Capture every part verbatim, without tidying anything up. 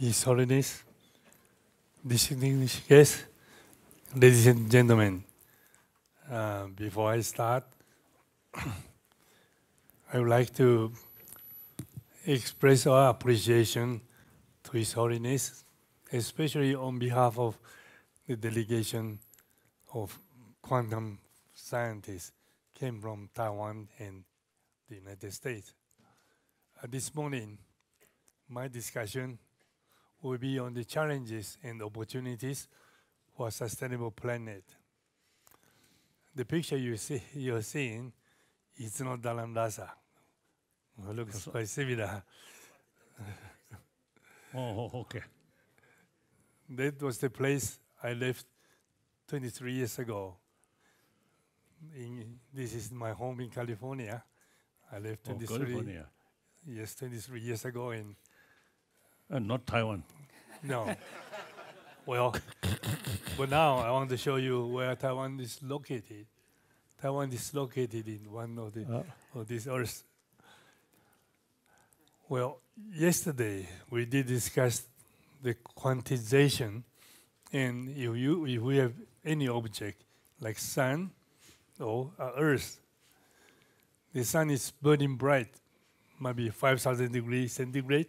His Holiness, distinguished guests, ladies and gentlemen, uh, before I start, I would like to express our appreciation to His Holiness, especially on behalf of the delegation of quantum scientists came from Taiwan and the United States. Uh, this morning, my discussion will be on the challenges and opportunities for a sustainable planet. The picture you see, you're seeing, it's not Dalam Lhasa. It looks quite similar. Oh, okay. That was the place I left twenty-three years ago. In, this is my home in California. I left twenty-three. Oh, California. Yes, twenty-three years ago in. And not Taiwan. No. Well, but now I want to show you where Taiwan is located. Taiwan is located in one of the uh. of this earth. Well, yesterday we did discuss the quantization, and if you if we have any object like sun or uh, earth, the sun is burning bright, maybe five thousand degrees centigrade,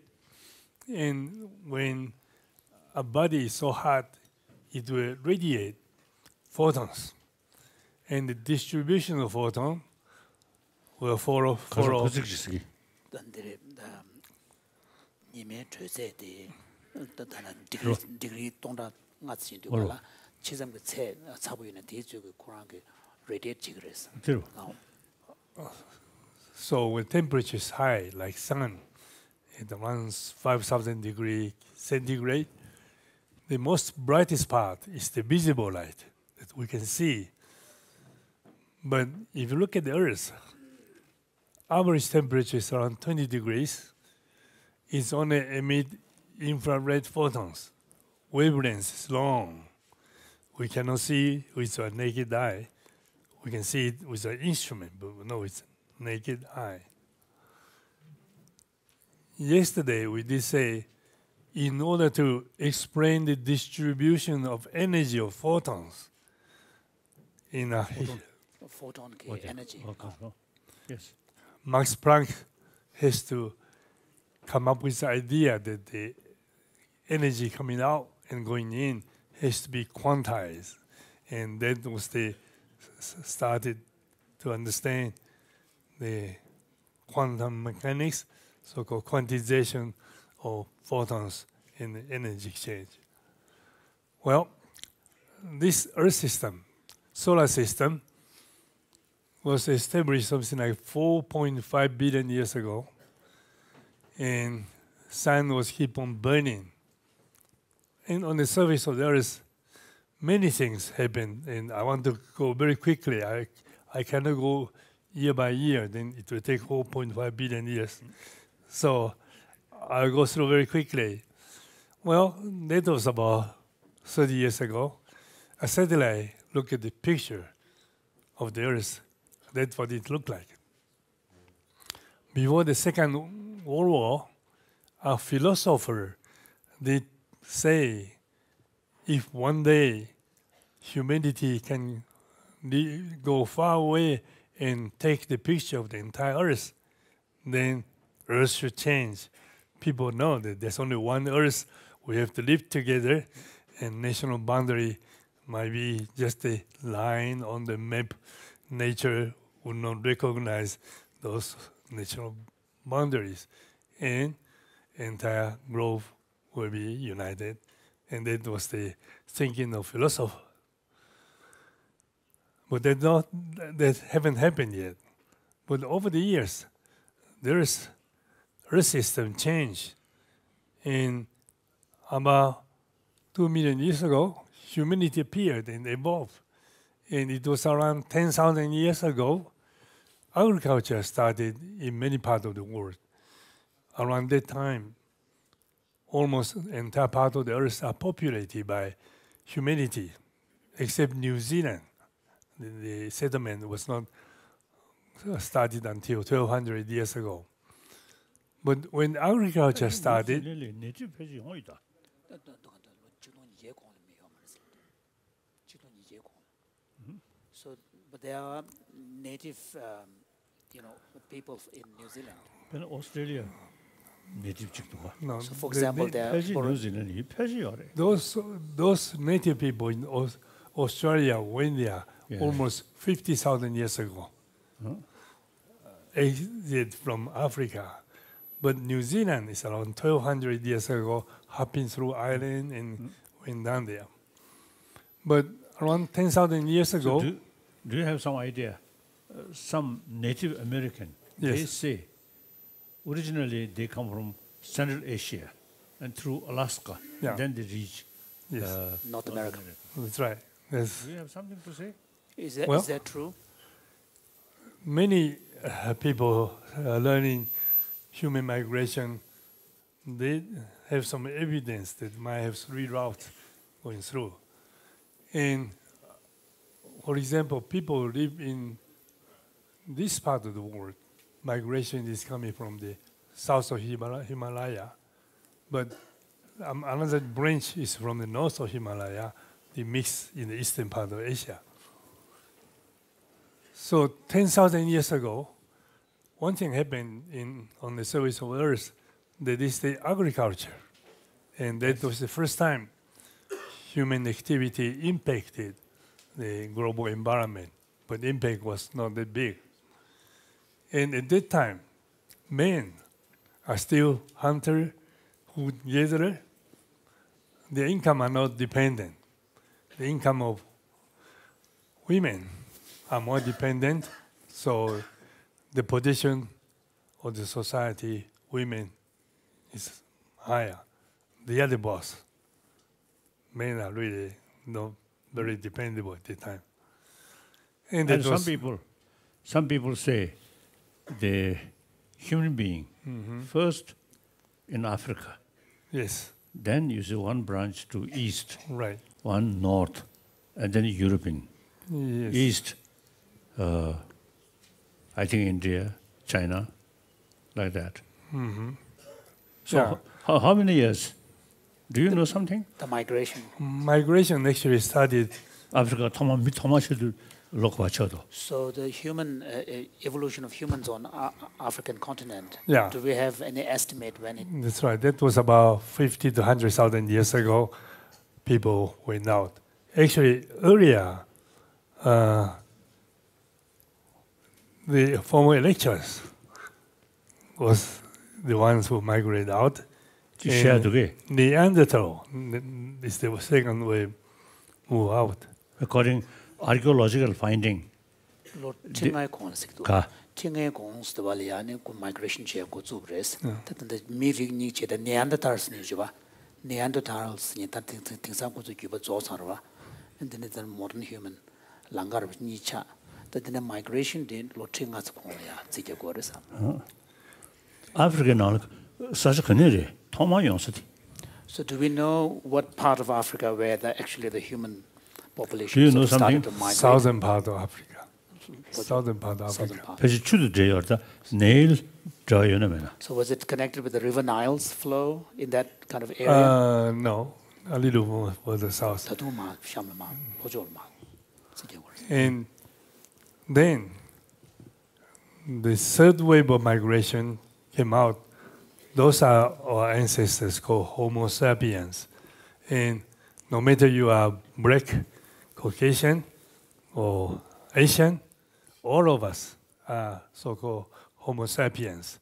and when a body is so hot, it will radiate photons, and the distribution of photons will follow. follow So when temperature is high, like sun, at around five thousand degrees centigrade, the most brightest part is the visible light that we can see. But if you look at the Earth, average temperature is around twenty degrees. It's only emit infrared photons. Wavelength is long. We cannot see with our naked eye. We can see it with an instrument, but no, it's naked eye. Yesterday, we did say, in order to explain the distribution of energy of photons in a photon, photon okay. energy. Okay. Oh. Yes. Max Planck has to come up with the idea that the energy coming out and going in has to be quantized, and that was the started to understand the quantum mechanics, so-called quantization of photons in the energy exchange. Well, this Earth system, solar system, was established something like four point five billion years ago, and sun was keep on burning. And on the surface of the Earth, many things happen, and I want to go very quickly. I, I cannot go year by year, then it will take four point five billion years. So I'll go through very quickly. Well, that was about thirty years ago. A satellite looked at the picture of the Earth. That's what it looked like. Before the Second World War, a philosopher did say, if one day humanity can go far away and take the picture of the entire Earth, then Earth should change. People know that there's only one Earth. We have to live together, and national boundary might be just a line on the map. Nature would not recognize those national boundaries, and entire globe will be united. And that was the thinking of philosopher. But that, not, that haven't happened yet. But over the years, there is Earth system change. And about two million years ago, humanity appeared and evolved. And it was around ten thousand years ago, agriculture started in many parts of the world. Around that time, almost the entire part of the Earth are populated by humanity, except New Zealand. The, the settlement was not started until twelve hundred years ago. But when agriculture started, mm-hmm. so but there are native, um, you know, people in New Zealand. In Australia, native people. No, so, for example, there are those those native people in Australia when they are yeah. almost fifty thousand years ago, huh? exited from Africa. But New Zealand is around twelve hundred years ago, hopping through Ireland and mm. went down there. But around ten thousand years ago... So do, do you have some idea? Uh, some Native American, yes. they say, originally they come from Central Asia and through Alaska, yeah. and then they reach yes. uh, North America. America. That's right. That's do you have something to say? Is that, well, is that true? Many uh, people are learning human migration, they have some evidence that might have three routes going through. And for example, people who live in this part of the world, migration is coming from the south of Himalaya. But um, another branch is from the north of Himalaya, they mix in the eastern part of Asia. So ten thousand years ago, one thing happened in, on the surface of Earth, that is the agriculture. And that was the first time human activity impacted the global environment. But the impact was not that big. And at that time, men are still hunter, food gatherer. Their income are not dependent. The income of women are more dependent, so the position of the society, women, is higher. They are the boss. Men are really not very dependable at the time. And, and some people, some people say the human being mm-hmm. first in Africa. Yes. Then you see one branch to east, right? One north, and then European yes. east. Uh, I think India, China, like that. Mm-hmm. So yeah. how, how many years? Do you the, know something? The migration. Migration actually started... Africa. So the human, uh, evolution of humans on uh, African continent, yeah. do we have any estimate when it... That's right. That was about fifty to one hundred thousand years ago, people went out. Actually, earlier, uh, the former electors was the ones who migrated out. Neanderthal is the second wave move out. According archaeological finding. Lord, Neanderthals and then the modern human langar that the migration didn't looting us upon the Gorisam. African, such a canary, Tomayosity. So, do we know what part of Africa where the, actually the human population do you know sort of started to migrate? Southern part of Africa. What? Southern part of Southern Africa. Part. So, was it connected with the River Nile's flow in that kind of area? Uh, no, a little more further south. And then, the third wave of migration came out. Those are our ancestors called Homo sapiens. And no matter you are black, Caucasian, or Asian, all of us are so-called Homo sapiens.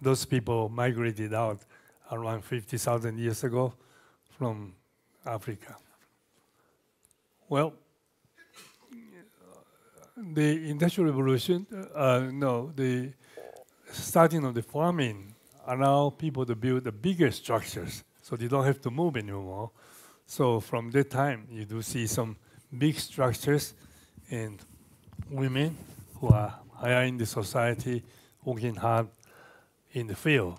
Those people migrated out around fifty thousand years ago from Africa. Well, the Industrial Revolution, uh, no, the starting of the farming allowed people to build the bigger structures, so they don't have to move anymore. So from that time, you do see some big structures and women who are higher in the society, working hard in the field.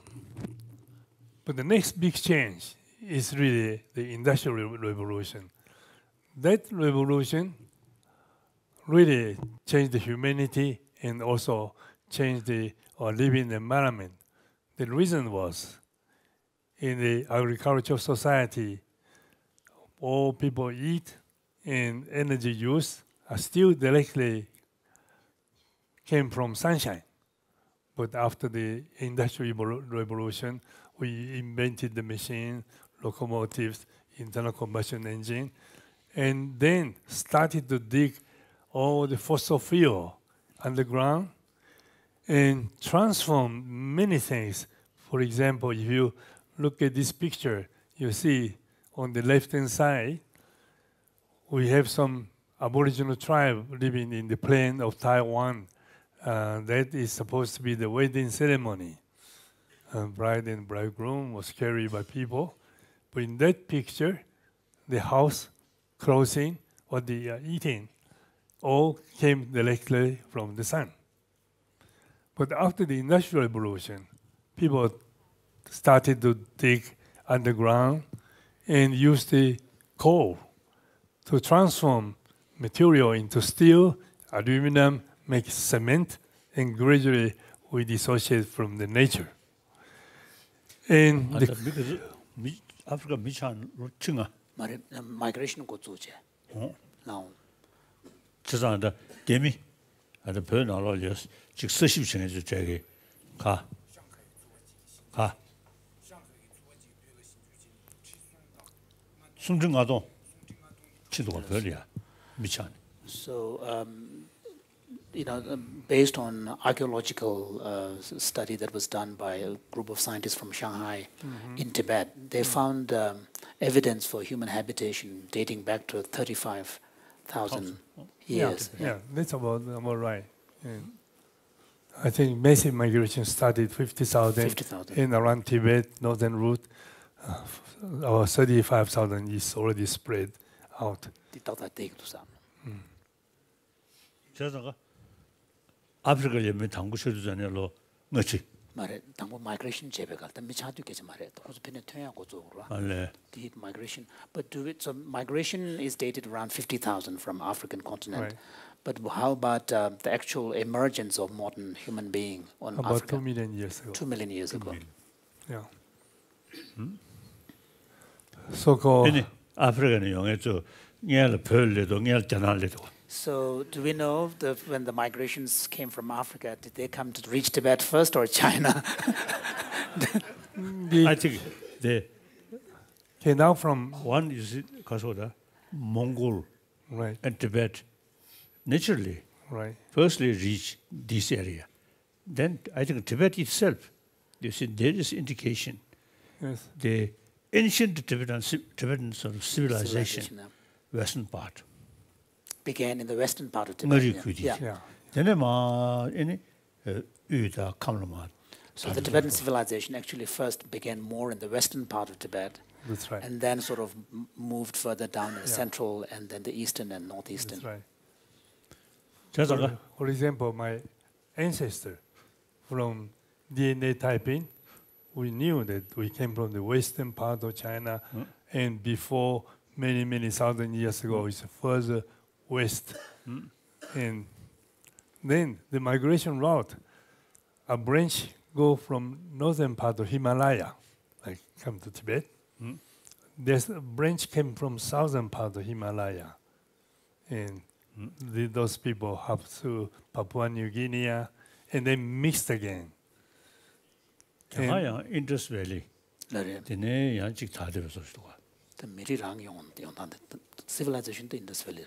But the next big change is really the Industrial Revolution. That revolution really changed the humanity and also changed the uh, living environment. The reason was, in the agricultural society, all people eat and energy use are still directly came from sunshine. But after the Industrial Revolution, we invented the machine, locomotives, internal combustion engine, and then started to dig all the fossil fuel underground and transform many things. For example, if you look at this picture, you see on the left-hand side, we have some Aboriginal tribe living in the plain of Taiwan. Uh, that is supposed to be the wedding ceremony. Uh, bride and bridegroom was carried by people. But in that picture, the house, clothing, or the uh, eating, all came directly from the sun. But after the Industrial Revolution, people started to dig underground and use the coal to transform material into steel, aluminum, make cement, and gradually we dissociate from the nature. And the Africa mission chinga migration go to now the demi and the penologies successive change to ka ka sunjingado chido pelia mission. So um you know, based on archaeological uh, study that was done by a group of scientists from Shanghai mm-hmm. in Tibet, they found um, evidence for human habitation dating back to thirty-five thousand years. Yeah. Yeah. yeah, that's about, about right. Yeah. I think massive migration started fifty thousand fifty, in around Tibet, northern route. Uh, our thirty-five thousand is already spread out. Mm. Africa is a country that is a country that is a migration migration. But do it, so migration is dated around fifty thousand from African continent. Right. But how about uh, the actual emergence of modern human being on about Africa? About two million years ago. Two million years two ago. Million. Yeah. Hmm? So-called African So do we know that when the migrations came from Africa, did they come to reach Tibet first or China? I think they came out from... One is Kasoda, Mongol right. and Tibet naturally. Right. Firstly reach this area. Then I think Tibet itself, you see there is indication. Yes. The ancient Tibetan, Tibetan sort of civilization, civilization yeah. western part. Began in the western part of Tibet. Yeah. Yeah. Yeah. So the Tibetan civilization actually first began more in the western part of Tibet. That's right. And then sort of moved further down the yeah. central and then the eastern and northeastern. That's right. For, for example, my ancestor from D N A typing, we knew that we came from the western part of China hmm? and before many, many thousand years ago, hmm. it's further west. Mm. And then the migration route, a branch go from northern part of Himalaya, like come to Tibet. Mm. This branch came from southern part of Himalaya. And mm. the, those people up to Papua New Guinea, and they mixed again. Himalaya, Indus Valley. Civilization in Indus Valley.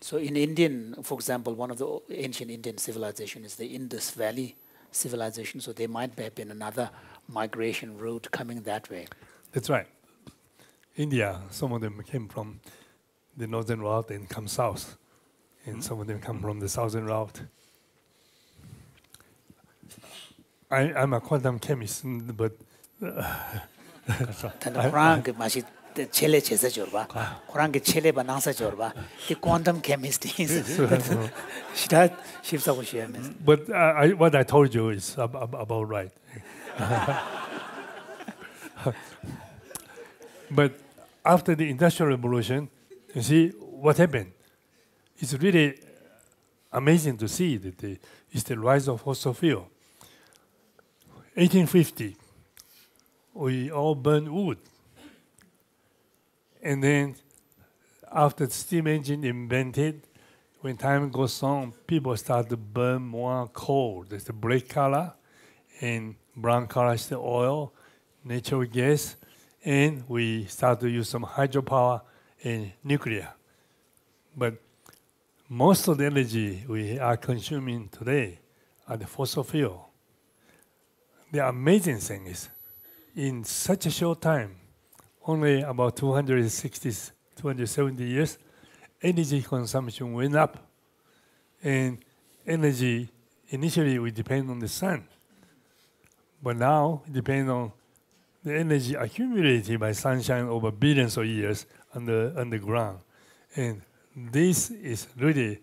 So in Indian, for example, one of the ancient Indian civilization is the Indus Valley civilization, so there might have been another migration route coming that way. That's right. India, some of them came from the northern route and come south, and some of them come from the southern route. I, I'm a quantum chemist, but... Uh, quantum chemistry. But uh, I, what I told you is ab ab about right. But after the Industrial Revolution, you see what happened. It's really amazing to see that the, it's the rise of fossil fuel. eighteen fifty, we all burned wood. And then after the steam engine invented, when time goes on, people start to burn more coal. There's the black color and brown color is the oil, natural gas, and we start to use some hydropower and nuclear. But most of the energy we are consuming today are the fossil fuel. The amazing thing is, in such a short time, only about two hundred sixty, two hundred seventy years, energy consumption went up. And energy, initially we depend on the sun, but now it depends on the energy accumulated by sunshine over billions of years under underground. And this is really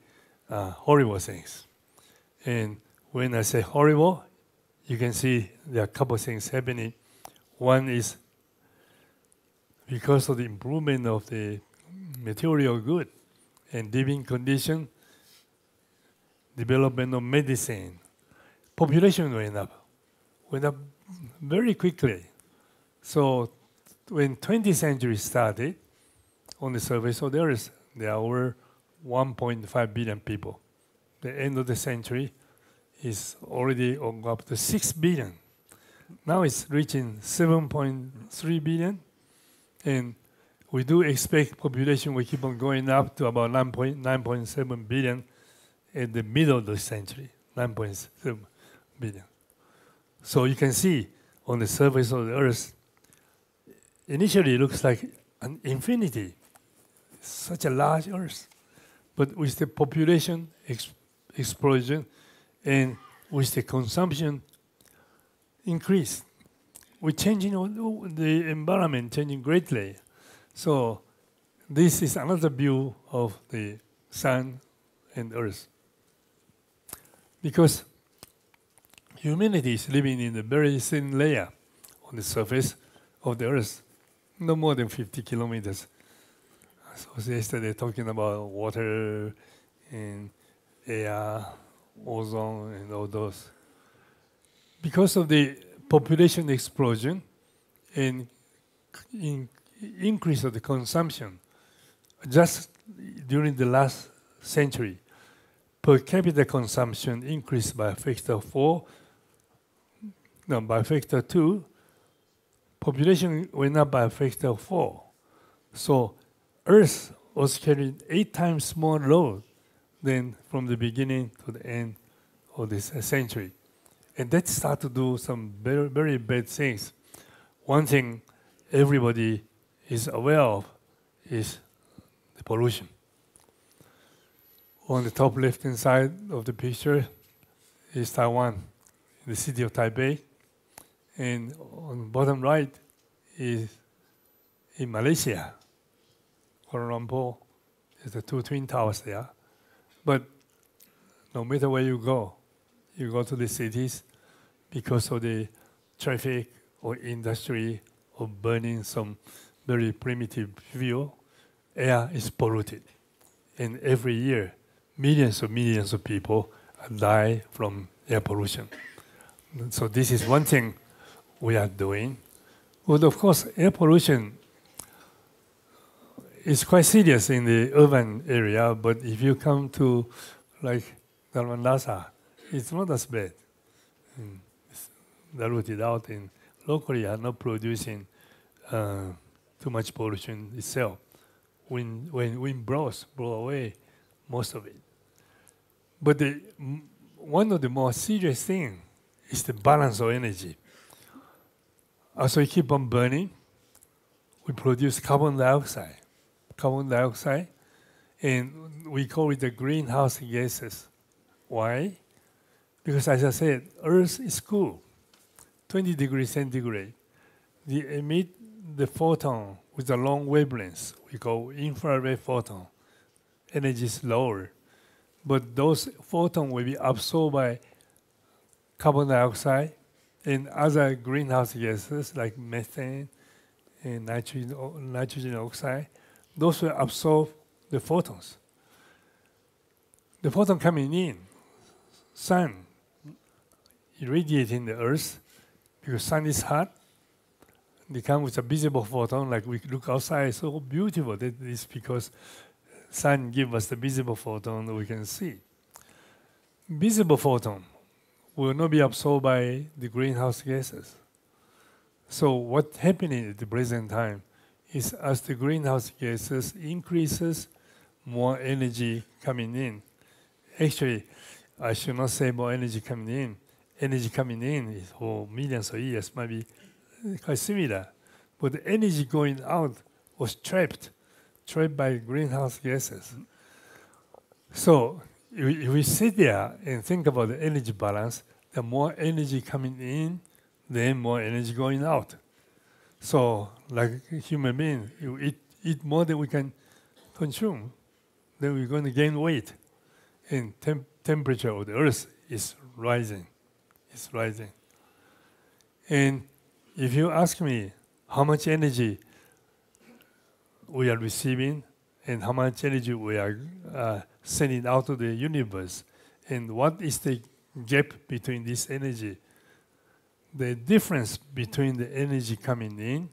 uh, horrible things. And when I say horrible, you can see there are a couple of things happening. One is because of the improvement of the material good and living condition, development of medicine, population went up, went up very quickly. So when twentieth century started, on the surface of the earth, there were one point five billion people. The end of the century is already up to six billion. Now it's reaching seven point three billion. And we do expect population will keep on going up to about nine point seven billion at the middle of the century, nine point seven billion. So you can see on the surface of the earth, initially it looks like an infinity, such a large earth. But with the population exp explosion and with the consumption increase, we're changing the environment, changing greatly. So this is another view of the sun and earth. Because humanity is living in a very thin layer on the surface of the earth, no more than fifty kilometers. So yesterday talking about water and air, ozone and all those. Because of the population explosion and in increase of the consumption, just during the last century, per capita consumption increased by a factor of four, no, by a factor of two, population went up by a factor of four. So Earth was carrying eight times more load than from the beginning to the end of this century. And that started to do some very, very bad things. One thing everybody is aware of is the pollution. On the top left-hand side of the picture is Taiwan, the city of Taipei. And on the bottom right is in Malaysia. Kuala Lumpur, there's the two twin towers there. But no matter where you go, you go to the cities because of the traffic or industry or burning some very primitive fuel, air is polluted. And every year, millions and millions of people die from air pollution. And so this is one thing we are doing. But of course, air pollution is quite serious in the urban area, but if you come to like Nalanda, it's not as bad. And it's diluted out, and locally are not producing uh, too much pollution itself. When, when wind blows, blow away most of it. But the, one of the more serious things is the balance of energy. As we keep on burning, we produce carbon dioxide. Carbon dioxide, and we call it the greenhouse gases. Why? Because as I said, Earth is cool, twenty degrees centigrade. They emit the photon with a long wavelength, we call infrared photon. Energy is lower, but those photons will be absorbed by carbon dioxide and other greenhouse gases like methane and nitrogen, nitrogen oxide. Those will absorb the photons. the photon coming in, sun irradiating the earth, because sun is hot, they come with a visible photon, like we look outside, so beautiful. That is because sun gives us the visible photon that we can see. Visible photon will not be absorbed by the greenhouse gases. So what's happening at the present time is as the greenhouse gases increases, more energy coming in. Actually, I should not say more energy coming in. Energy coming in is for millions of years, maybe quite similar. But the energy going out was trapped, trapped by greenhouse gases. So if we sit there and think about the energy balance, the more energy coming in, then more energy going out. So like human beings, you eat, eat more than we can consume, then we're going to gain weight. And temp temperature of the earth is rising. It's rising. And if you ask me how much energy we are receiving and how much energy we are uh, sending out to the universe, and what is the gap between this energy, the difference between the energy coming in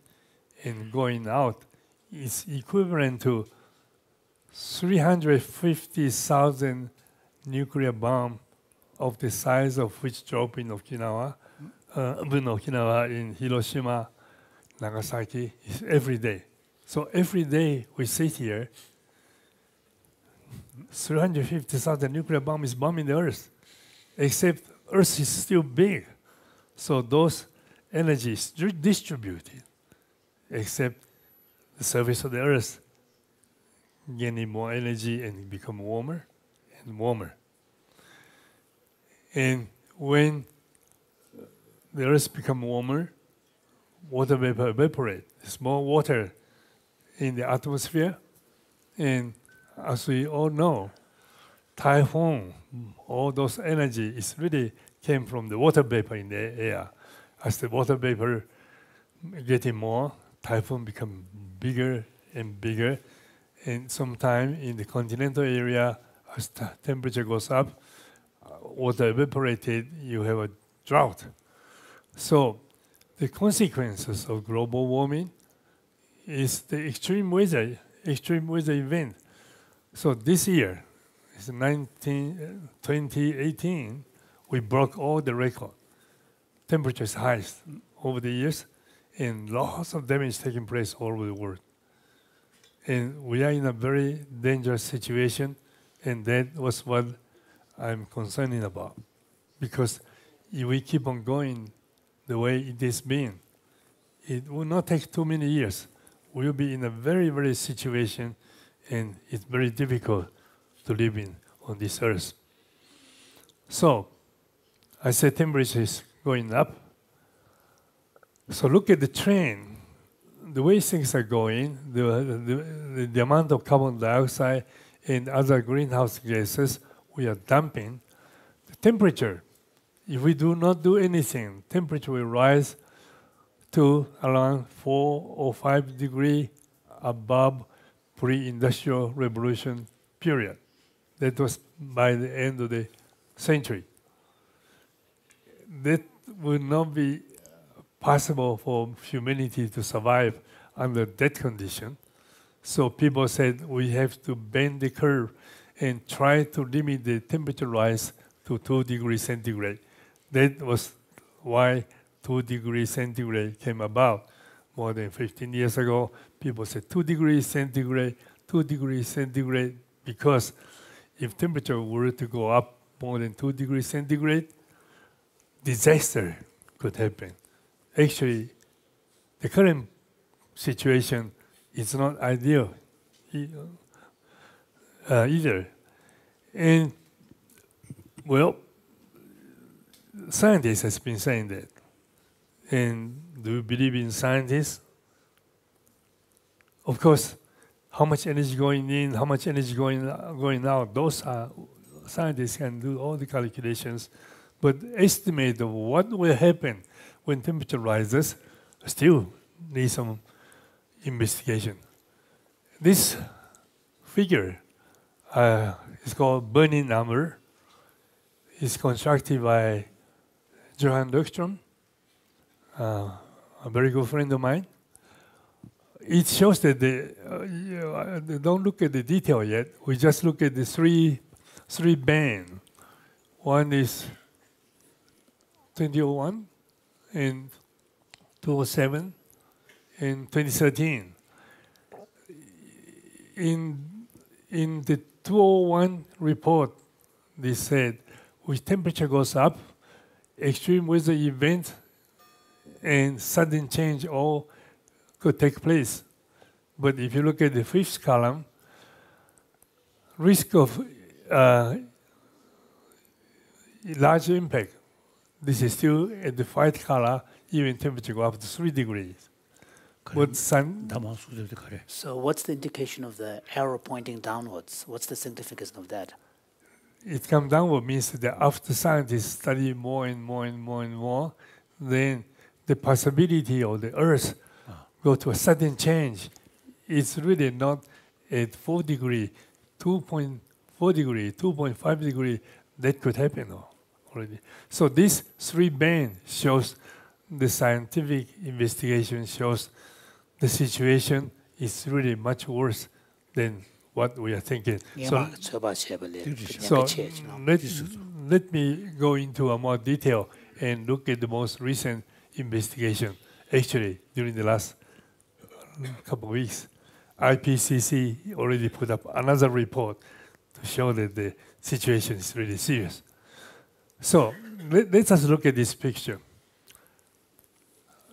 and going out is equivalent to three hundred fifty thousand nuclear bomb of the size of which dropped in Okinawa, uh, in Okinawa, in Hiroshima, Nagasaki, is every day. So every day we sit here, three hundred fifty thousand nuclear bomb is bombing the Earth, except Earth is still big. So those energies distributed, except the surface of the Earth gaining more energy and become warmer and warmer. And when the Earth becomes warmer, water vapor evaporates. There's more water in the atmosphere. And as we all know, typhoon, all those energy is really came from the water vapor in the air. As the water vapor getting more, typhoon become bigger and bigger. And sometimes in the continental area, as the temperature goes up, water evaporated, you have a drought. So the consequences of global warming is the extreme weather, extreme weather event. So this year, it's twenty eighteen, we broke all the record. Temperatures highest over the years, and lots of damage taking place all over the world. And we are in a very dangerous situation, and that was what I'm concerned about, because if we keep on going the way it is being, it will not take too many years. We'll be in a very, very situation, and it's very difficult to live in on this earth. So I said temperature is going up. So look at the trend, the way things are going, the, the, the amount of carbon dioxide and other greenhouse gases we are dumping, the temperature, if we do not do anything, temperature will rise to around four or five degrees above pre-industrial revolution period. That was by the end of the century. That will not be possible for humanity to survive under that condition. So people said we have to bend the curve and try to limit the temperature rise to two degrees centigrade. That was why two degrees centigrade came about. More than fifteen years ago, people said two degrees centigrade, two degrees centigrade, because if temperature were to go up more than two degrees centigrade, disaster could happen. Actually, the current situation is not ideal. Uh, either. And, well, scientists have been saying that. And do you believe in scientists? Of course, how much energy going in, how much energy going, going out, those are, scientists can do all the calculations, but estimate of what will happen when temperature rises still needs some investigation. This figure uh, it's called Burning Number. It's constructed by Johann Leuchtturm, uh, a very good friend of mine. It shows that they, uh, you know, they don't look at the detail yet. We just look at the three three bands. One is twenty oh one, and two thousand seven, and twenty thirteen. In in the two oh one report, they said with temperature goes up, extreme weather events and sudden change all could take place. But if you look at the fifth column, risk of uh, large impact, this is still at the white color, even temperature go up to three degrees. But sun so what's the indication of the arrow pointing downwards? What's the significance of that? It comes downward means that after scientists study more and more and more and more, then the possibility of the Earth go to a sudden change. It's really not at four degree, two point four degree, two point five degree, that could happen already. So this three band shows the scientific investigation shows the situation is really much worse than what we are thinking. So, so let, let me go into a more detail and look at the most recent investigation, actually during the last couple of weeks. I P C C already put up another report to show that the situation is really serious. So let, let us look at this picture.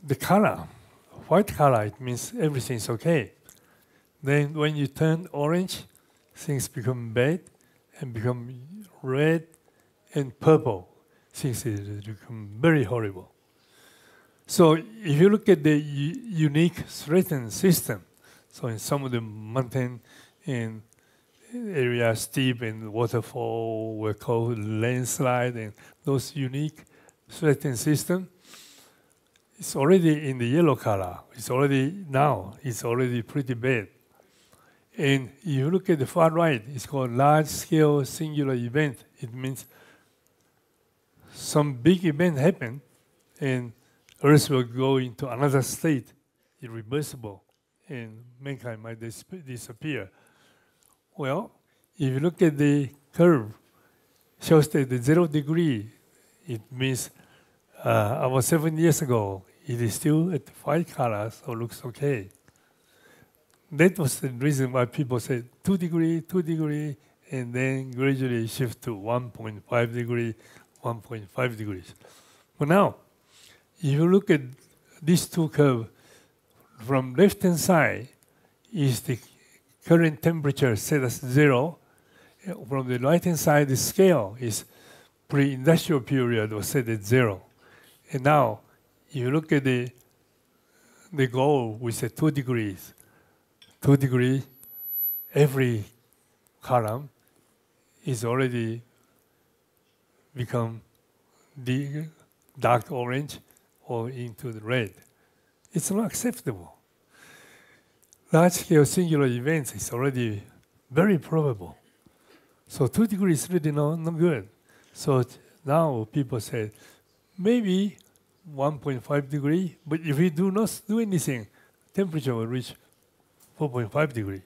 The color, white color, it means everything's okay. Then when you turn orange, things become bad and become red and purple. Things become very horrible. So if you look at the unique threatened system, so in some of the mountain and areas, steep and waterfall were called landslide, and those unique threatened system, it's already in the yellow color. It's already now. It's already pretty bad. And if you look at the far right, it's called large-scale singular event. It means some big event happened, and Earth will go into another state, irreversible, and mankind might dis disappear. Well, if you look at the curve, it shows that the zero degree, it means Uh, about seven years ago, it is still at white color, so it looks okay. That was the reason why people said two degree, two degree, and then gradually shift to one point five degree, one point five degrees. But now, if you look at these two curves, from left-hand side is the current temperature set as zero. From the right-hand side, the scale is pre-industrial period was set at zero. And now, if you look at the, the goal, we said two degrees. Two degrees, every column is already become the dark orange or into the red. It's not acceptable. Large-scale singular events is already very probable. So two degrees is really no, no good. So now people say, maybe one point five degree, but if we do not do anything, temperature will reach four point five degrees.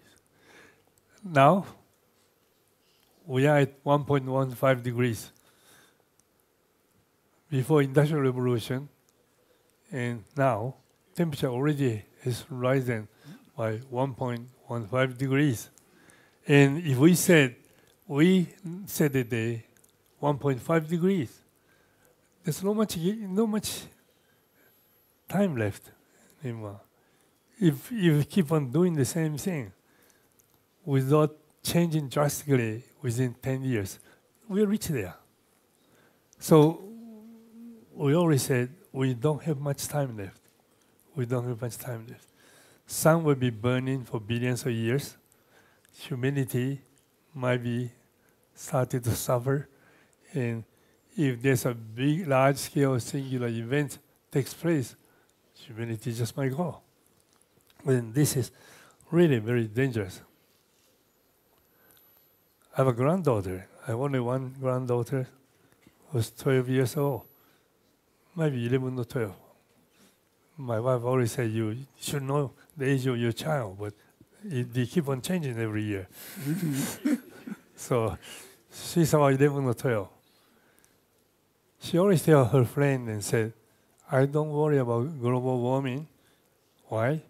Now, we are at one point one five degrees. Before Industrial Revolution, and now, temperature already is rising by one point one five degrees. And if we said, we set the day one point five degrees, there's not much, not much time left anymore. If, if you keep on doing the same thing without changing drastically within ten years, we'll reach there. So we always said we don't have much time left. We don't have much time left. Sun will be burning for billions of years. Humanity might be started to suffer. And if there's a big, large-scale, singular event takes place, humanity just might go. And this is really very dangerous. I have a granddaughter. I have only one granddaughter who's twelve years old. Maybe eleven or twelve. My wife always says, you should know the age of your child, but it, they keep on changing every year. So she's about eleven or twelve. She always tells her friend and said, I don't worry about global warming. Why?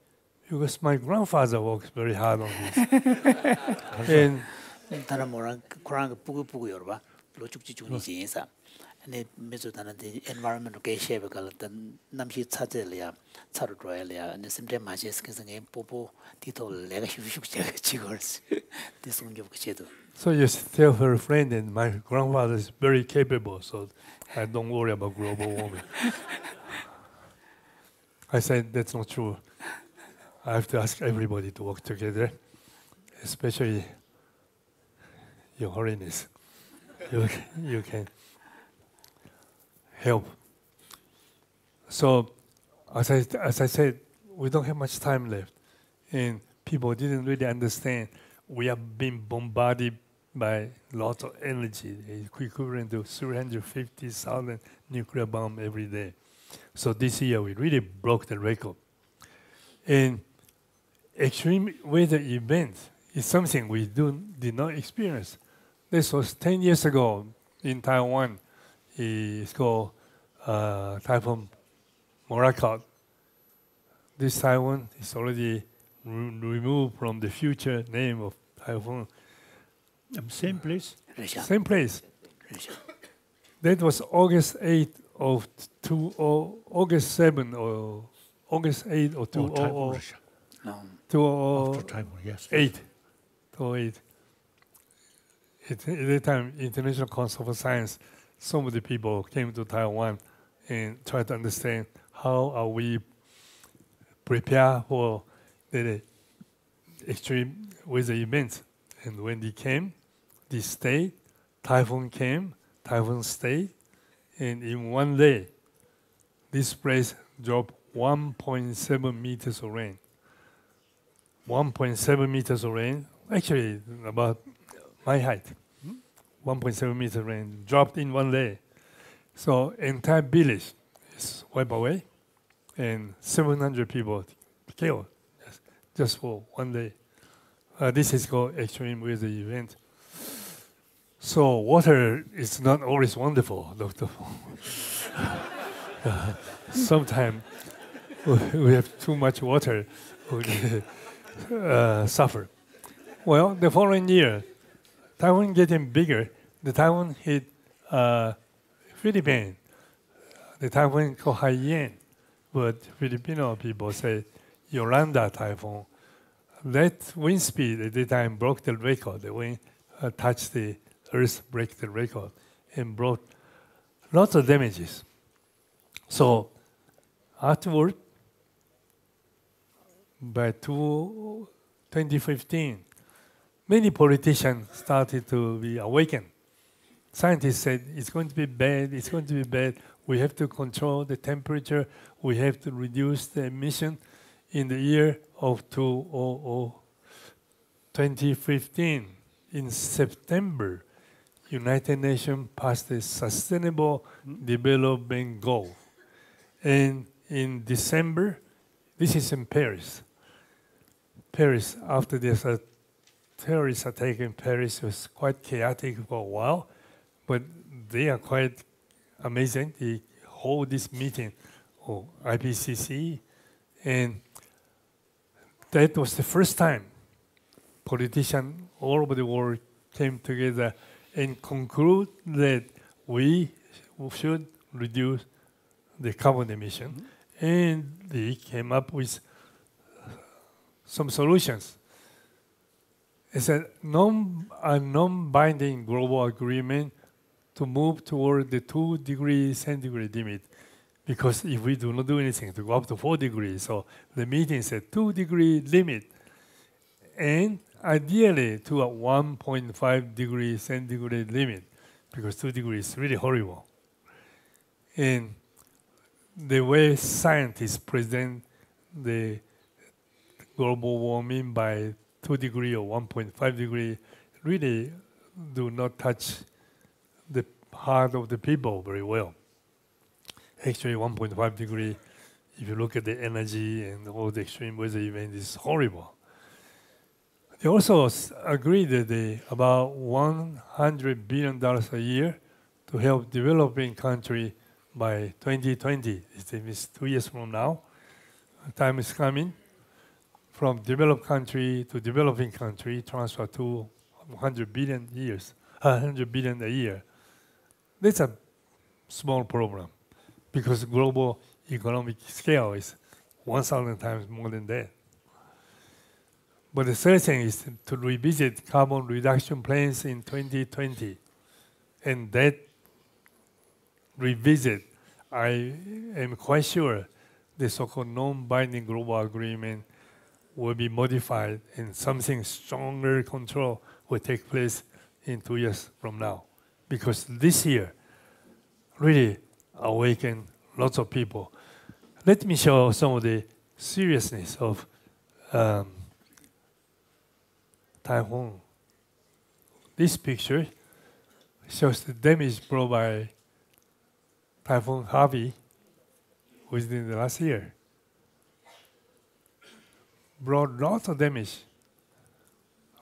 Because my grandfather works very hard on this. And so you tell her friend, and my grandfather is very capable, so I don't worry about global warming. I said, that's not true. I have to ask everybody to work together, especially Your Holiness. You, you can help. So, as I, as I said, we don't have much time left. And people didn't really understand. We have been bombarded by lots of energy, equivalent to three hundred fifty thousand nuclear bombs every day. So this year, we really broke the record. And extreme weather events is something we do, did not experience. This was ten years ago in Taiwan. It's called uh, Typhoon Morakot. This Taiwan is already re removed from the future name of Typhoon. Um, same place? Richard. Same place. Richard. That was August eighth. Of two oh, August seven or August eight or two oh oh no two oh after time, yes eight two eight. At that time, International Council for Science, some of the people came to Taiwan and tried to understand how are we prepared for the extreme weather events. And when they came, they stayed. Typhoon came. Typhoon stayed. And in one day, this place dropped one point seven meters of rain. one point seven meters of rain, actually about my height. one point seven meters of rain dropped in one day. So entire village is wiped away, and seven hundred people killed yes, just for one day. Uh, this is called extreme weather event. So water is not always wonderful, Doctor uh, Sometimes we have too much water, we uh, suffer. Well, the following year, Taiwan getting bigger. The Taiwan hit uh, Philippines. The Taiwan called Haiyan, but Filipino people say Yolanda typhoon. That wind speed at the time broke the record. The wind uh, touched the Earth break the record and brought lots of damages. So afterward, by twenty fifteen, many politicians started to be awakened. Scientists said, it's going to be bad, it's going to be bad. We have to control the temperature. We have to reduce the emission. In the year of twenty fifteen, in September, United Nations passed the Sustainable Development Goal. And in December, this is in Paris. Paris, after this uh, terrorist attack in Paris, was quite chaotic for a while, but they are quite amazing. They hold this meeting of I P C C, and that was the first time politicians all over the world came together and conclude that we should reduce the carbon emission. Mm-hmm. And they came up with some solutions. It's a non, a non-binding global agreement to move toward the two degree centigrade limit. Because if we do not do anything, to go up to four degrees. So the meeting is a two degree limit. And ideally to a one point five degree centigrade limit, because two degrees is really horrible. And the way scientists present the global warming by two degree or one point five degree really do not touch the heart of the people very well. Actually, one point five degree, if you look at the energy and all the extreme weather events, is horrible. They also agreed that they about one hundred billion dollars a year to help developing countries by twenty twenty. It's two years from now. Time is coming. From developed country to developing country, transfer to one hundred billion years, one hundred billion a year. That's a small problem because global economic scale is one thousand times more than that. But the third thing is to revisit carbon reduction plans in twenty twenty. And that revisit, I am quite sure the so-called non-binding global agreement will be modified and something stronger control will take place in two years from now. Because this year really awakened lots of people. Let me show some of the seriousness of um, Taiwan. This picture shows the damage brought by Typhoon Harvey within the last year. Brought lots of damage.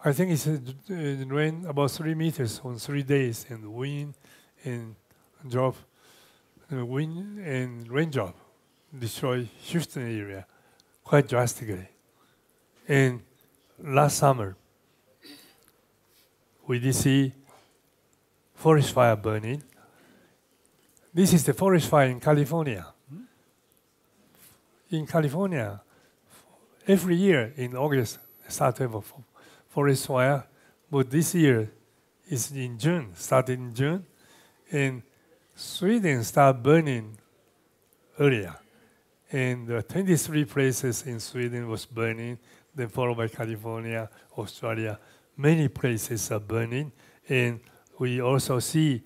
I think it's, uh, it rained about three meters on three days, and wind and drop, uh, wind and raindrop destroyed Houston area quite drastically. And last summer, we did see forest fire burning. This is the forest fire in California. In California, every year in August, start to have a forest fire, but this year is in June, started in June, and Sweden started burning earlier. And uh, twenty-three places in Sweden was burning, then followed by California, Australia. Many places are burning, and we also see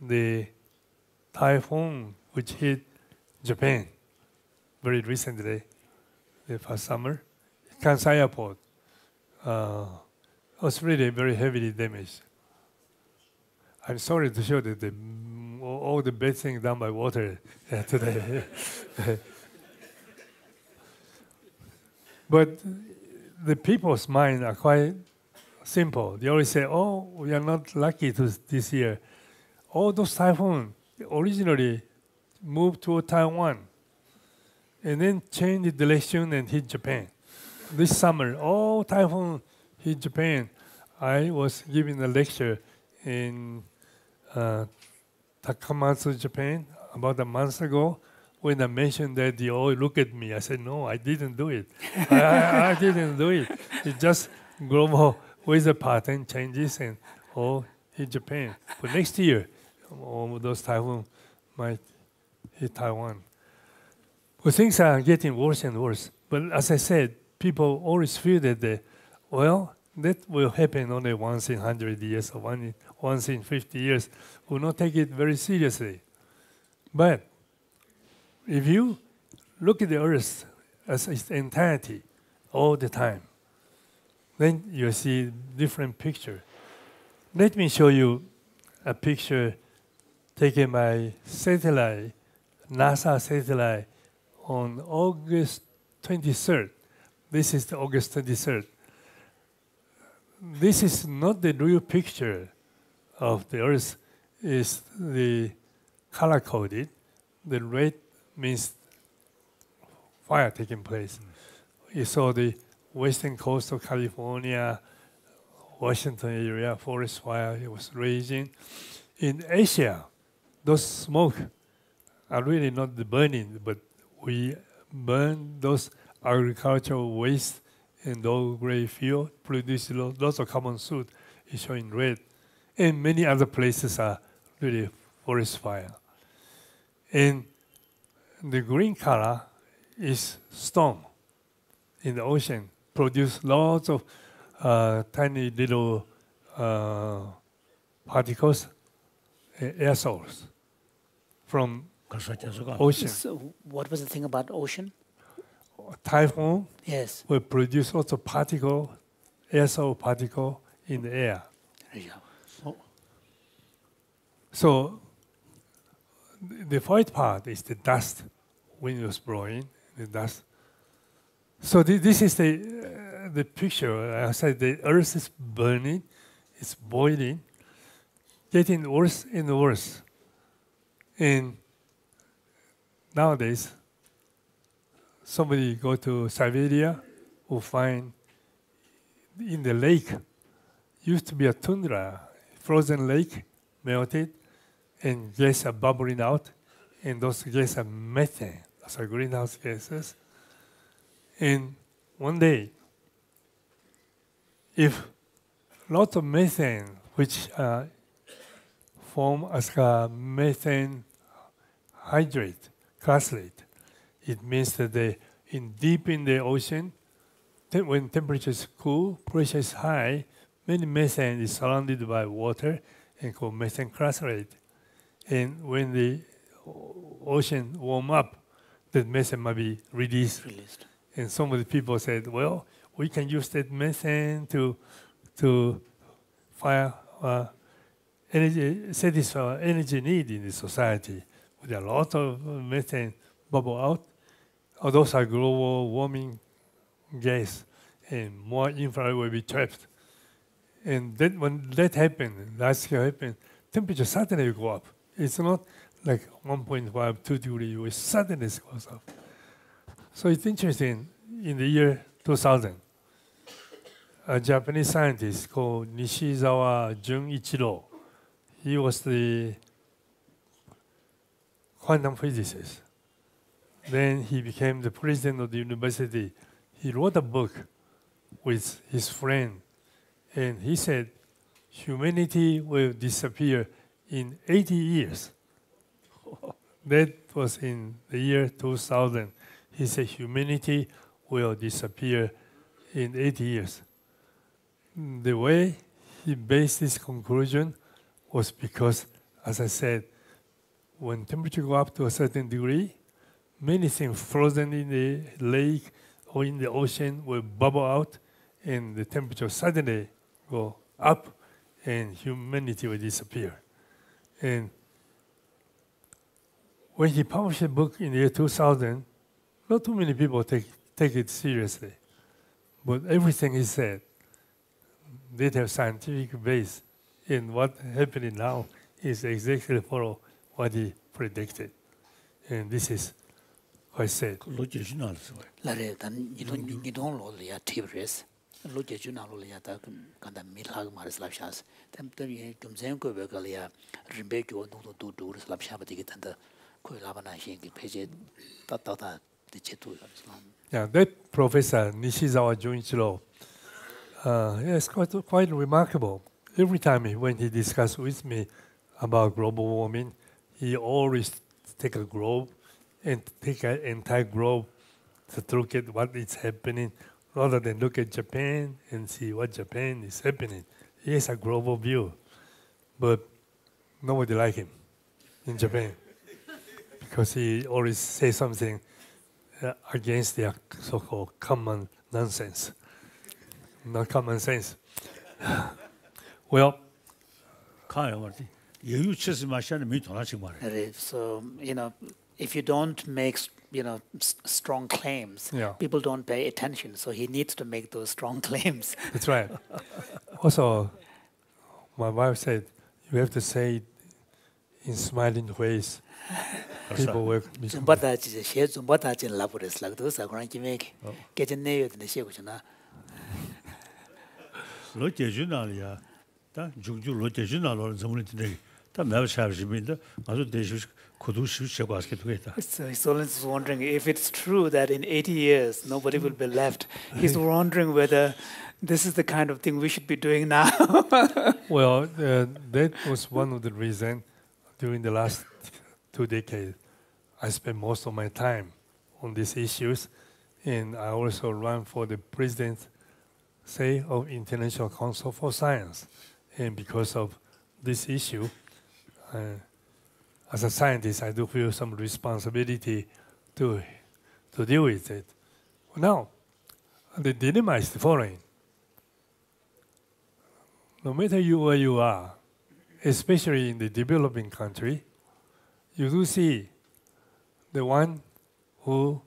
the typhoon which hit Japan very recently, the past summer. Kansai Airport uh, was really very heavily damaged. I'm sorry to show that the, all the bad things done by water today. But the people's minds are quite simple. They always say, oh, we are not lucky to this year. All those typhoons originally moved to Taiwan and then changed the direction and hit Japan. This summer, all typhoons hit Japan. I was giving a lecture in uh, Takamatsu, Japan, about a month ago. When I mentioned that, they all looked at me. I said, no, I didn't do it. I, I, I didn't do it. It's just global weather pattern changes and all hit Japan. But next year, all of those typhoons might hit Taiwan. But things are getting worse and worse. But as I said, people always feel that, they, well, that will happen only once in one hundred years or one, once in fifty years. We'll not take it very seriously. But if you look at the Earth as its entirety all the time, then you see a different picture. Let me show you a picture taken by satellite, NASA satellite, on August twenty-third. This is the August twenty-third. This is not the real picture of the Earth. It's the color-coded. The red means fire taking place. You saw the western coast of California, Washington area, forest fire, it was raging. In Asia, those smoke are really not the burning, but we burn those agricultural waste and those gray fuel, produce lots of carbon soot, is showing red. And many other places are really forest fire. And the green color is storm in the ocean, produce lots of uh, tiny little uh, particles, uh, aerosols from ocean. So what was the thing about ocean? Typhoon yes. will produce also particle, aerosol particle in the air. Yeah. So the fourth part is the dust wind was blowing, the dust. So th this is the uh, the picture. I said the earth is burning, it's boiling, getting worse and worse. And nowadays, somebody go to Siberia will find in the lake used to be a tundra, frozen lake melted, and gas are bubbling out, and those gases are methane, those are greenhouse gases. And one day, if lots of methane, which uh, form as a methane hydrate, causate, it means that they in deep in the ocean, te when temperature is cool, pressure is high, many methane is surrounded by water and called methane causate. And when the ocean warm up, that methane might be released. released. And some of the people said, well, we can use that methane to to fire uh, energy, satisfy energy need in the society. With a lot of methane bubble out, oh, those are global warming gas, and more infrared will be trapped. And then when that happened, that's happened, temperature suddenly go up. It's not like one point five, two degrees, it suddenly goes up. So it's interesting, in the year two thousand, a Japanese scientist called Nishizawa Junichiro, he was the quantum physicist. Then he became the president of the university. He wrote a book with his friend, and he said, humanity will disappear in eighty years. That was in the year two thousand. He said, humanity will disappear in eighty years. The way he based this conclusion was because, as I said, when temperature goes up to a certain degree, many things frozen in the lake or in the ocean will bubble out, and the temperature suddenly go up, and humanity will disappear. And when he published a book in the year two thousand, not too many people take, take it seriously. But everything he said did have scientific base, and what's happening now is exactly follow what he predicted. And this is quite sad. Yeah, that professor Nishizawa Junichiro, uh, yeah, it's quite quite remarkable. Every time he, when he discussed with me about global warming, he always take a globe and take an entire globe to look at what is happening, rather than look at Japan and see what Japan is happening. He has a global view, but nobody like him in Japan. Because he always says something uh, against their so-called common nonsense. Not common sense. Well, you just so, you know, if you don't make, you know, s strong claims, yeah, people don't pay attention. So he needs to make those strong claims. That's right. Also, my wife said, you have to say it in smiling ways. People work. So he's always wondering if it's true that in eighty years nobody will be left. He's wondering whether this is the kind of thing we should be doing now. Well, uh, that was one of the reasons during the last two decades, I spent most of my time on these issues, and I also ran for the president, say, of International Council for Science. And because of this issue, uh, as a scientist, I do feel some responsibility to, to deal with it. Now, the dilemma is the following. No matter you where you are, especially in the developing country, you do see the one who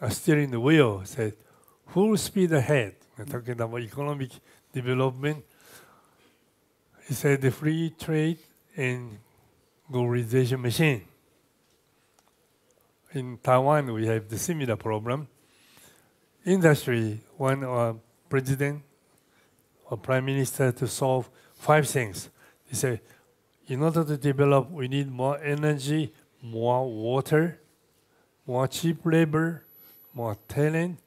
are steering the wheel said, full speed ahead. We're talking about economic development. He said the free trade and globalization machine. In Taiwan, we have the similar problem. Industry, one or president or prime minister to solve five things. He said, in order to develop, we need more energy, more water, more cheap labor, more talent,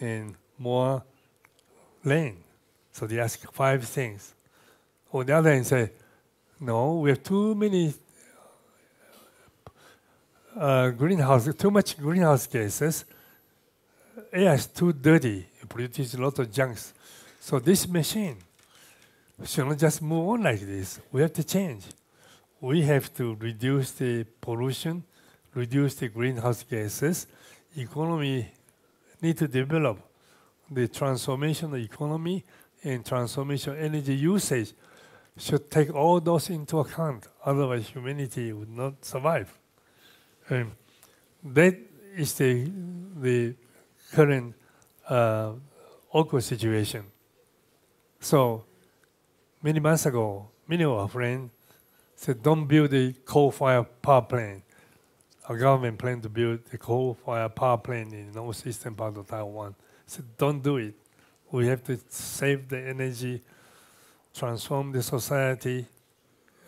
and more land. So they ask five things. On the other hand, say, no, we have too many uh, greenhouse, too much greenhouse gases. Air is too dirty. It produces a lot of junk. So this machine should not just move on like this. We have to change. We have to reduce the pollution, reduce the greenhouse gases. Economy need to develop the transformation of economy and transformation of energy usage should take all those into account. Otherwise, humanity would not survive. And that is the the current uh, awkward situation. So many months ago, many of our friends said, don't build a coal-fired power plant. Our government planned to build a coal-fired power plant in the northeastern part of Taiwan. Said, don't do it. We have to save the energy, transform the society.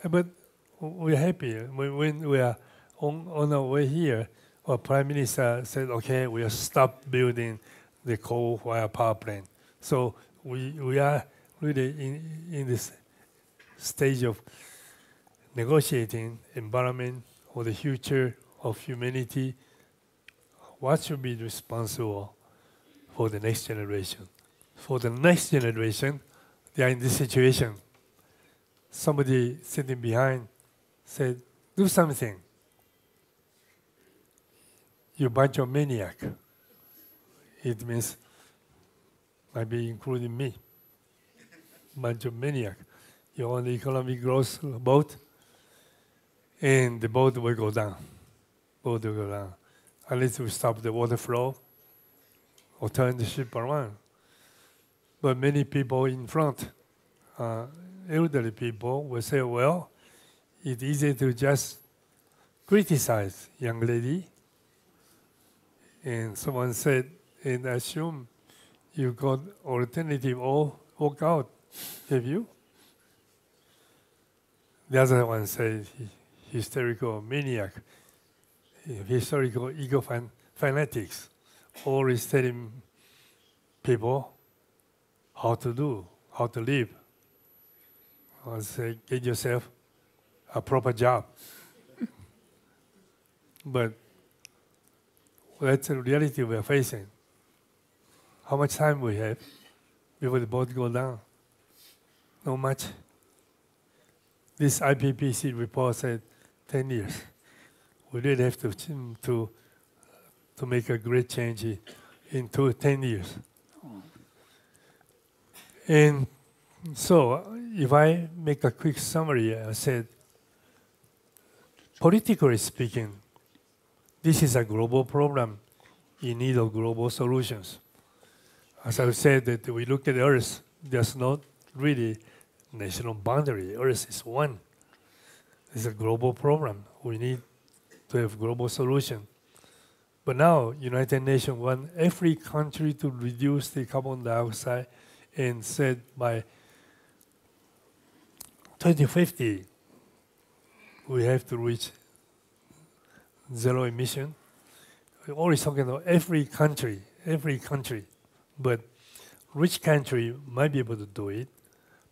But we're happy. When we are on, on our way here, our prime minister said, okay, we'll stop building the coal-fired power plant. So we, we are really in, in this stage of negotiating environment or the future of humanity. What should be responsible for the next generation? For the next generation, they are in this situation. Somebody sitting behind said, do something. You bunch of maniac. It means, might be including me. Bunch of maniac. You're on the economic growth boat, and the boat will go down. Boat will go down. Unless we stop the water flow or turn the ship around. But many people in front, uh, elderly people, will say, well, it's easy to just criticize young lady. And someone said, and assume you got alternative or walk out, have you? The other one said, hysterical maniac, historical ego fan fanatics, always telling people how to do, how to live. I say, get yourself a proper job. But that's the reality we're facing. How much time we have before the boat goes down? Not much. This I P C C report said ten years. We really have to, to, to make a great change in two, ten years. And so, if I make a quick summary, I said, politically speaking, this is a global problem in need of global solutions. As I said, that we look at Earth, there's not really national boundary. Earth is one. It's a global problem. We need to have global solution. But now, United Nations wants every country to reduce the carbon dioxide and said by twenty fifty, we have to reach zero emission. We're always talking about every country, every country. But rich country might be able to do it.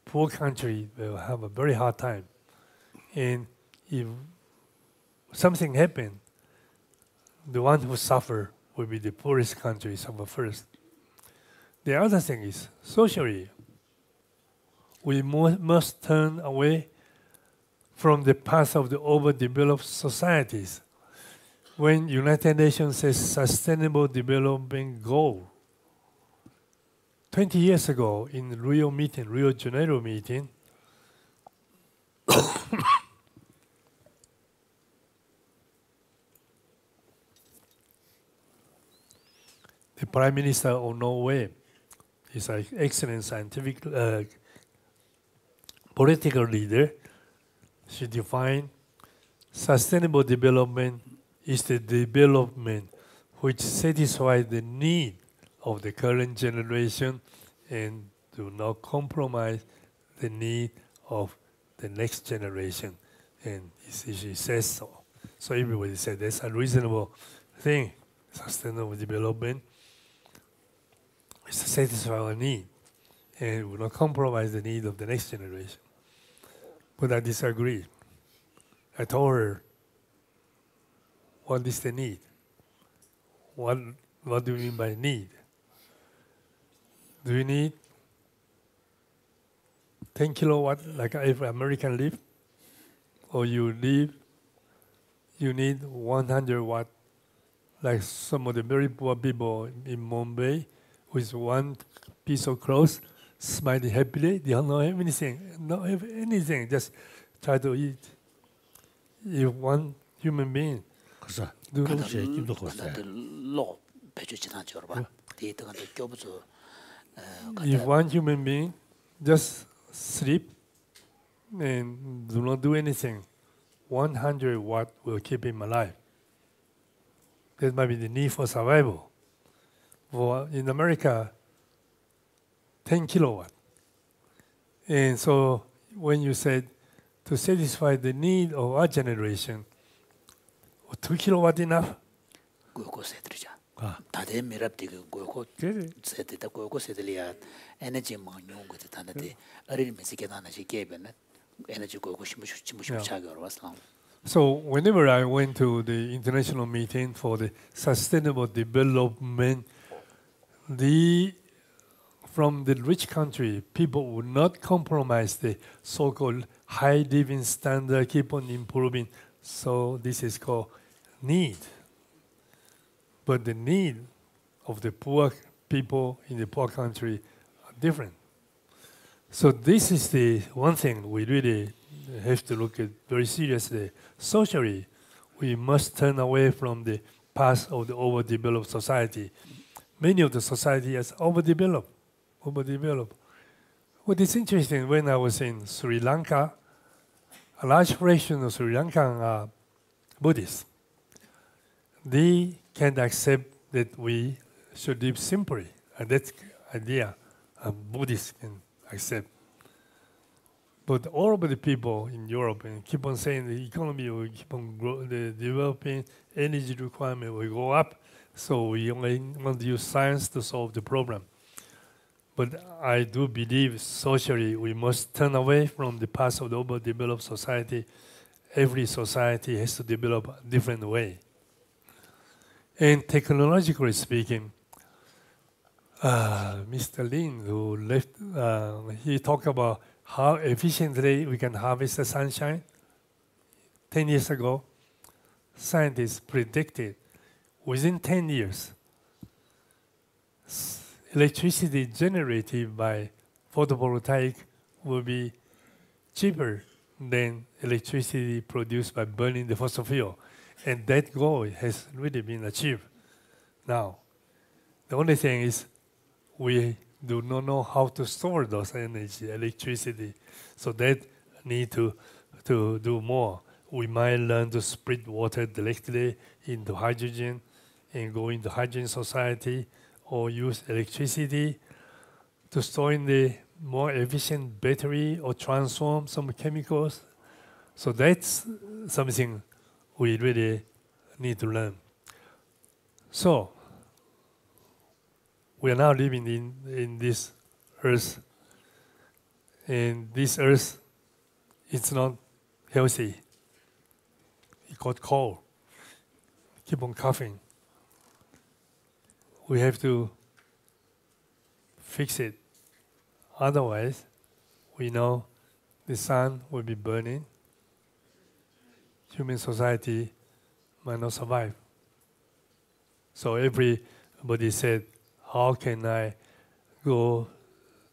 Poor country will have a very hard time. And if something happens, the one who suffers will be the poorest country suffer first. The other thing is, socially, we must turn away from the path of the overdeveloped societies. When United Nations says Sustainable Development Goal, twenty years ago in Rio meeting, Rio Janeiro meeting, The Prime Minister of Norway is an excellent scientific uh, political leader. She defined sustainable development is the development which satisfies the need of the current generation and do not compromise the need of the next generation. And she says so. So everybody said that's a reasonable thing, sustainable development. It's to satisfy our need, and it will not compromise the need of the next generation. But I disagree. I told her, what is the need? What, what do you mean by need? Do you need ten kilowatt like every American live? Or you live, you need one hundred watt like some of the very poor people in Mumbai, with one piece of clothes, smiling happily. They don't have anything, not have anything, just try to eat. If one human being do if one human being just sleep and do not do anything, one hundred watt will keep him alive. That might be the need for survival. Well, in America, ten kilowatt. And so when you said to satisfy the need of our generation, oh, two kilowatt enough? Ah. Yeah. So whenever I went to the international meeting for the sustainable development, The, from the rich country, people would not compromise the so-called high living standard, keep on improving. So this is called need. But the need of the poor people in the poor country are different. So this is the one thing we really have to look at very seriously. Socially, we must turn away from the path of the overdeveloped society. Many of the society has overdeveloped, overdeveloped. What is interesting, when I was in Sri Lanka, a large fraction of Sri Lankan are Buddhists. They can't accept that we should live simply. And that idea a Buddhist can accept. But all of the people in Europe and keep on saying the economy will keep on grow, the developing, energy requirement will go up. So we only want to use science to solve the problem. But I do believe socially we must turn away from the path of the overdeveloped society. Every society has to develop a different way. And technologically speaking, uh, Mister Lin, who left, uh, he talked about how efficiently we can harvest the sunshine. Ten years ago, scientists predicted within ten years, electricity generated by photovoltaic will be cheaper than electricity produced by burning the fossil fuel. And that goal has really been achieved now. The only thing is we do not know how to store those energy, electricity. So that need to, to do more. We might learn to split water directly into hydrogen and go into hydrogen society, or use electricity to store in the more efficient battery or transform some chemicals. So that's something we really need to learn. So we are now living in, in this earth, and this earth is not healthy. It got cold. Keep on coughing. We have to fix it. Otherwise, we know the sun will be burning. Human society might not survive. So everybody said, how can I go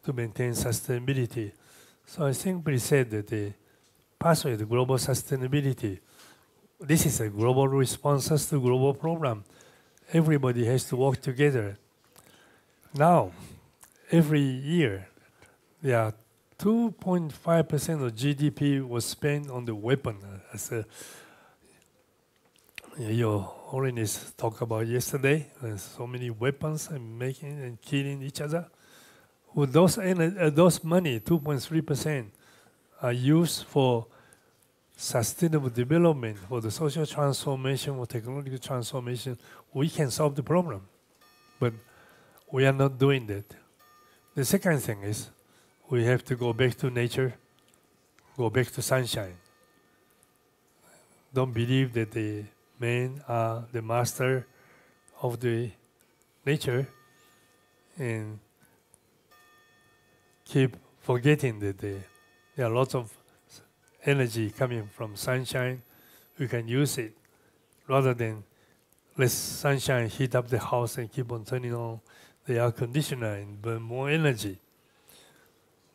to maintain sustainability? So I think we said that the pathway to global sustainability. This is a global response to global problem. Everybody has to work together. Now, every year, there are two point five percent of G D P was spent on the weapon, as uh, Your Holiness talked about yesterday. There's so many weapons and making and killing each other. With those, uh, those money, two point three percent, are used for sustainable development, for the social transformation, for technological transformation. We can solve the problem, but we are not doing that. The second thing is we have to go back to nature, go back to sunshine. Don't believe that the men are the master of the nature and keep forgetting that they, there are lots of energy coming from sunshine. We can use it rather than let sunshine heat up the house and keep on turning on the air conditioner and burn more energy.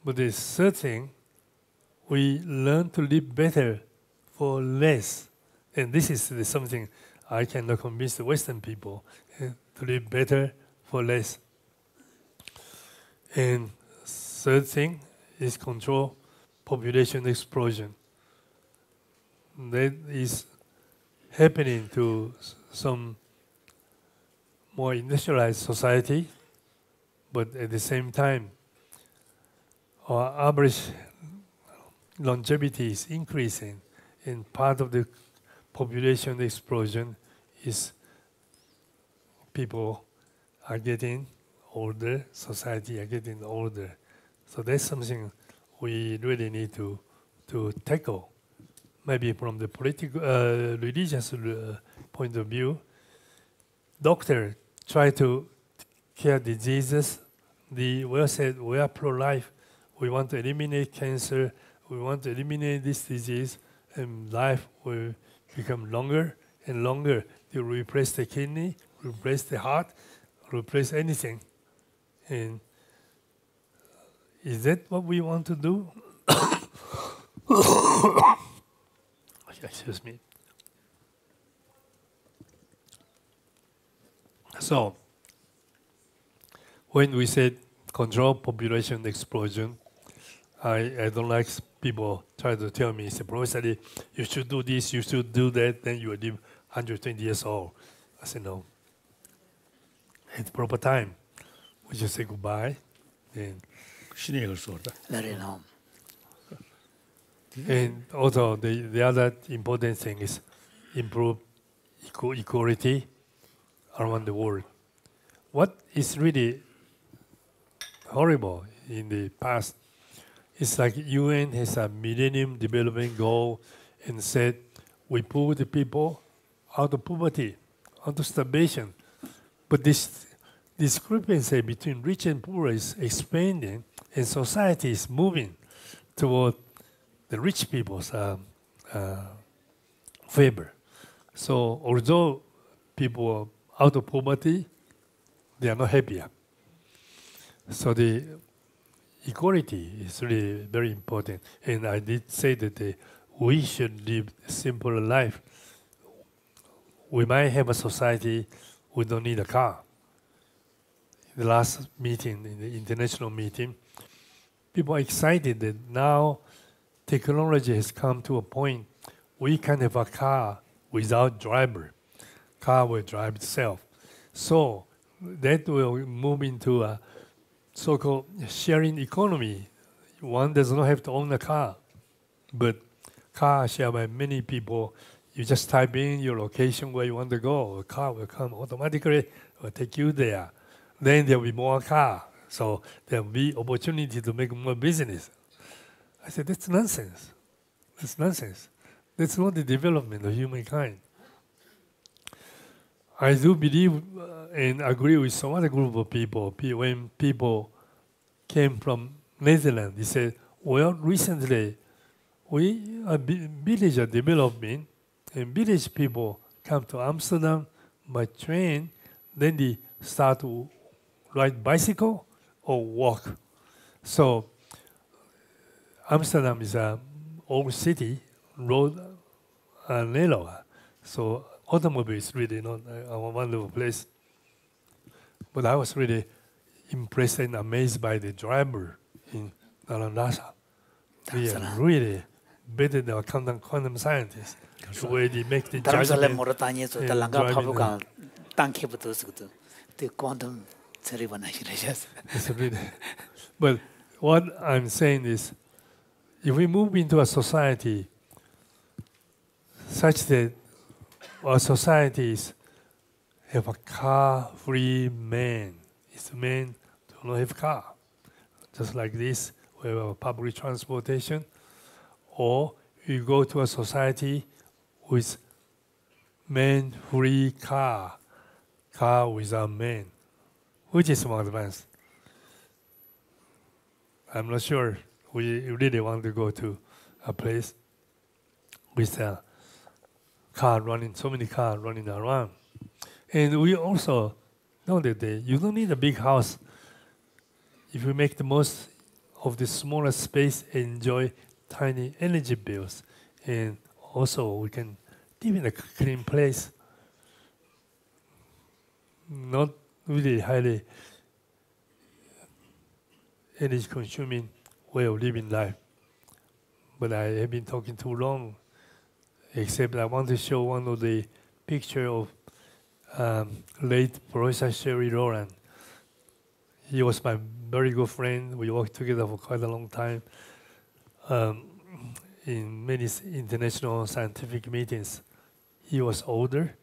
But the third thing, we learn to live better for less. And this is something I cannot convince the Western people, uh, to live better for less. And third thing is control population explosion. That is happening to some more industrialized society, but at the same time, our average longevity is increasing, and part of the population explosion is people are getting older, society are getting older. So that's something we really need to, to tackle. Maybe from the political, uh, religious uh, point of view, doctors try to cure diseases. The well said, we are pro-life. We want to eliminate cancer. We want to eliminate this disease, and life will become longer and longer. They replace the kidney, replace the heart, replace anything. And is that what we want to do? Excuse me. So, when we said control population explosion, I, I don't like people try to tell me, say, Professor, you should do this, you should do that, then you will live one hundred twenty years old. I said, no. At proper time, we just say goodbye. And, very long. And also, the, the other important thing is improve equal, equality around the world. What is really horrible in the past, it's like U N has a Millennium Development Goal and said, we pull the people out of poverty, out of starvation. But this discrepancy between rich and poor is expanding, and society is moving toward the rich people's uh, uh, favor. So although people are out of poverty, they are not happier. So the equality is really very important. And I did say that uh, we should live a simpler life. We might have a society we don't need a car. In the last meeting, in the international meeting, people are excited that now technology has come to a point we can have a car without driver. Car will drive itself. So that will move into a so-called sharing economy. One does not have to own a car, but car shared by many people. You just type in your location where you want to go. A car will come automatically, it will take you there. Then there will be more car. So there will be opportunity to make more business. I said, that's nonsense. That's nonsense. That's not the development of humankind. I do believe and agree with some other group of people. When people came from Netherlands, they said, well, recently, we, a village are developing, and village people come to Amsterdam by train, then they start to ride bicycle or walk. So Amsterdam is an old city, road are narrow. So automobile is really not a wonderful place. But I was really impressed and amazed by the driver in Nalanda. We are really better than quantum, quantum scientists. The way they make the judgment. Quantum ceremony. But what I'm saying is, if we move into a society such that our societies have a car-free man, it's men do not have car. Just like this, we have public transportation, or you go to a society with men-free car. Car without men, which is more advanced. I'm not sure we really want to go to a place with a car running, so many cars running around. And we also know that you don't need a big house if you make the most of the smaller space and enjoy tiny energy bills. And also we can live in a clean place. Not really highly energy-consuming way of living life. But I have been talking too long, except I want to show one of the pictures of um, late Professor Sherwood Rowland. He was my very good friend. We worked together for quite a long time um, in many international scientific meetings. He was older.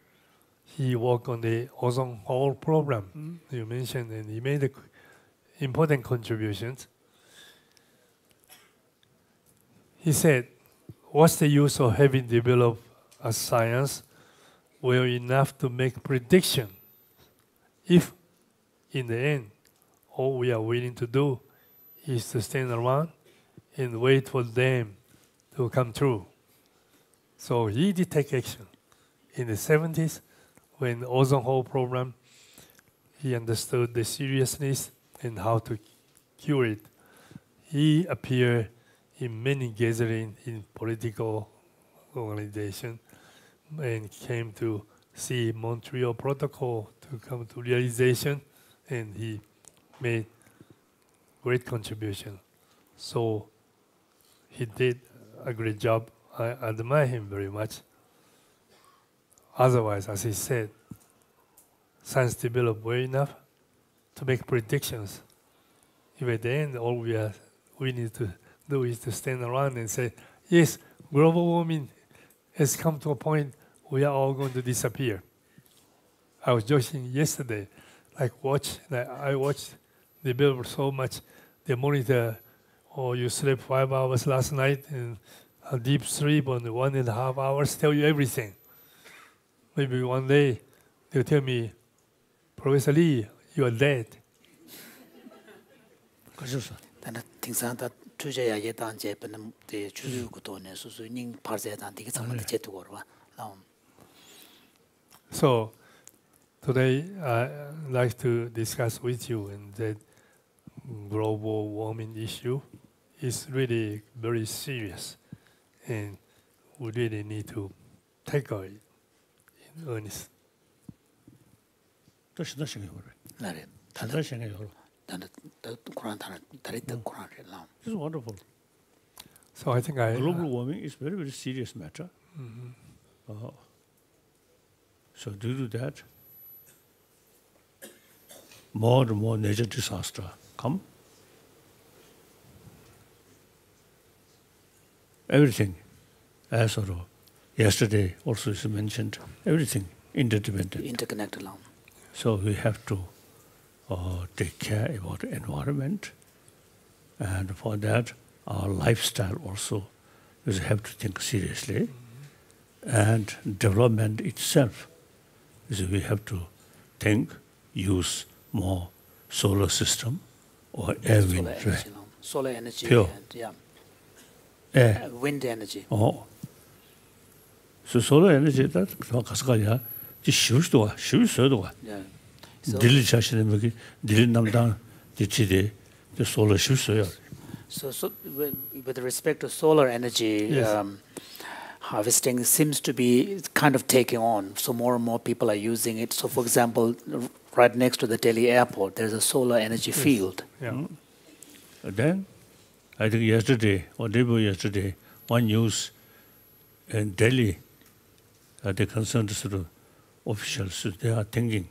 He worked on the ozone hole problem mm. you mentioned, and he made a important contributions. He said, what's the use of having developed a science well enough to make prediction if, in the end, all we are willing to do is to stand around and wait for them to come true? So he did take action. In the seventies, when the ozone hole problem, he understood the seriousness and how to cure it. He appeared in many gatherings in political organizations and came to see Montreal Protocol to come to realization, and he made great contribution. So he did a great job. I admire him very much. Otherwise, as he said, science developed well enough to make predictions. If at the end all we, are, we need to do is to stand around and say, yes, global warming has come to a point we are all going to disappear. I was joking yesterday, like watch, like I watched the bill so much, the monitor, oh, you slept five hours last night and a deep sleep on one and a half hours tell you everything. Maybe one day they'll tell me, Professor Lee, you are dead. So today I'd like to discuss with you and that global warming issue is really very serious and we really need to tackle it. Honest. It's wonderful. So I think I global uh, warming is very very serious matter. Mm-hmm. uh, so due to that, more and more nature disaster come. Everything, as sort of. Yesterday also is mentioned, everything interdependent. Interconnected. So we have to uh, take care about the environment. And for that, our lifestyle also, we have to think seriously. Mm-hmm. And development itself, is we have to think, use more solar system or air solar wind. Energy, right? Solar energy. Pure. And, yeah. Air. Wind energy. Oh. So solar energy, that Kaskaya, just shoes to her, shoes to her. Dilly Chashin, Dilly Namdan, the Chide, the solar shoes to her. So, so with respect to solar energy, yes. um, harvesting seems to be kind of taking on. So more and more people are using it. So for example, right next to the Delhi airport, there's a solar energy yes. field. Yeah. Mm. Then, I think yesterday, or day before yesterday, one news in Delhi, uh, the concerned sort of officials, they are thinking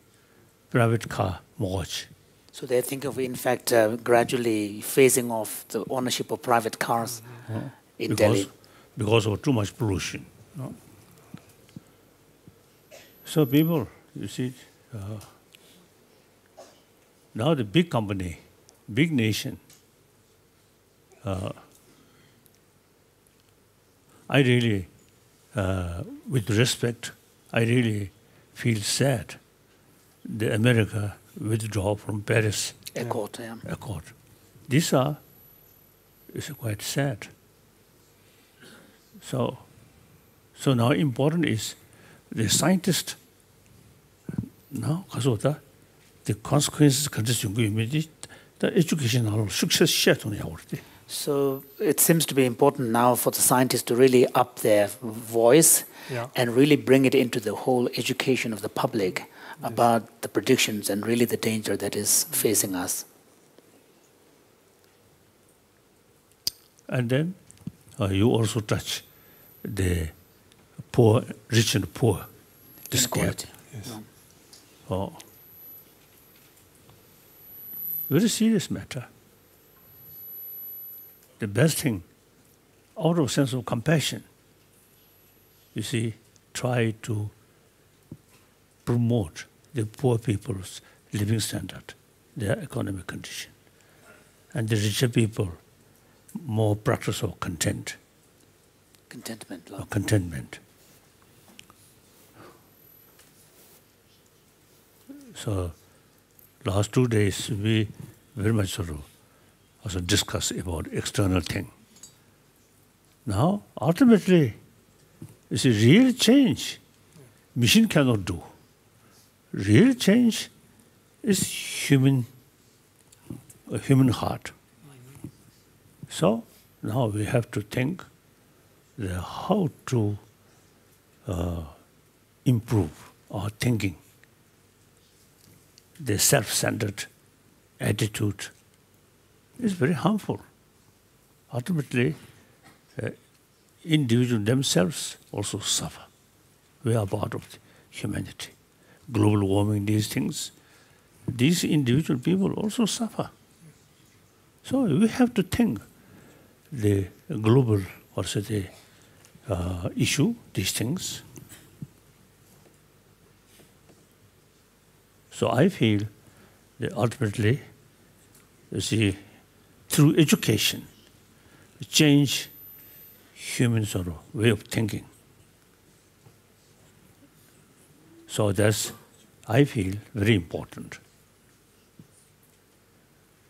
private car mortgage. So they think of, in fact, uh, gradually phasing off the ownership of private cars uh, in because, Delhi. Because of too much pollution. No? So people, you see, uh, now the big company, big nation, uh, I really, uh, with respect, I really feel sad that America withdraw from Paris Accord. Yeah. Accord. These are, it's quite sad. So, so now important is the scientist. Now, the consequences the educational success. So it seems to be important now for the scientists to really up their voice yeah. and really bring it into the whole education of the public. About the predictions and really the danger that is facing us. And then uh, you also touch the poor, rich and poor, this gap. Yes. Oh. Very serious matter. The best thing, out of sense of compassion, you see, try to promote the poor people's living standard, their economic condition, and the richer people more practice of content. Contentment. Or contentment. So, last two days we very much sort of also discuss about external thing. Now, ultimately, it's a real change. Machine cannot do. Real change is human, a human heart. So now we have to think the how to uh, improve our thinking, the self-centered attitude is very harmful. Ultimately, uh, individuals themselves also suffer. We are part of humanity. Global warming, these things, these individual people also suffer. So we have to think the global or say the uh, issue, these things. So I feel that ultimately, you see, through education, change human sort of way of thinking. So that's, I feel, very important.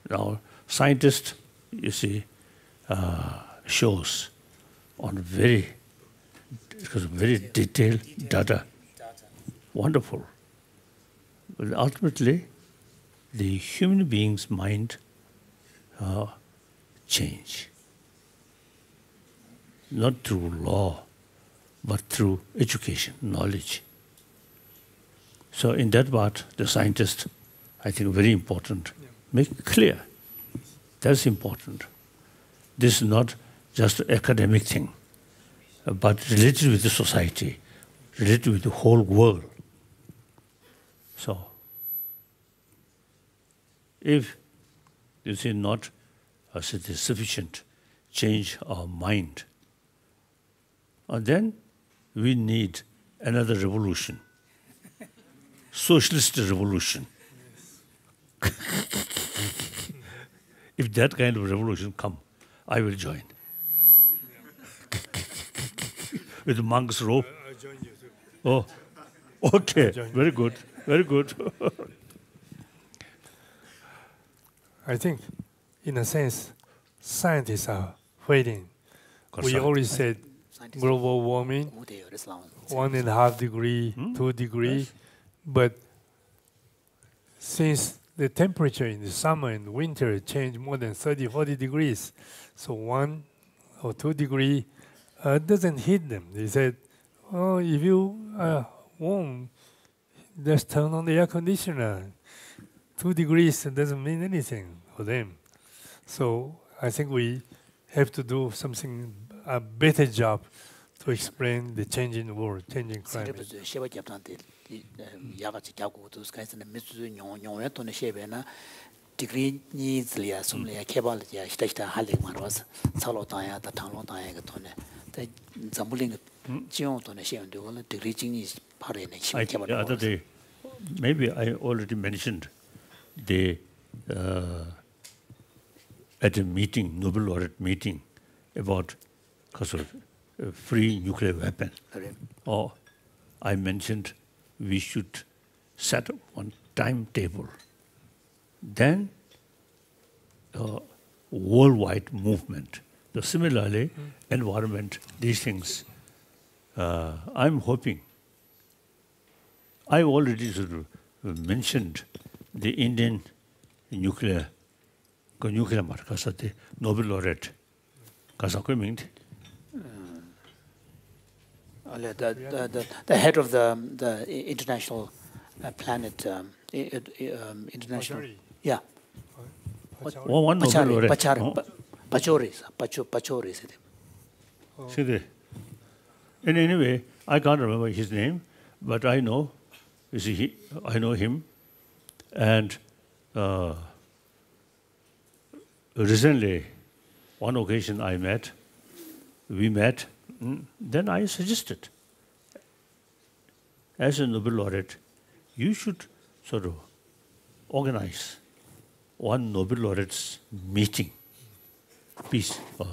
Now, scientists, you see, uh, shows on very, because very detailed data. Wonderful. But ultimately, the human being's mind uh, change. Not through law, but through education, knowledge. So in that part, the scientist, I think, very important. Yeah. Make it clear. That's important. This is not just an academic thing, but related with the society, related with the whole world. So if you see not uh, sufficient change our mind, and then we need another revolution. Socialist revolution. Yes. If that kind of revolution come, I will join. Yeah. With monk's robe. I, I join you too. Oh, okay. Very good. Very good. I think, in a sense, scientists are waiting. We always said global warming, one and a half degree, hmm? two degree. Yes. But since the temperature in the summer and winter change more than thirty, forty degrees. So one or two degree uh, doesn't hit them. They said, oh, if you are warm, just turn on the air conditioner. Two degrees doesn't mean anything for them. So I think we have to do something, a better job to explain the changing world, changing climate. Degree needs liya sumliya kebal ya shita shita halik marwas salota ya ta thalota ya to ne ta zambuling jion to ne sheon de wala degree needs pare ne shim kebal. The other day maybe I already mentioned the uh, at a meeting, Nobel laureate meeting about a free nuclear weapon. Right. Or I mentioned we should set up one timetable. Then uh, worldwide movement. So similarly, mm. environment, these things. Uh, I'm hoping. I already mentioned the Indian nuclear, nuclear man, kasate Nobel laureate, kasakoi mingde. The the head of the the international uh, planet um, um, international. Pachauri. Yeah. Pachauri. One, one Pachauri. Pachauri. Oh. Pachauri. Pachauri. Oh. See there. And anyway, I can't remember his name, but I know, you see, he, I know him. And uh, recently, one occasion I met, we met, then I suggested, as a Nobel laureate, you should sort of organize one Nobel laureate's meeting, peace, uh,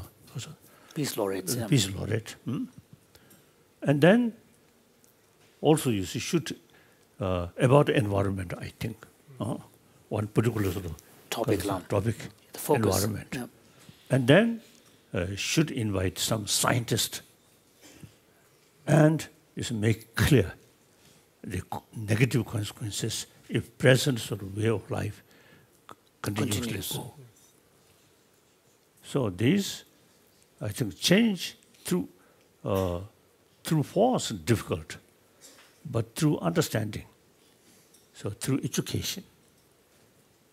peace laureates, uh, peace yeah. laureate, hmm? And then also you see should uh, about environment. I think uh, one particular sort of topic, topic, the focus, environment, yeah. And then uh, should invite some scientist and you see, make clear the negative consequences. If present sort of way of life continuously Continuous. go. So these, I think, change through uh, through force is difficult, but through understanding, so through education,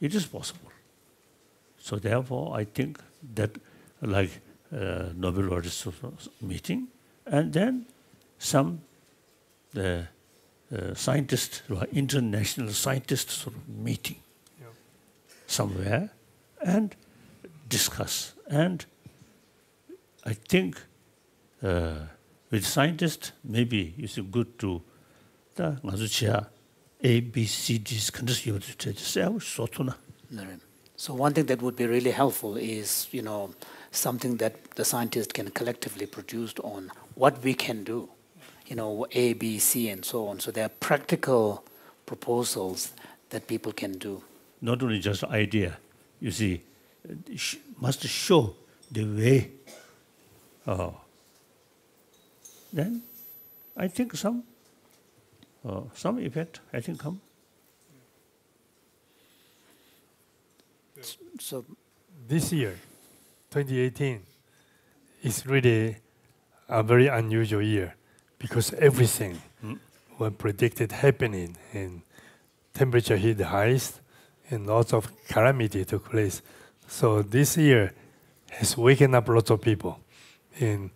it is possible. So therefore, I think that like uh, Nobel laureates meeting, and then some the. Uh, scientists, international scientists sort of meeting yep. somewhere and discuss. And I think uh, with scientists, maybe it's good to the A, B, C, D's So one thing that would be really helpful is, you know, something that the scientists can collectively produce on what we can do. You know, A, B, C, and so on. So there are practical proposals that people can do. Not only just idea, you see, sh must show the way. Uh, then, I think some uh, some effect. I think come. Yeah. So this year, twenty eighteen, is really a very unusual year. Because everything hmm. was predicted happening, and temperature hit the highest, and lots of calamity took place. So this year has waken up lots of people. And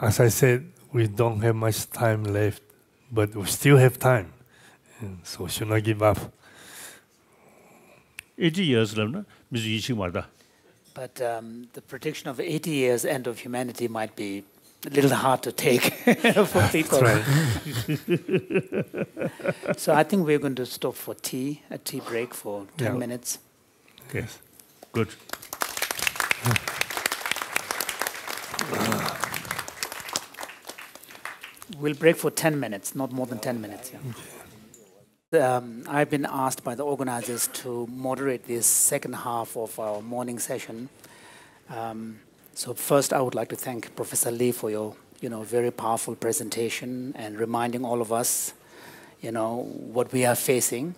as I said, we don't have much time left, but we still have time, and so we should not give up. eighty years left, Mister But um, the prediction of eighty years end of humanity might be a little hard to take for people. So I think we're going to stop for tea, a tea break for ten yeah. minutes. Yes, good. We'll break for ten minutes, not more than ten minutes. Yeah. Um, I've been asked by the organizers to moderate this second half of our morning session. Um, So first, I would like to thank Professor Lee for your, you know, very powerful presentation and reminding all of us, you know, what we are facing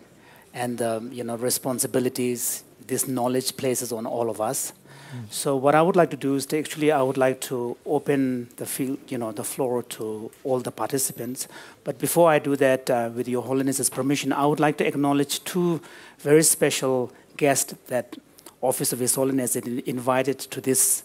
and the you know, responsibilities this knowledge places on all of us. Mm. So what I would like to do is to actually, I would like to open the field, you know, the floor to all the participants. But before I do that, uh, with Your Holiness's permission, I would like to acknowledge two very special guests that Office of His Holiness invited to this,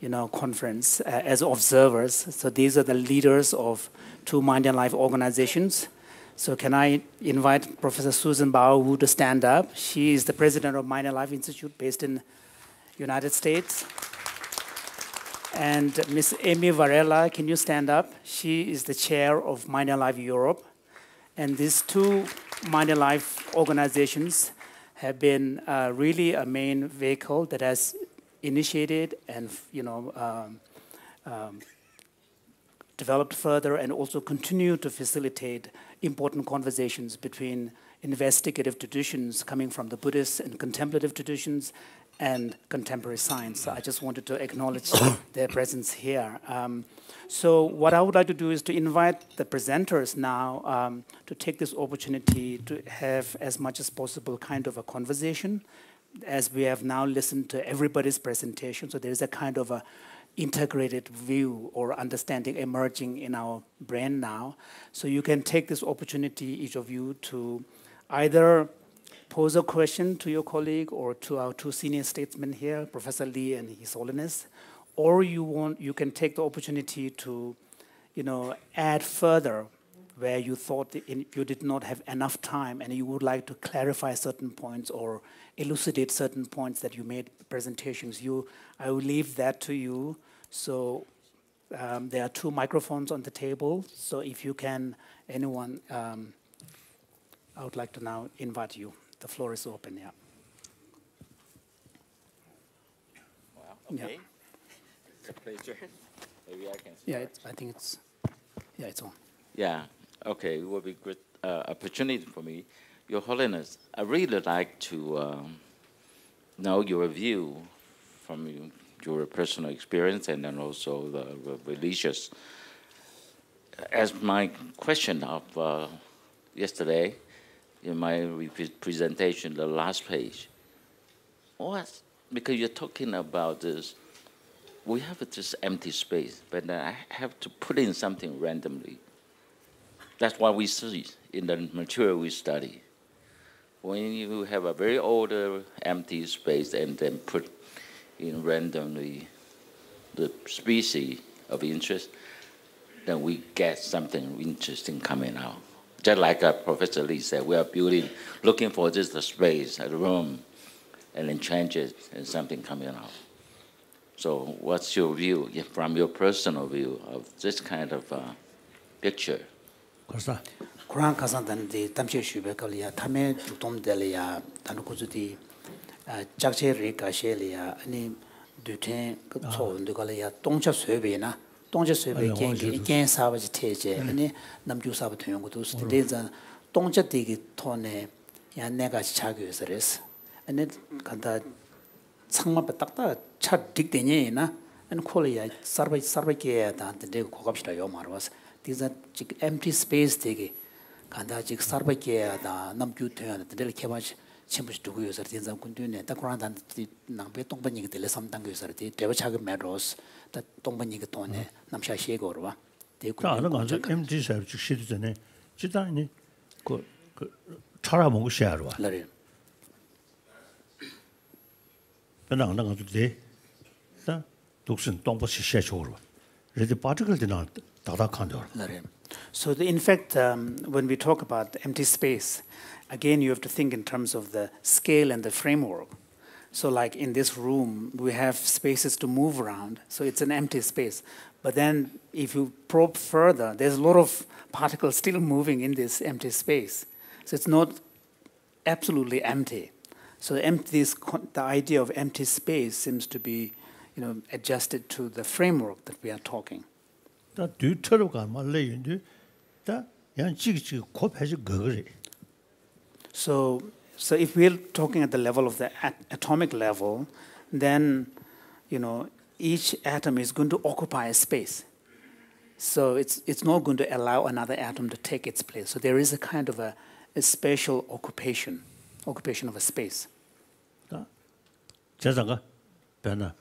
you know, conference uh, as observers. So these are the leaders of two mind and life organizations. So can I invite Professor Susan Bauer-Woo to stand up? She is the president of Mind and Life Institute based in United States. And Miss Amy Varela, can you stand up? She is the chair of Mind and Life Europe. And these two Mind and Life organizations have been uh, really a main vehicle that has initiated and you know um, um, developed further and also continue to facilitate important conversations between investigative traditions coming from the Buddhist and contemplative traditions and contemporary science. So I just wanted to acknowledge their presence here. Um, so what I would like to do is to invite the presenters now um, to take this opportunity to have as much as possible kind of a conversation, as we have now listened to everybody's presentation. So there is a kind of a integrated view or understanding emerging in our brain now. So you can take this opportunity, each of you, to either pose a question to your colleague or to our two senior statesmen here, Professor Lee and His Holiness, or you want you can take the opportunity to, you know, add further where you thought in, you did not have enough time and you would like to clarify certain points or elucidate certain points that you made presentations. You, I will leave that to you. So um, there are two microphones on the table. So if you can, anyone, um, I would like to now invite you. The floor is open, yeah. Wow, okay. Yeah. Pleasure. Maybe I can see. Yeah, it's, I think it's, yeah, it's on. Yeah, okay, it will be a great uh, opportunity for me. Your Holiness, I really like to um, know your view from you, your personal experience and then also the religious. As my question of uh, yesterday, in my presentation, the last page, what, because you're talking about this, we have this empty space, but I have to put in something randomly. That's what we see in the material we study. When you have a very old uh, empty space and then put in randomly the species of interest, then we get something interesting coming out. Just like uh, Professor Lee said, we are building, looking for just a space, a room, and then change it, and something coming out. So what's your view, from your personal view, of this kind of uh, picture? Kurang kasan dan di tamche shube kali ya thamay jutom dali ya tanu kujudi chakche rika sheli ya ani duthen chowun du kali ya tongcha shube na tongcha shube kengi ken sabaj theje ani namju sab thyon ko dus de za tongcha digi thone ya nega chagyo seres ani kanda changma patakta chat dik denye na an kholi ya sarbai sarbai ke ta de khogapshta yo marwas. These are empty space. They can take survey care, the delicate chimps to use at the continue. The ground and the Nambe Tombanic, the Lesam Tangus, the Devachag Meadows, the Tombanicatone, Namsha Shegorva. They could empty service to shit the name. Chitani Taramu Sherwa. Larry Banana today. The Tuxin Tombas Sheshorva. Read the particle did not. So the, in fact, um, when we talk about empty space, again, you have to think in terms of the scale and the framework. So like in this room, we have spaces to move around, so it's an empty space. But then if you probe further, there's a lot of particles still moving in this empty space. So it's not absolutely empty. So empty, the idea of empty space seems to be, you know, adjusted to the framework that we are talking. That do that So, so if we're talking at the level of the at atomic level, then you know each atom is going to occupy a space. So it's it's not going to allow another atom to take its place. So there is a kind of a, a spatial occupation. occupation of a space. Chazanga, Bana,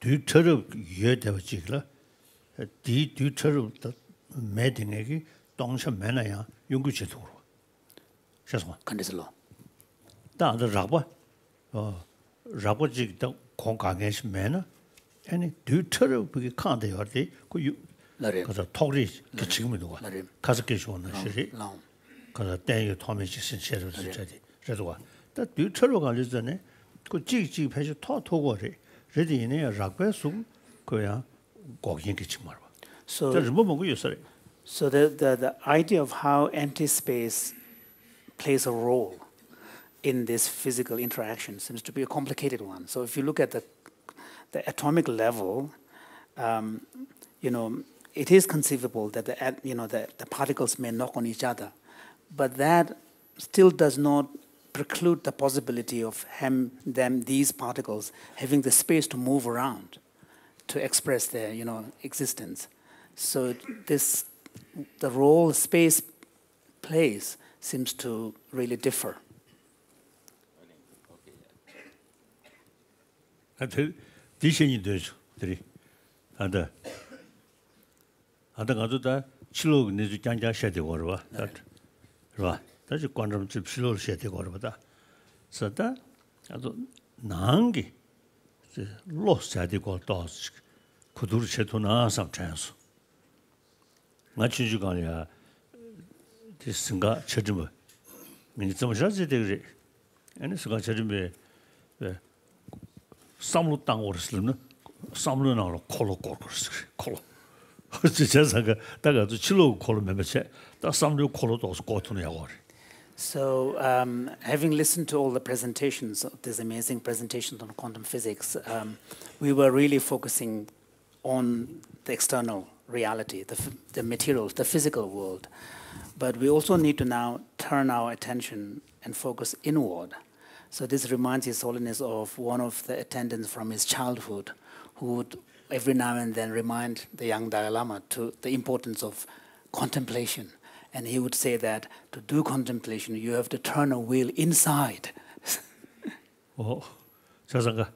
do turtle Yedavjigla, D. do turtle Medinegi, Dongsha Manaya, Yunguchitur. Chazma, Candislo. Down the rubber, rubber jig, the Kongang's manner, and do turtle we can't the early, could you? Because a Tories catching with one, Kazakish on the city, because then you told me she's in shadow of the city. That's why. That do turtle is the name. Jig has taught to worry, ready in a rugby soon, Koya, walking kitchen marble. So there's a sorry. So the, the, the idea of how empty space plays a role in this physical interaction seems to be a complicated one. So if you look at the, the atomic level, um, you know, it is conceivable that the, you know, the, the particles may knock on each other, but that still does not preclude the possibility of him, them, these particles having the space to move around, to express their, you know, existence. So this, the role space plays seems to really differ. And this is three. And the other children is Janja Shetty or what? That's a quantum chip slow shedding or whatever. So that I don't Nangi lost at the gold task could do Shetuna sometimes. Much as you can this Singa Chetumer means some Shazzy degree. And it's got Chetumer some look down or slim, some look down or color corkers. Color. It's just like a chillo column membership. That's some new color those go to the hour. So, um, having listened to all the presentations, these amazing presentations on quantum physics, um, we were really focusing on the external reality, the, the materials, the physical world. But we also need to now turn our attention and focus inward. So this reminds His Holiness of one of the attendants from his childhood, who would every now and then remind the young Dalai Lama to the importance of contemplation. And he would say that to do contemplation, you have to turn a wheel inside. Oh, Sasanga.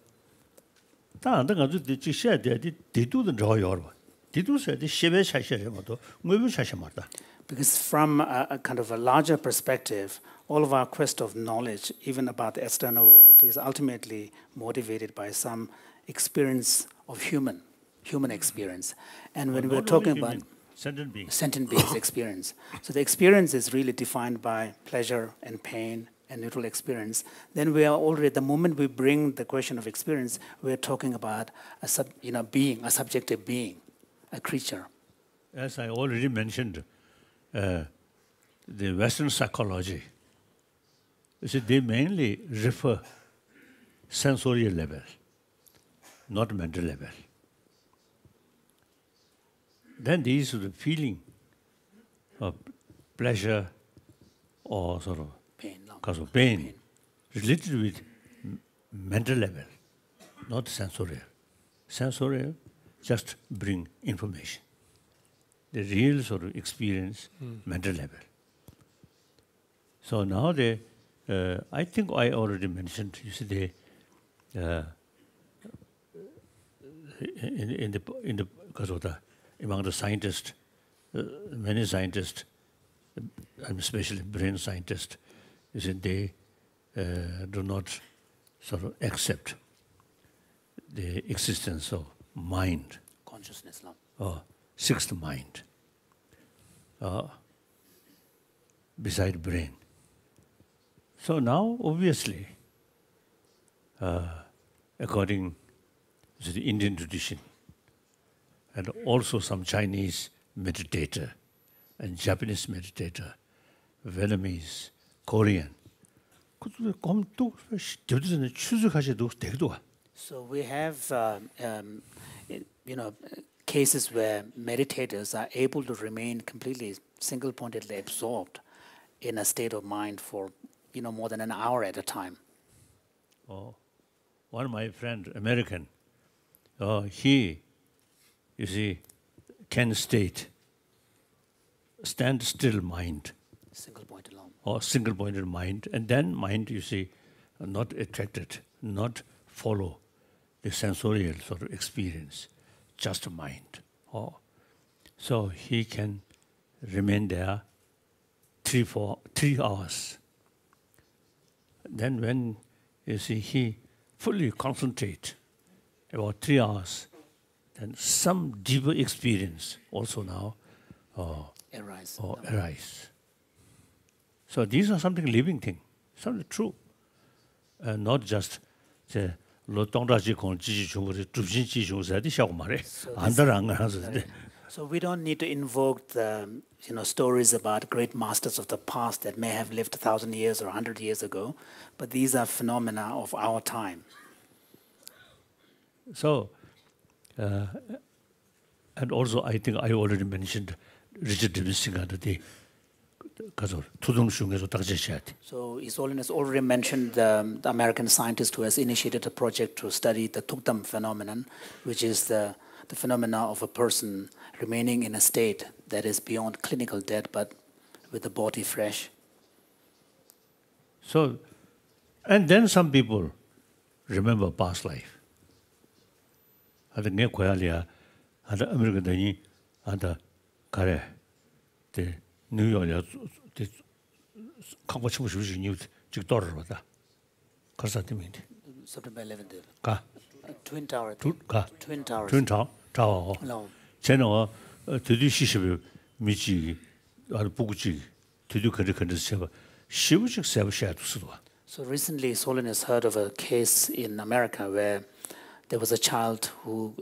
Because from a, a kind of a larger perspective, all of our quest of knowledge, even about the external world, is ultimately motivated by some experience of human, human experience. And when we're talking about sentient beings. Sentient beings experience. So the experience is really defined by pleasure and pain and neutral experience. Then we are already, the moment we bring the question of experience, we are talking about a sub, you know, being, a subjective being, a creature. As I already mentioned, uh, the Western psychology, you see, they mainly refer sensorial level, not mental level. Then there is the feeling of pleasure or sort of pain, cause of pain, pain related with mental level, not sensorial. Sensorial just bring information. The real sort of experience, mm. mental level. So now they, uh, I think I already mentioned, you see, they, uh, in, in the, in the, because of the, among the scientists, uh, many scientists, and especially brain scientists, you see, they uh, do not sort of accept the existence of mind, consciousness, no? Or sixth mind, uh, beside brain. So now, obviously, uh, according to the Indian tradition, and also some Chinese meditator, and Japanese meditator, Vietnamese, Korean. So we have, uh, um, you know, cases where meditators are able to remain completely single-pointedly absorbed in a state of mind for, you know, more than an hour at a time. Oh, one of my friend, American, uh, he. You see, can state, stand still mind. Single point alone. or single-pointed mind. And then mind, you see, not attracted, not follow the sensorial sort of experience, just mind. Oh. So he can remain there three, four, three hours. Then when, you see, he fully concentrates about three hours, then some deeper experience also now oh, arise. Oh, no. arise. So these are something living thing, something true. Uh, not just the so, so we don't need to invoke the you know stories about great masters of the past that may have lived a thousand years or a hundred years ago, but these are phenomena of our time. So, uh, and also I think I already mentioned Richard Davidson and the So His Holiness already mentioned um, the American scientist who has initiated a project to study the Tukdam phenomenon, which is the, the phenomena of a person remaining in a state that is beyond clinical death, but with the body fresh. So, and then some people remember past life. New York, the Congress was renewed. Jigdor was Karsatimid. September eleventh. Ka. Twin Tower. Ka. Twin Tower. Twin Tower. Tower. No. Channel. To do Shishibu, Michi, or Puguchi, to do Kandikandisever. She was accepted to Sudwa. So recently, His Holiness heard of a case in America where there was a child who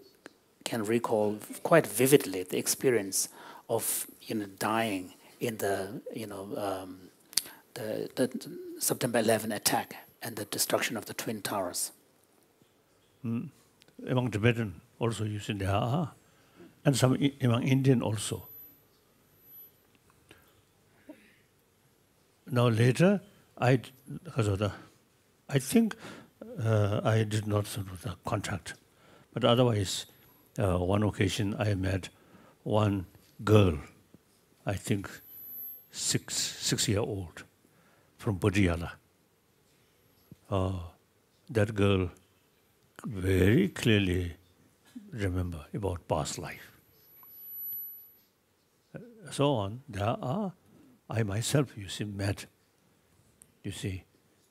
can recall quite vividly the experience of you know dying. In the you know um, the, the September eleventh attack and the destruction of the Twin Towers. Mm. Among Tibetan also using the aha, and some I among Indian also. Now later, I I think uh, I did not sort of the contract, but otherwise, uh, one occasion I met one girl, I think. Six, six-year-old from Bodhicaryavatara. Uh, that girl very clearly remember about past life. Uh, so on, there are, I myself, you see, met, you see,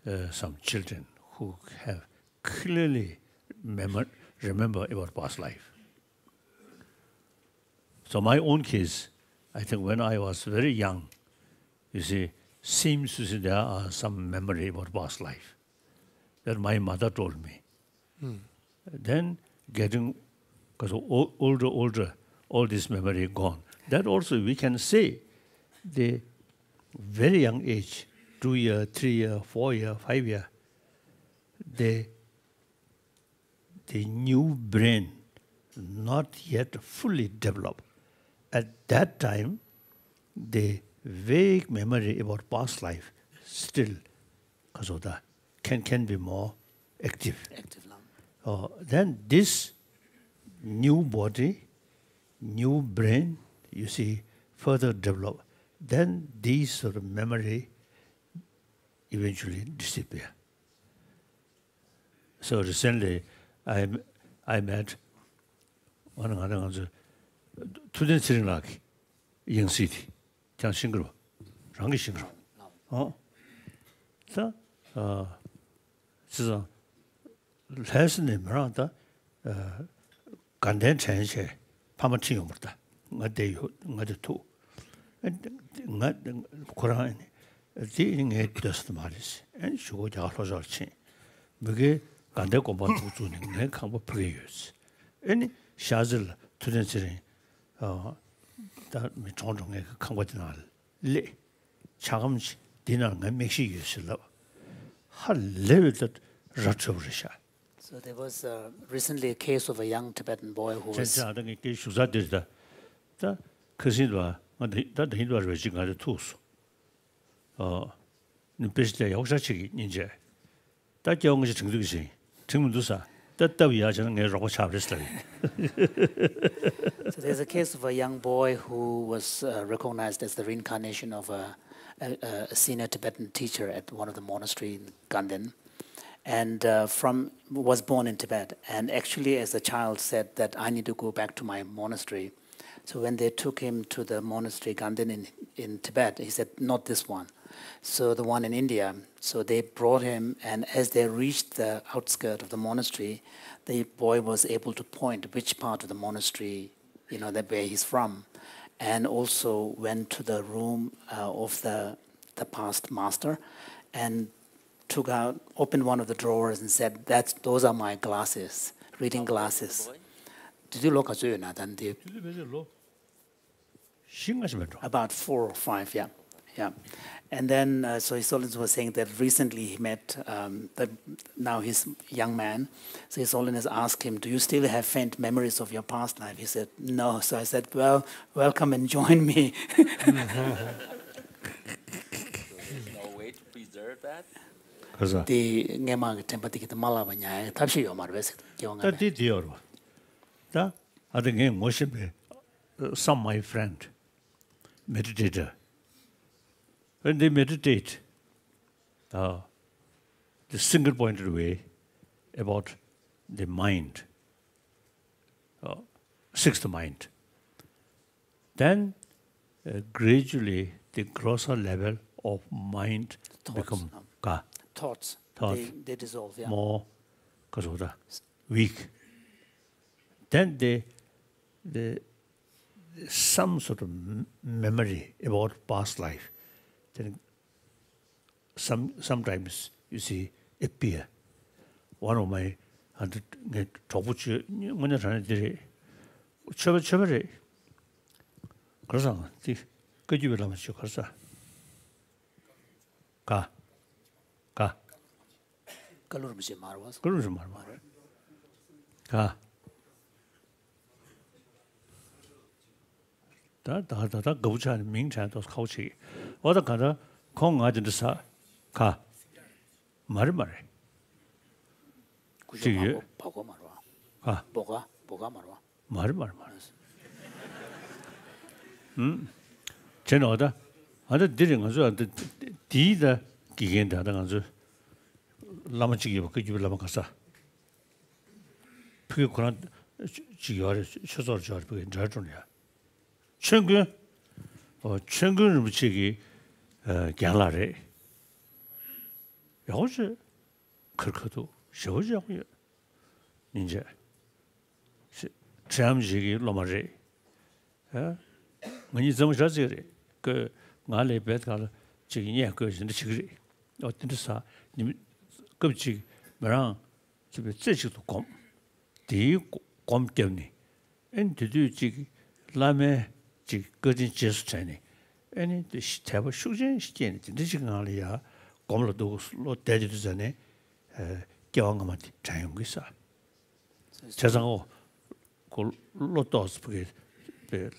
uh, some children who have clearly remember, remember about past life. So my own case, I think when I was very young, you see, seems to see there are some memory about past life that my mother told me. Hmm. Then getting, because older, older, all this memory gone. That also we can say, the very young age, two year, three year, four year, five year, the the new brain not yet fully developed. At that time, the vague memory about past life still can, can be more active. Active uh, then this new body, new brain, you see, further develop. Then these sort of memory eventually disappear. So recently, I, I met one another today Sri Lanka, young city. Singro, Rangi Singro. Oh, so, uh, so last name around the Ganden change, Pamati Yomata, Madayu, Madatu, and Mad Koran, dealing it dust maris, and show the Alhozarchi. Bugay Gandakomatu tuning, and come up prayers. Any Shazil to the city. So there was uh, recently a case of a young Tibetan boy who was... So there's a case of a young boy who was uh, recognized as the reincarnation of a, a, a senior Tibetan teacher at one of the monasteries in Ganden, and uh, from was born in Tibet, and actually as a child said that I need to go back to my monastery. So when they took him to the monastery Ganden in, in Tibet, he said, not this one, so the one in India. So they brought him, and as they reached the outskirt of the monastery, the boy was able to point which part of the monastery, you know, that where he's from, and also went to the room uh, of the, the past master and took out, opened one of the drawers and said, "That's those are my glasses, reading glasses." Did you look at you Nathan? About four or five, yeah. Yeah, and then uh, so His Holiness was saying that recently he met um, the, now his young man. So His Holiness asked him, "Do you still have faint memories of your past life?" He said, "No." So I said, "Well, welcome and join me." So there's no way to preserve that. Some my friend, meditator. When they meditate, uh, the single-pointed way about the mind, uh, sixth mind, then uh, gradually the grosser level of mind thoughts, become um, ka, thoughts. Thought, they, they dissolve, yeah. More kasoda, weak. Then they, they, some sort of memory about past life. Then some, sometimes you see appear. One of my Ka Ka Ka Da da da da go chan ming chan to khau chi wa da ka da khong a de sa ka mar mar ku ji pa ko mar wa ha boga boga mar wa mar mar mar hm chen oda ada diring azu ada di da gigen da da azu lama chi ba ku ji lama ka sa phu ko chi yar chozor jar bu jar ton ya Chungu, or Chungu Ruchigi, Galare. Yoja, Kirkutu, Shoja, Ninja, Tramjigi, Lomare. When you don't judge it, go, Male, Betal, Chiginia, goes in the Chigri, or Tinsa, Gubchig, Maran, to be teacher to come. Tea, come, Kelni, and to do Chig, Lame. Good in just training. And the table shooting, skin, the Chinalia, Commodos, Lord Dedizane, Gangamati, Tangisa. Chazango, Lotos,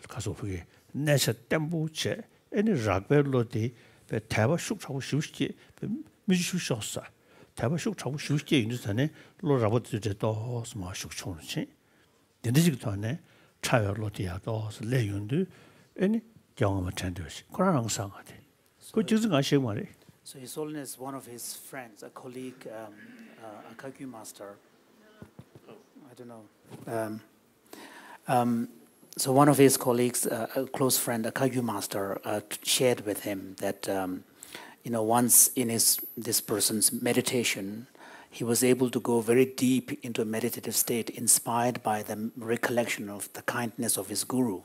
Casofi, Nessa Temple chair, and a rugby loti, the table shook our shoeski, the Mishu Shosa. Table shook our shoeski in the Sane, Lord Robert the Doors, Marshal Chonchi. The Nizitane. Child Lotia does lay undu any young attenders. Corang Sangati. Good using Ashimari. So His Holiness, one of his friends, a colleague, um, uh, a Kagyu master, I don't know. Um, um, so one of his colleagues, uh, a close friend, a Kagyu master, uh, shared with him that, um, you know, once in his this person's meditation, he was able to go very deep into a meditative state inspired by the recollection of the kindness of his guru.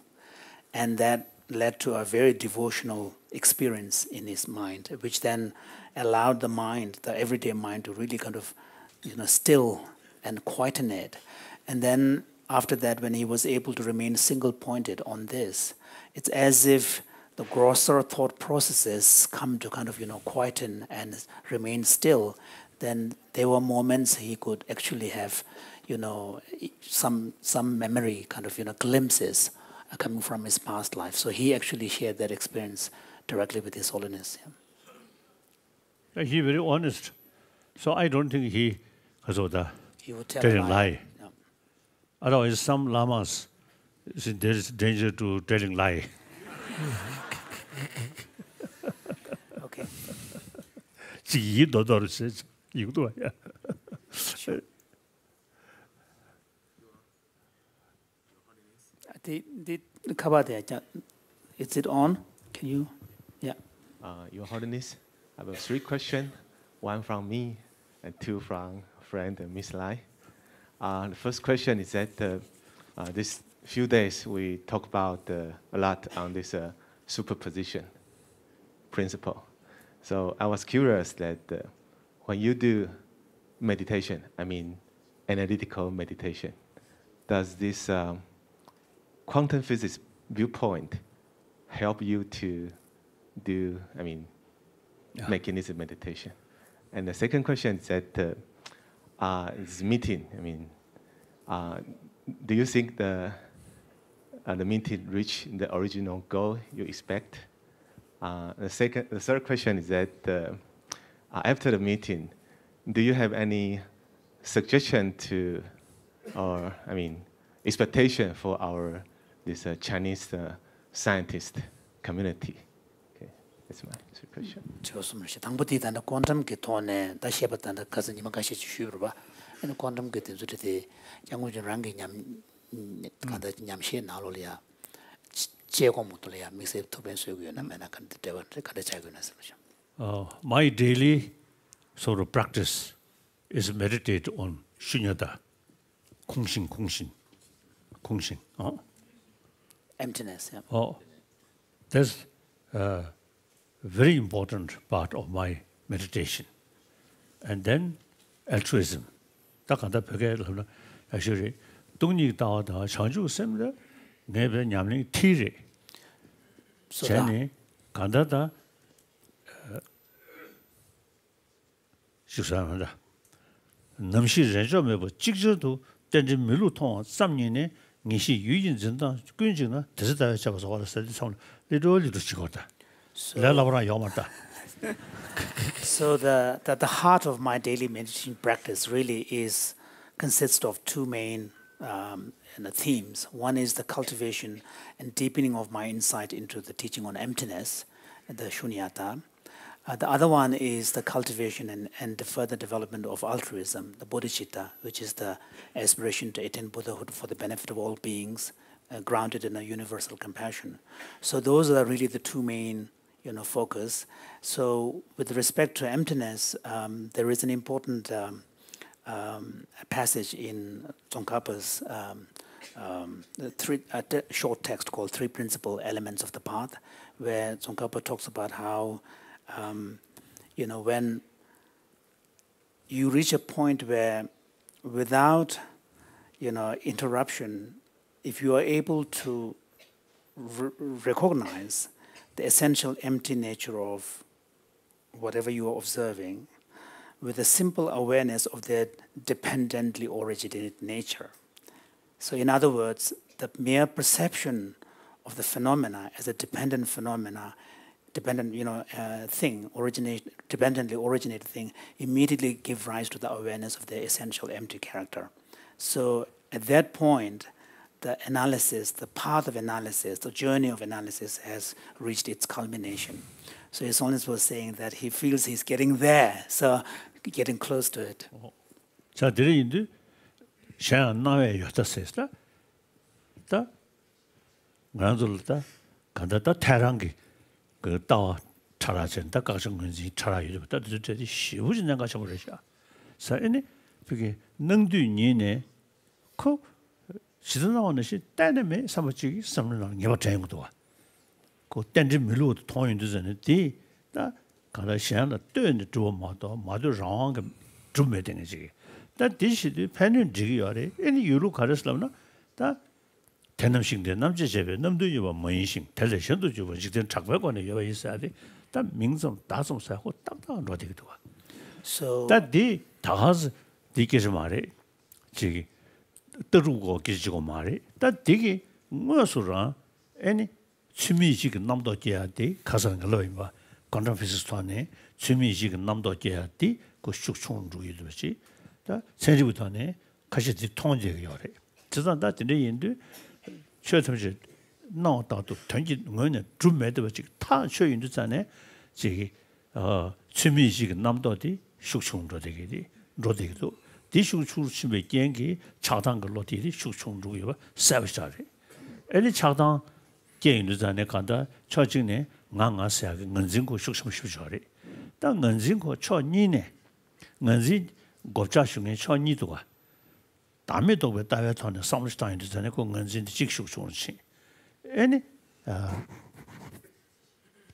And that led to a very devotional experience in his mind, which then allowed the mind, the everyday mind, to really kind of, you know, still and quieten it. And then after that, when he was able to remain single-pointed on this, it's as if the grosser thought processes come to kind of, you know, quieten and remain still. Then there were moments he could actually have, you know, some some memory kind of, you know, glimpses coming from his past life. So he actually shared that experience directly with His Holiness. Yeah. He very honest. So I don't think he, he would tell, tell a lie. lie. No. Otherwise, some lamas, there is danger to telling lie. Sure. They did cover that. Is it on? Can you? Yeah. Uh, Your Holiness, I have three questions. One from me and two from friend Miss Lai. Uh, the first question is that uh, uh, this few days we talk about uh, a lot on this uh, superposition principle. So I was curious that uh, when you do meditation, I mean analytical meditation, does this um, quantum physics viewpoint help you to do, I mean, yeah. mechanism meditation? And the second question is that uh, Uh, this meeting, I mean, uh, do you think the, uh, the meeting reached the original goal you expect? Uh, the, second, the third question is that uh, after the meeting, do you have any suggestion to, or I mean, expectation for our this uh, Chinese uh, scientist community? That's my question. Quantum and quantum uh, my daily sort of practice is meditate on shunyata, kongxin, kongxin, kongxin. Huh? Emptiness. Yeah. Oh, there's. Uh, very important part of my meditation. And then altruism. Actually, So, so the, the the heart of my daily meditation practice really is consists of two main um, and the themes. One is the cultivation and deepening of my insight into the teaching on emptiness, the shunyata. Uh, the other one is the cultivation and, and the further development of altruism, the bodhicitta, which is the aspiration to attain Buddhahood for the benefit of all beings, uh, grounded in a universal compassion. So those are really the two main, you know, focus. So with respect to emptiness, um, there is an important um, um, passage in Tsongkhapa's um, um, three, a te short text called Three Principal Elements of the Path, where Tsongkhapa talks about how, um, you know, when you reach a point where without, you know, interruption, if you are able to r recognize the essential empty nature of whatever you are observing, with a simple awareness of their dependently originated nature. So in other words, the mere perception of the phenomena as a dependent phenomena, dependent, you know, uh, thing, originate, dependently originated thing, immediately give rise to the awareness of their essential empty character. So at that point, the analysis, the path of analysis, the journey of analysis has reached its culmination. So His Holiness was saying that he feels he's getting there, so getting close to it. Oh. So that the Tahas Dikishmare Jigi. Tsumijik namdodi shukchung rodegidi rodegdo. Di shukchung tsumi gengi chagdang rodegidi shukchung rogiwa savishari. Eli chagdang gengi nuzane kanda chajigne nganga sayagi nganzinko shukchung shukchari. Da nganzinko cho nine nganzin gopcha shungen cho nidoga. Dami dobe dawe tane samlishtan nuzane ko nganzin jik shukchung chin. Eli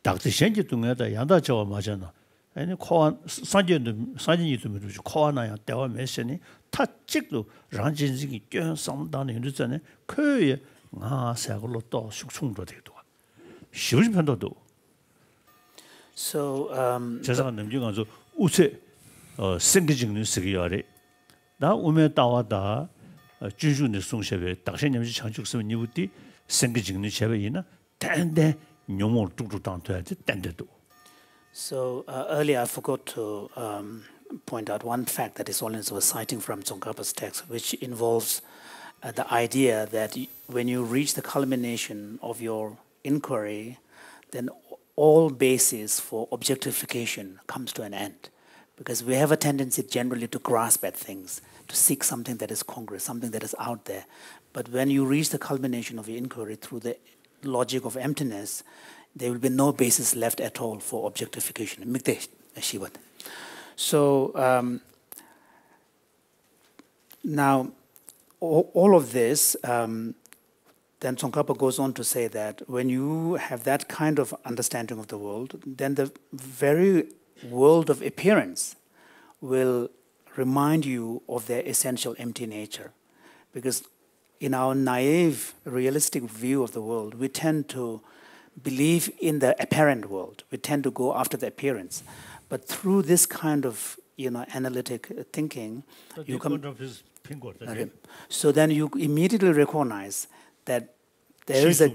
Doctor Shenji Tungada Yanda Jawa Majana, and Koan Sanjin Sanjin Yutumiju, Koana, Dewa Messini, Tachiklu, Ranjin Ziki, Sam Dan in Luzane, Kuya, Sagoloto, Suksundro. Shuj Pandodo. So, um, Chesanam Yuganzo, Use, uh, Singing Nusigari. Now, Ume Tawada, Jujun Sungsheve, Tashin Chanchuks of Nuti, Singing Nusheveina, Tende. So uh, earlier I forgot to um, point out one fact that His Holiness was citing from Tsongkhapa's text, which involves uh, the idea that when you reach the culmination of your inquiry, then all basis for objectification comes to an end. Because we have a tendency generally to grasp at things, to seek something that is congruous, something that is out there. But when you reach the culmination of your inquiry through the logic of emptiness, there will be no basis left at all for objectification. So um, now all of this, um, then Tsongkhapa goes on to say that when you have that kind of understanding of the world, then the very world of appearance will remind you of their essential empty nature. Because in our naive, realistic view of the world, we tend to believe in the apparent world. We tend to go after the appearance. But through this kind of, you know, analytic thinking, but you come... Of his pingot, okay. So then you immediately recognize that there is a... So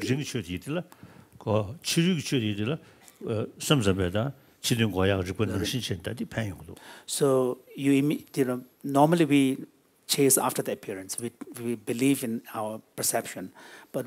you, you know, normally we... chase after the appearance. We, we believe in our perception. But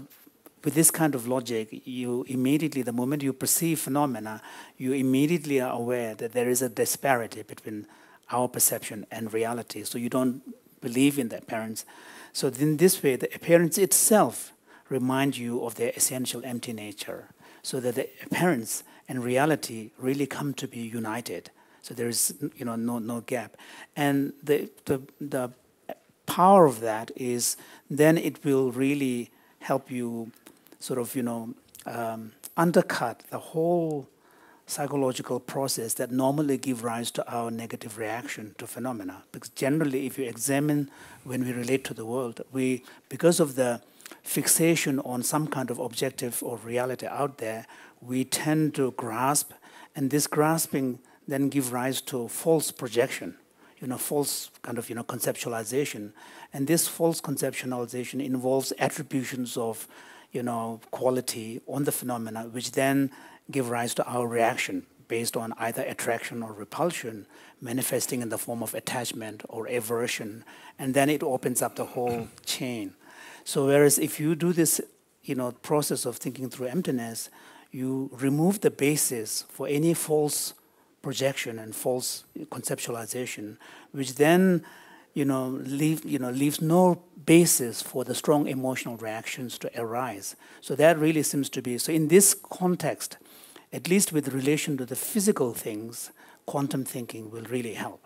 with this kind of logic, you immediately, the moment you perceive phenomena, you immediately are aware that there is a disparity between our perception and reality. So you don't believe in the appearance. So in this way, the appearance itself reminds you of their essential empty nature, so that the appearance and reality really come to be united. So there is, you know, no, no gap. And the, the, the power of that is then it will really help you sort of, you know, um, undercut the whole psychological process that normally give rise to our negative reaction to phenomena. Because generally, if you examine when we relate to the world, we, because of the fixation on some kind of objective or reality out there, we tend to grasp, and this grasping then gives rise to false projection. You know, false kind of, you know, conceptualization. And this false conceptualization involves attributions of, you know, quality on the phenomena, which then give rise to our reaction based on either attraction or repulsion, manifesting in the form of attachment or aversion. And then it opens up the whole chain. So whereas if you do this, you know, process of thinking through emptiness, you remove the basis for any false projection and false conceptualization, which then, you know, leave, you know, leaves no basis for the strong emotional reactions to arise. So that really seems to be, so in this context, at least with relation to the physical things, quantum thinking will really help,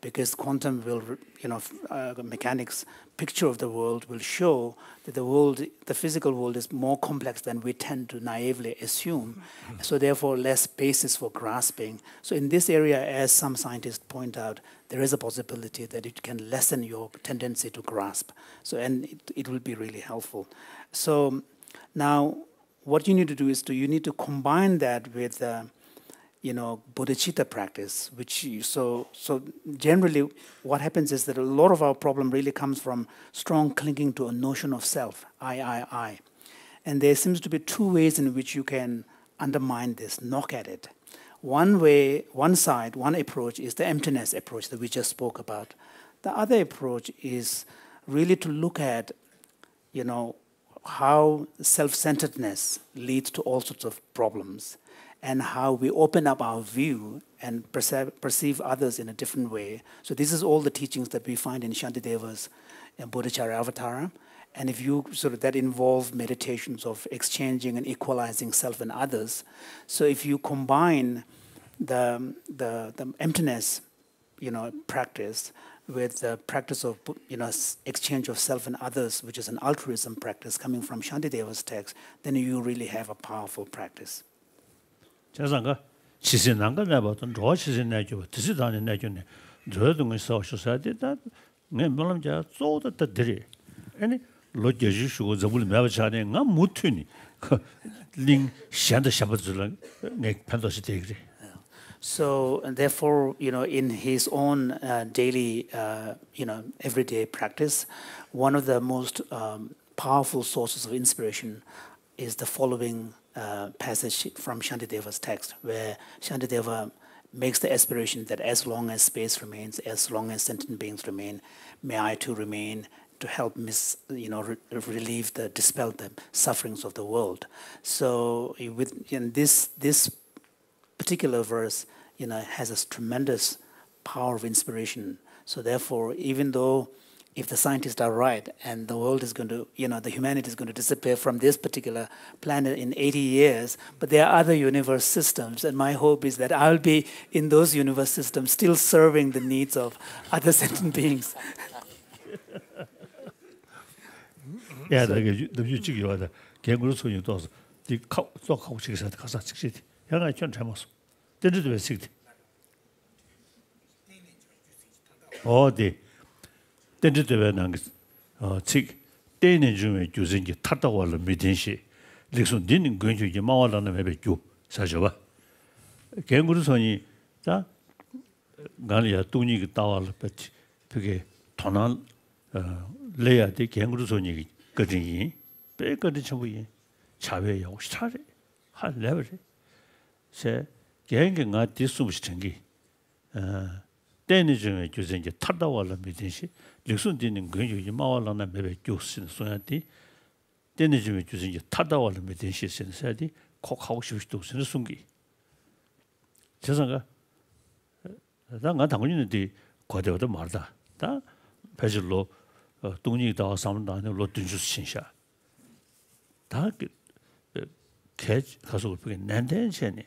because quantum will, you know, uh, mechanics picture of the world will show that the world, the physical world is more complex than we tend to naively assume, so therefore less basis for grasping. So in this area, as some scientists point out, there is a possibility that it can lessen your tendency to grasp. So, and it, it will be really helpful. So now what you need to do is to, you need to combine that with uh, you know, bodhicitta practice, which you, so, so generally what happens is that a lot of our problem really comes from strong clinging to a notion of self, I, I, I. And there seems to be two ways in which you can undermine this, knock at it. One way, one side, one approach is the emptiness approach that we just spoke about. The other approach is really to look at, you know, how self-centeredness leads to all sorts of problems. and how we open up our view and perceive, perceive others in a different way. So this is all the teachings that we find in Shantideva's and Bodhicaryavatara. And if you sort of, that involve meditations of exchanging and equalizing self and others. So if you combine the, the, the emptiness, you know, practice with the practice of, you know, exchange of self and others, which is an altruism practice coming from Shantideva's text, then you really have a powerful practice. So, and therefore, you know, in his own uh, daily, uh, you know, everyday practice, one of the most um, powerful sources of inspiration is the following uh, passage from Shantideva's text, where Shantideva makes the aspiration that as long as space remains, as long as sentient beings remain, may I too remain, to help miss, you know, re relieve the, dispel the sufferings of the world. So with, in this, this particular verse, you know, has a tremendous power of inspiration. So therefore, even though if the scientists are right and the world is going to, you know, the humanity is going to disappear from this particular planet in eighty years, but there are other universe systems, and my hope is that I'll be in those universe systems still serving the needs of other sentient beings. Yeah, the music you are Kangaroos you do the cow sixty. I can't have did it sixty. Oh, the then it was uh sick. Then using the Tatawal meeting she. Lixon didn't go into Yamala and maybe you, Sajava. Kangaroos on you, Galia Tuni Tawal, but Piggy Tonal, uh, Lea the Kangaroos on you. Ganden, very good in some way. Chave Yostari, high level. Say, Gangan at this substangi. Then is using the Tadawala medici, Lusun didn't go to Yamala and maybe juice in Sonati. Then is using the Tadawala medici and Sadi, cockhouse to Sungi. Chesanga Dangatamuni, Quadro de Marda, that Pajolo. 동이 다 삼다는 로튼주 신샤 다 개지 가서 그렇게 난데시네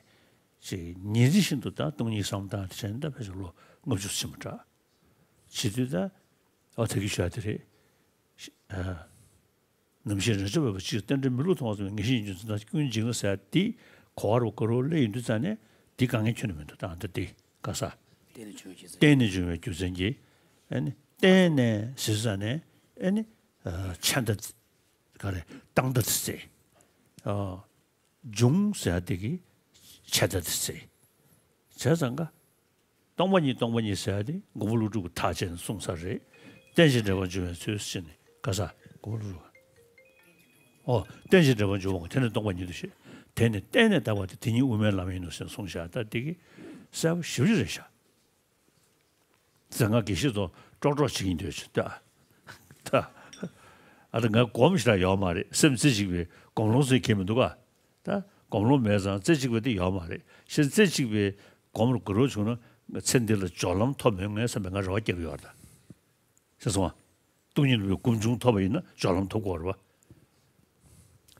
지 니지신도 다 동이 삼다 된다 배로 넘주심자 지도다 어떻게 쉬어들이 아 넘시는 저 버치 던데 물로 통해서 인신 준다 군지가 사디 과로 걸어래 인도산에 디강에 주는도 다한테 가서 때는 주면 주생기 아니 Then Susanne and chanted Tangdat say, Jung Sadigi, chatted say. Chazanga, don't when you don't when you said, Govulu touch and sung Sare, then she never joined Susan, Gaza, Govulu. Oh, then she never joined, then don't when you say, then then that was the new women Laminus and Sunsha, that diggy, so Shurisha. Zanga Gishido. Dodging into it, da. I don't know, Gomsha Yomari, some Siciwe, Gomrosi came to go. Da, Gomro Mesa, Siciwe Yomari. She said she be Gomro Grosuna, send the Jolam Tominess and Bangaraki Yorda. Says one, Tunin will Gunjun Tobina, Jolam Togorba.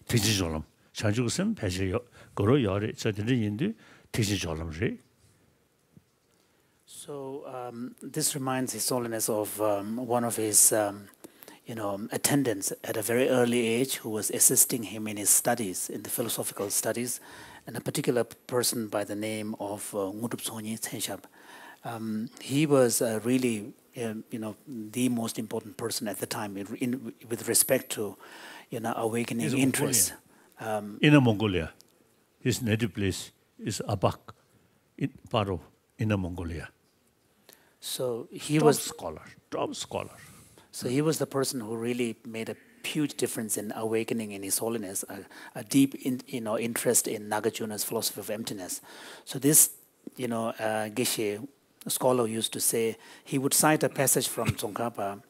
Tixi Jolam, Sanjusen, Pesio, Goro Yori, certainly Indu, Tixi Jolam Re. So um, this reminds His Holiness of um, one of his, um, you know, attendants at a very early age who was assisting him in his studies, in the philosophical studies, and a particular person by the name of Ngudup Sonyi Tsenshab. Um, he was uh, really, uh, you know, the most important person at the time in, in, with respect to, you know, awakening interest. Um, Inner Mongolia, his native place is Abak, in Paro, Inner Mongolia. So he top was scholar, top scholar. So he was the person who really made a huge difference in awakening in His Holiness, a, a deep, in, you know, interest in Nagarjuna's philosophy of emptiness. So this, you know, uh, Geshe scholar used to say he would cite a passage from Tsongkhapa.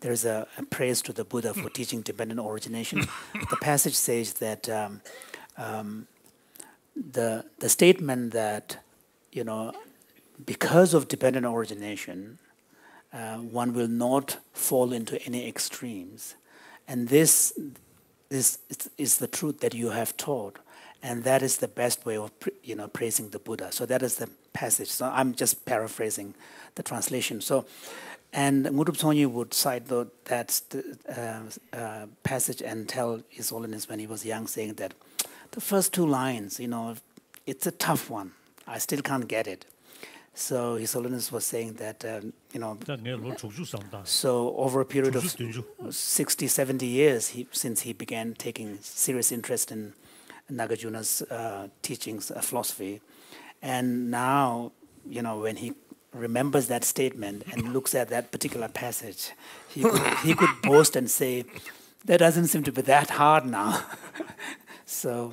There is a, a praise to the Buddha for teaching dependent origination. The passage says that um, um, the the statement that, you know, because of dependent origination, uh, one will not fall into any extremes, and this is is the truth that you have taught, and that is the best way of you know praising the Buddha. So that is the passage. So I'm just paraphrasing the translation. So, and Ngurup Tsonyi would cite though that uh, uh, passage and tell His Holiness when he was young, saying that the first two lines, you know, it's a tough one. I still can't get it. So His Holiness was saying that, um, you know, so over a period of sixty, seventy years he, since he began taking serious interest in Nagarjuna's uh, teachings, uh, philosophy, and now, you know, when he remembers that statement and looks at that particular passage, he could, he could boast and say, that doesn't seem to be that hard now. So,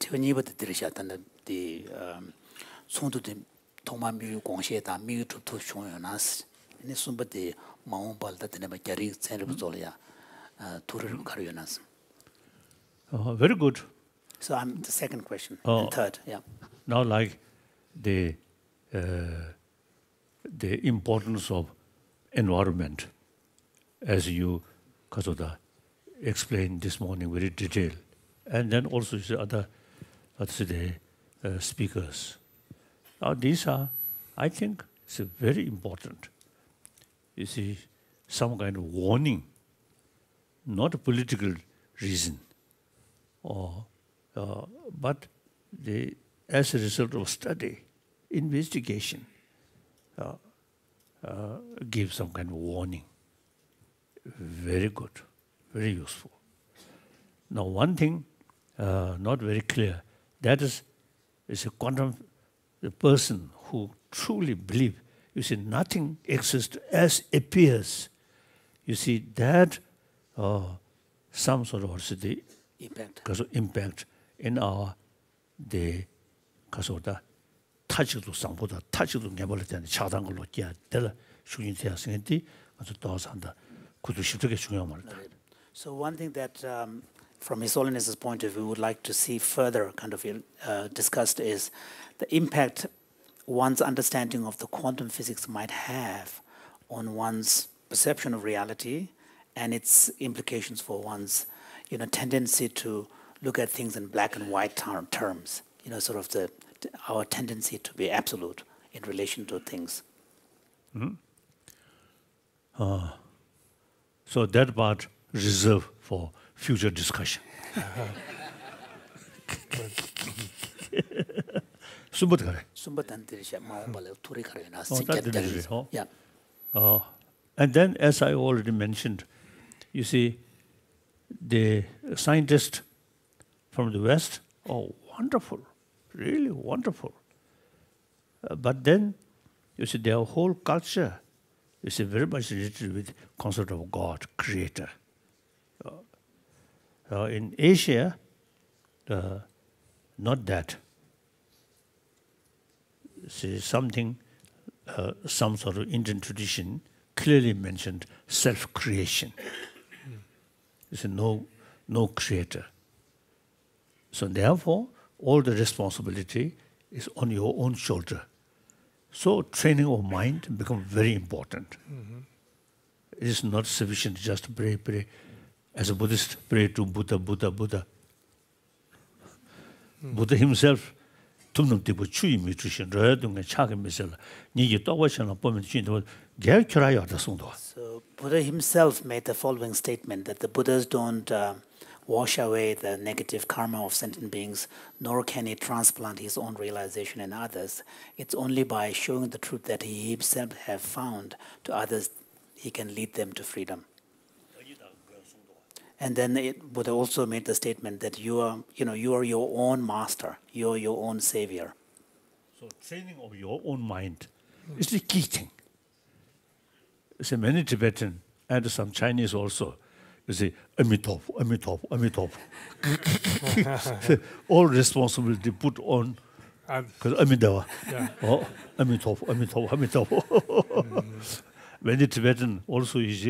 the song to the Toman Mu Gongsheta, Mu to Tushonas, and somebody Maombal that never carried Cerebzolia to Carionas. Very good. So, I'm the second question, oh, and third, yeah. Now, like the, uh, the importance of environment, as you, Kazuda, explained this morning very detailed, and then also the other, let's say, the Uh, speakers. Now these are, I think, it's very important. You see, some kind of warning, not a political reason, or uh, but the as a result of study, investigation, uh, uh, give some kind of warning. Very good, very useful. Now one thing, uh, not very clear, that is. It's a quantum, the person who truly believes, you see, nothing exists as appears. You see, that uh, some sort of the impact. impact in our, the, Kasoda, touch to Sambuddha, touch to Nebalitan, Chadangalotia, Della, Shuintia, Singeti, and the doors under Kudushituke Shuyamar. So, one thing that um from His Holiness's point of view, we would like to see further kind of uh, discussed is the impact one's understanding of the quantum physics might have on one's perception of reality and its implications for one's, you know, tendency to look at things in black and white terms, you know, sort of the our tendency to be absolute in relation to things. Mm-hmm. uh, so that part reserved for future discussion. Sumbat kare. Sumbat antirisha maobale turi kare na sikket. Yeah. Uh, and then, as I already mentioned, you see, the scientists from the West are wonderful, really wonderful. Uh, but then, you see, their whole culture is very much related with the concept of God, Creator. Uh, Uh, in Asia, uh, not that. See, something, uh, some sort of Indian tradition clearly mentioned self-creation. You see, no, no creator. So therefore, all the responsibility is on your own shoulder. So training of mind becomes very important. Mm-hmm. It is not sufficient just to pray, pray. As a Buddhist, pray to Buddha, Buddha, Buddha. Mm. Buddha himself, so Buddha himself made the following statement that the Buddhas don't uh, wash away the negative karma of sentient beings, nor can he transplant his own realization in others. It's only by showing the truth that he himself have found to others, he can lead them to freedom. And then it Buddha also made the statement that you are, you know, you are your own master, you are your own savior. So training of your own mind is the key thing. You see, many Tibetan and some Chinese also, you see, Amitabha, Amitabha, Amitabha. All responsibility put on Amitabha. Yeah. Oh, Amitabha, Amitabha, Amitabha. when the Tibetan also is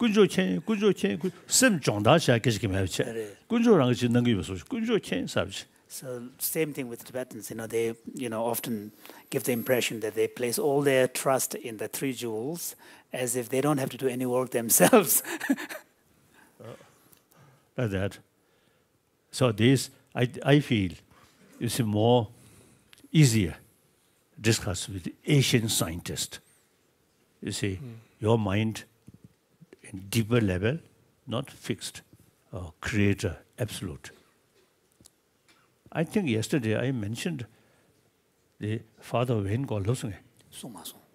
Kunjo Chen, Kunjo Chen, same Chongdasha Kishkim have checked. Kunjo Rangachi Nangibush, Kunjo Chen Sabj. So same thing with Tibetans, you know, they you know often give the impression that they place all their trust in the three jewels as if they don't have to do any work themselves. uh, like that. So this I I feel is more easier discuss with Asian scientists. You see, mm. your mind in deeper level, not fixed or creator absolute. I think yesterday I mentioned the father of Wen called Losung.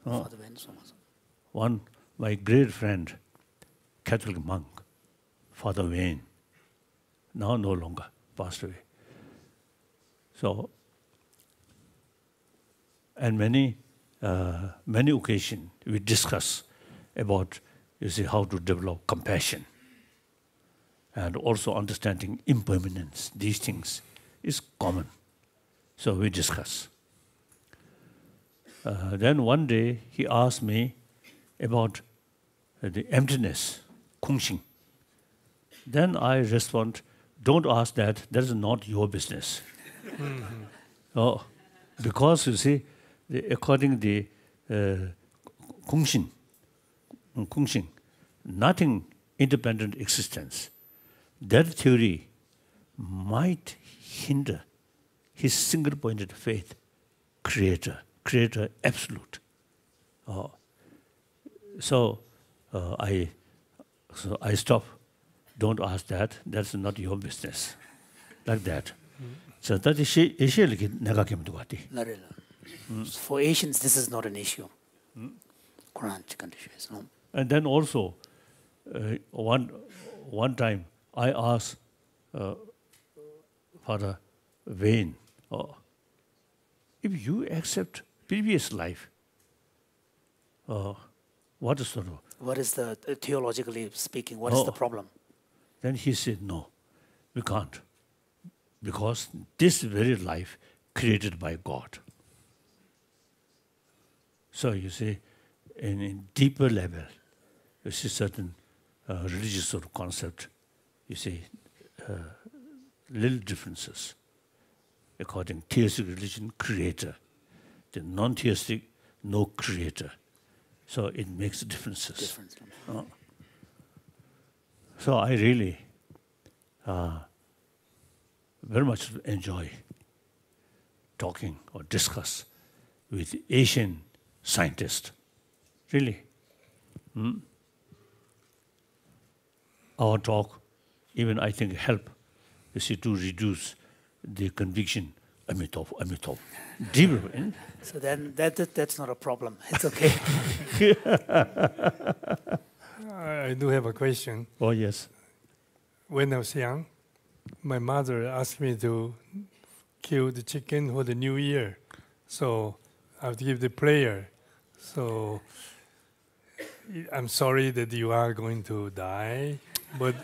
Oh. One, my great friend, Catholic monk, Father Wen, now no longer, passed away. So, and many, uh, many occasions we discuss about, you see, how to develop compassion and also understanding impermanence, these things. Is common, so we discuss. Uh, then one day he asked me about uh, the emptiness, kungxing. Then I respond, don't ask that, that is not your business. Mm-hmm. Oh, because you see, the, according to the uh, kungxing, kungxing, nothing independent existence, that theory might hinder his single-pointed faith, creator, creator absolute. Uh, so uh, I, so I stop. Don't ask that. That's not your business. Like that. Mm. So that is mm. For Asians, this is not an issue. Mm. No. And then also, uh, one one time I asked. Uh, Father Wayne, oh, if you accept previous life, oh, what is the what is the uh, theologically speaking? What oh. is the problem? Then he said, "No, we can't, because this very life created by God." So you see, in, in deeper level, you see certain uh, religious sort of concept. You see. Uh, little differences according to theistic religion, creator. The non-theistic, no creator. So it makes differences. Difference. Uh, so I really uh, very much enjoy talking or discuss with Asian scientists. Really. Hmm? Our talk even, I think, help you see, to reduce the conviction, Amitabha, Amitabha. Deeper. Eh? So then that, that, that's not a problem. It's okay. I do have a question. Oh, yes. When I was young, my mother asked me to kill the chicken for the New Year. So I would give the prayer. So I'm sorry that you are going to die, but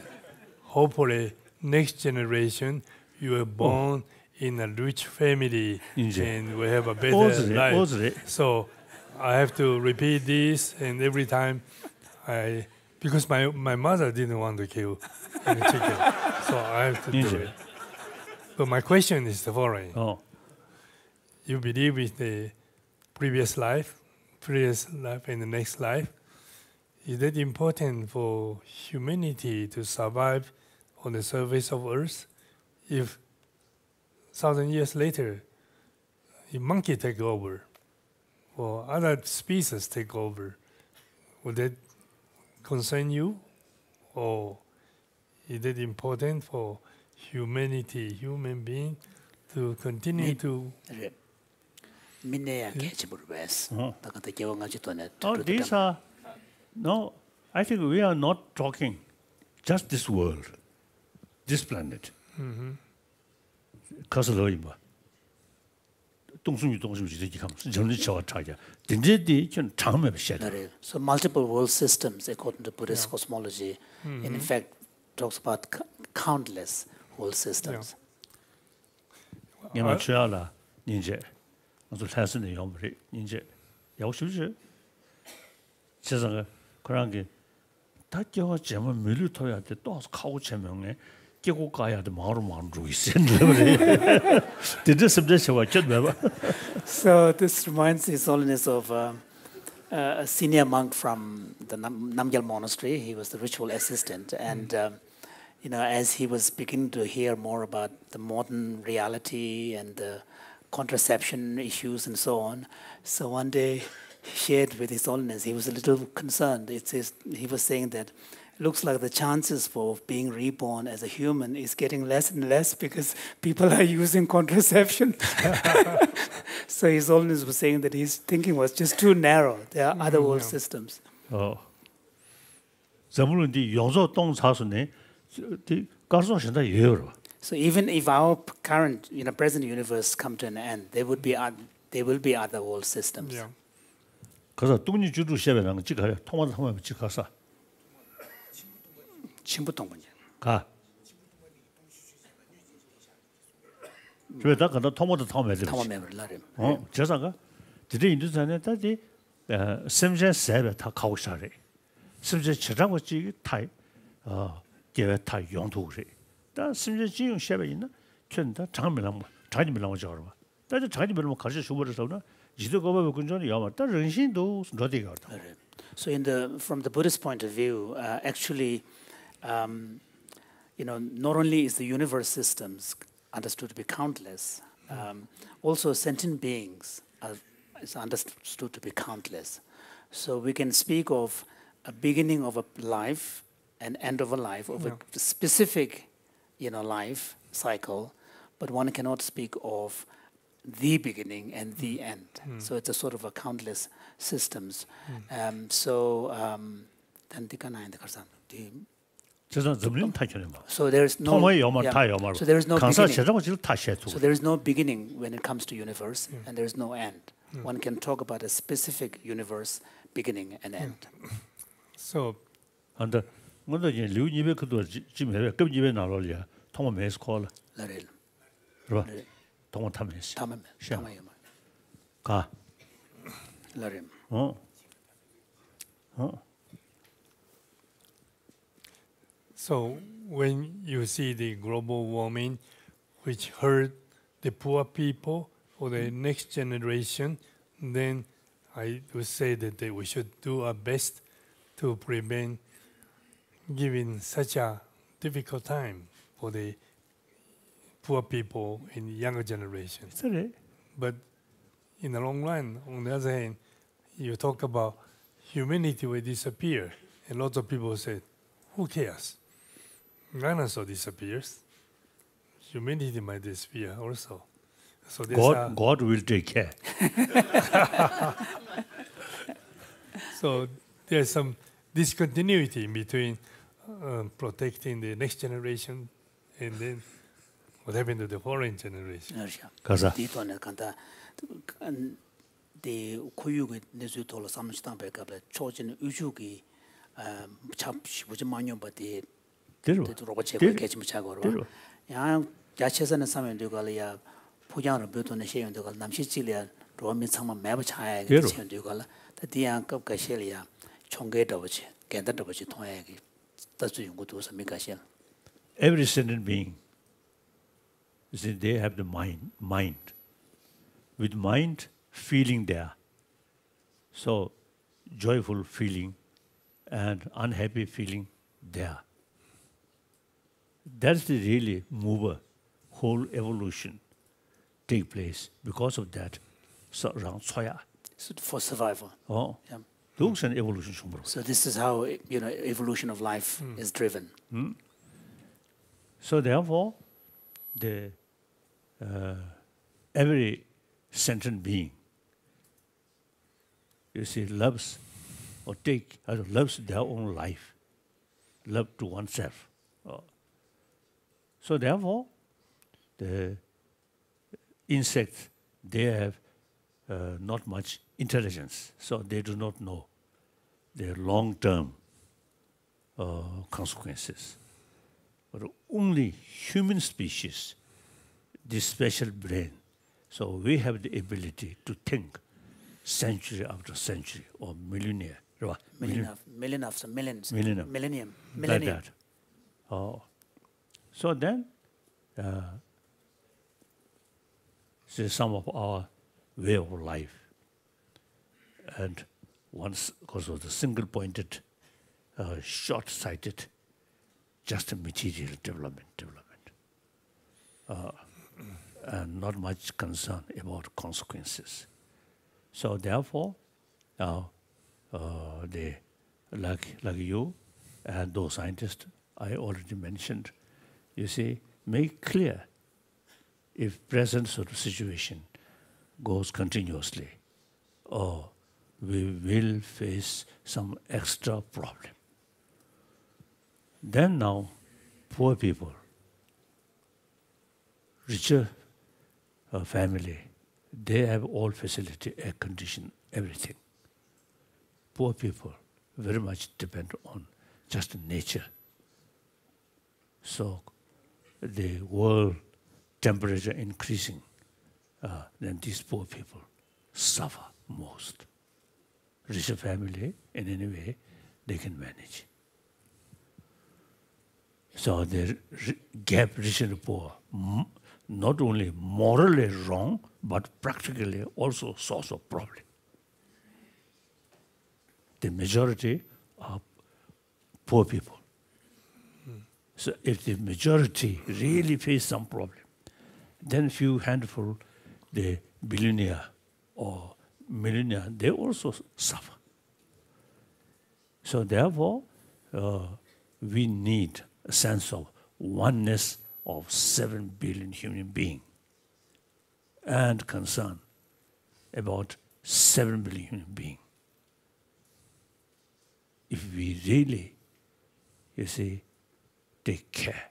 hopefully next generation, you were born oh. in a rich family Indeed. And we have a better Ozre, life. Ozre. So I have to repeat this, and every time I, because my, my mother didn't want to kill any chicken, so I have to Indeed. Do it. But my question is the following. Oh. You believe in the previous life, previous life and the next life. Is that important for humanity to survive on the surface of Earth, if thousand years later, a monkey take over, or other species take over, would that concern you, or is it important for humanity, human being, to continue to? Oh, these are no. I think we are not talking just this world. This planet, Kasaloima, Tongsumi Tongsumi, it comes, Johnny Chawataya. Did So, multiple world systems, according to Buddhist yeah. cosmology, mm -hmm. and in fact, talks about countless world systems. Yamachala, Ninja, Nazu Tassin, Yomri, Ninja, Yaushu, Chesanga, 그런 게 다짜와 제만 밀리터한테 또 가고 제명에 깨고 가야 돼 마루 마루 있어. Did this subject what you remember? So this reminds His Holiness of uh, a senior monk from the Nam Namgyal monastery. He was the ritual assistant, and uh, you know, as he was beginning to hear more about the modern reality and the contraception issues and so on, so one day he shared with His Holiness, he was a little concerned. It says, he was saying that it looks like the chances for being reborn as a human is getting less and less because people are using contraception. So His Holiness was saying that his thinking was just too narrow. There are other world mm-hmm. systems. Oh. So even if our current, you know, present universe come to an end, there would be uh, there will be other world systems. Yeah. So in the, from the Buddhist point of view, uh, actually, um, you know, not only is the universe systems understood to be countless, um, also sentient beings are is understood to be countless. So we can speak of a beginning of a life, an end of a life, of yeah. a specific, you know, life cycle, but one cannot speak of the beginning and the mm. end. Mm. So it's a sort of a countless systems. Mm. Um, so um, so there is no yeah, so there is no beginning. So there is no beginning when it comes to universe, mm. and there is no end. Mm. One can talk about a specific universe beginning and end. Mm. So and uh, Tama Tama Ka. Oh. Oh. So when you see the global warming, which hurt the poor people or the next generation, then I would say that we should do our best to prevent giving such a difficult time for the poor people in the younger generation. Sorry. But in the long run, on the other hand, you talk about humanity will disappear, and lots of people say, who cares? Dinosaur disappears. Humanity might disappear also. So God, God will take care. So there's some discontinuity between uh, protecting the next generation and then what happened to the foreign generation? Kaza. The Kuyugi Nizutola Samstambe, Chojin Ujugi, Chaps, which manual, but the Robert Ketchmachago. Young Judges and Sam and Dugalia, Puyan built on the Shea and Dugal, Namchilia, Roman Sama Mabachai, and Dugal, the Diank of Cashelia, Chongetovich, Gandatovich, Toyagi. That's what you go to some Mikashel. Every sentient being. See, they have the mind, mind, with mind feeling there. So, joyful feeling and unhappy feeling there. That's the really mover, whole evolution take place because of that. So, for survival. Oh, yeah. So this is how, you know, evolution of life mm. is driven. Mm. So therefore, the Uh, every sentient being, you see, loves or take uh, loves their own life, love to oneself. Oh. So therefore, the insects, they have uh, not much intelligence, so they do not know their long-term uh, consequences. But only human species, this special brain, so we have the ability to think century after century or millennia Right. Million of, million of, some millions. Millennium. Millennium. Millennium. Like that. Oh. So then, uh, this is some of our way of life. And once, because of the single-pointed, uh, short-sighted, just a material development, development. Uh, and not much concern about consequences. So therefore, uh, uh, they, like, like you and those scientists I already mentioned, you see, make clear if present sort of situation goes continuously, or we will face some extra problem. Then now, poor people, richer uh, family, they have all facility, air condition, everything. Poor people very much depend on just nature. So the world temperature increasing, uh, then these poor people suffer most. Richer family, in any way, they can manage. So the gap rich and poor, not only morally wrong, but practically also source of problem. The majority are poor people. Mm. So if the majority really face some problem, then few handful, the billionaire or millionaire, they also suffer. So therefore, uh, we need a sense of oneness of seven billion human beings and concern about seven billion human beings. If we really, you see, take care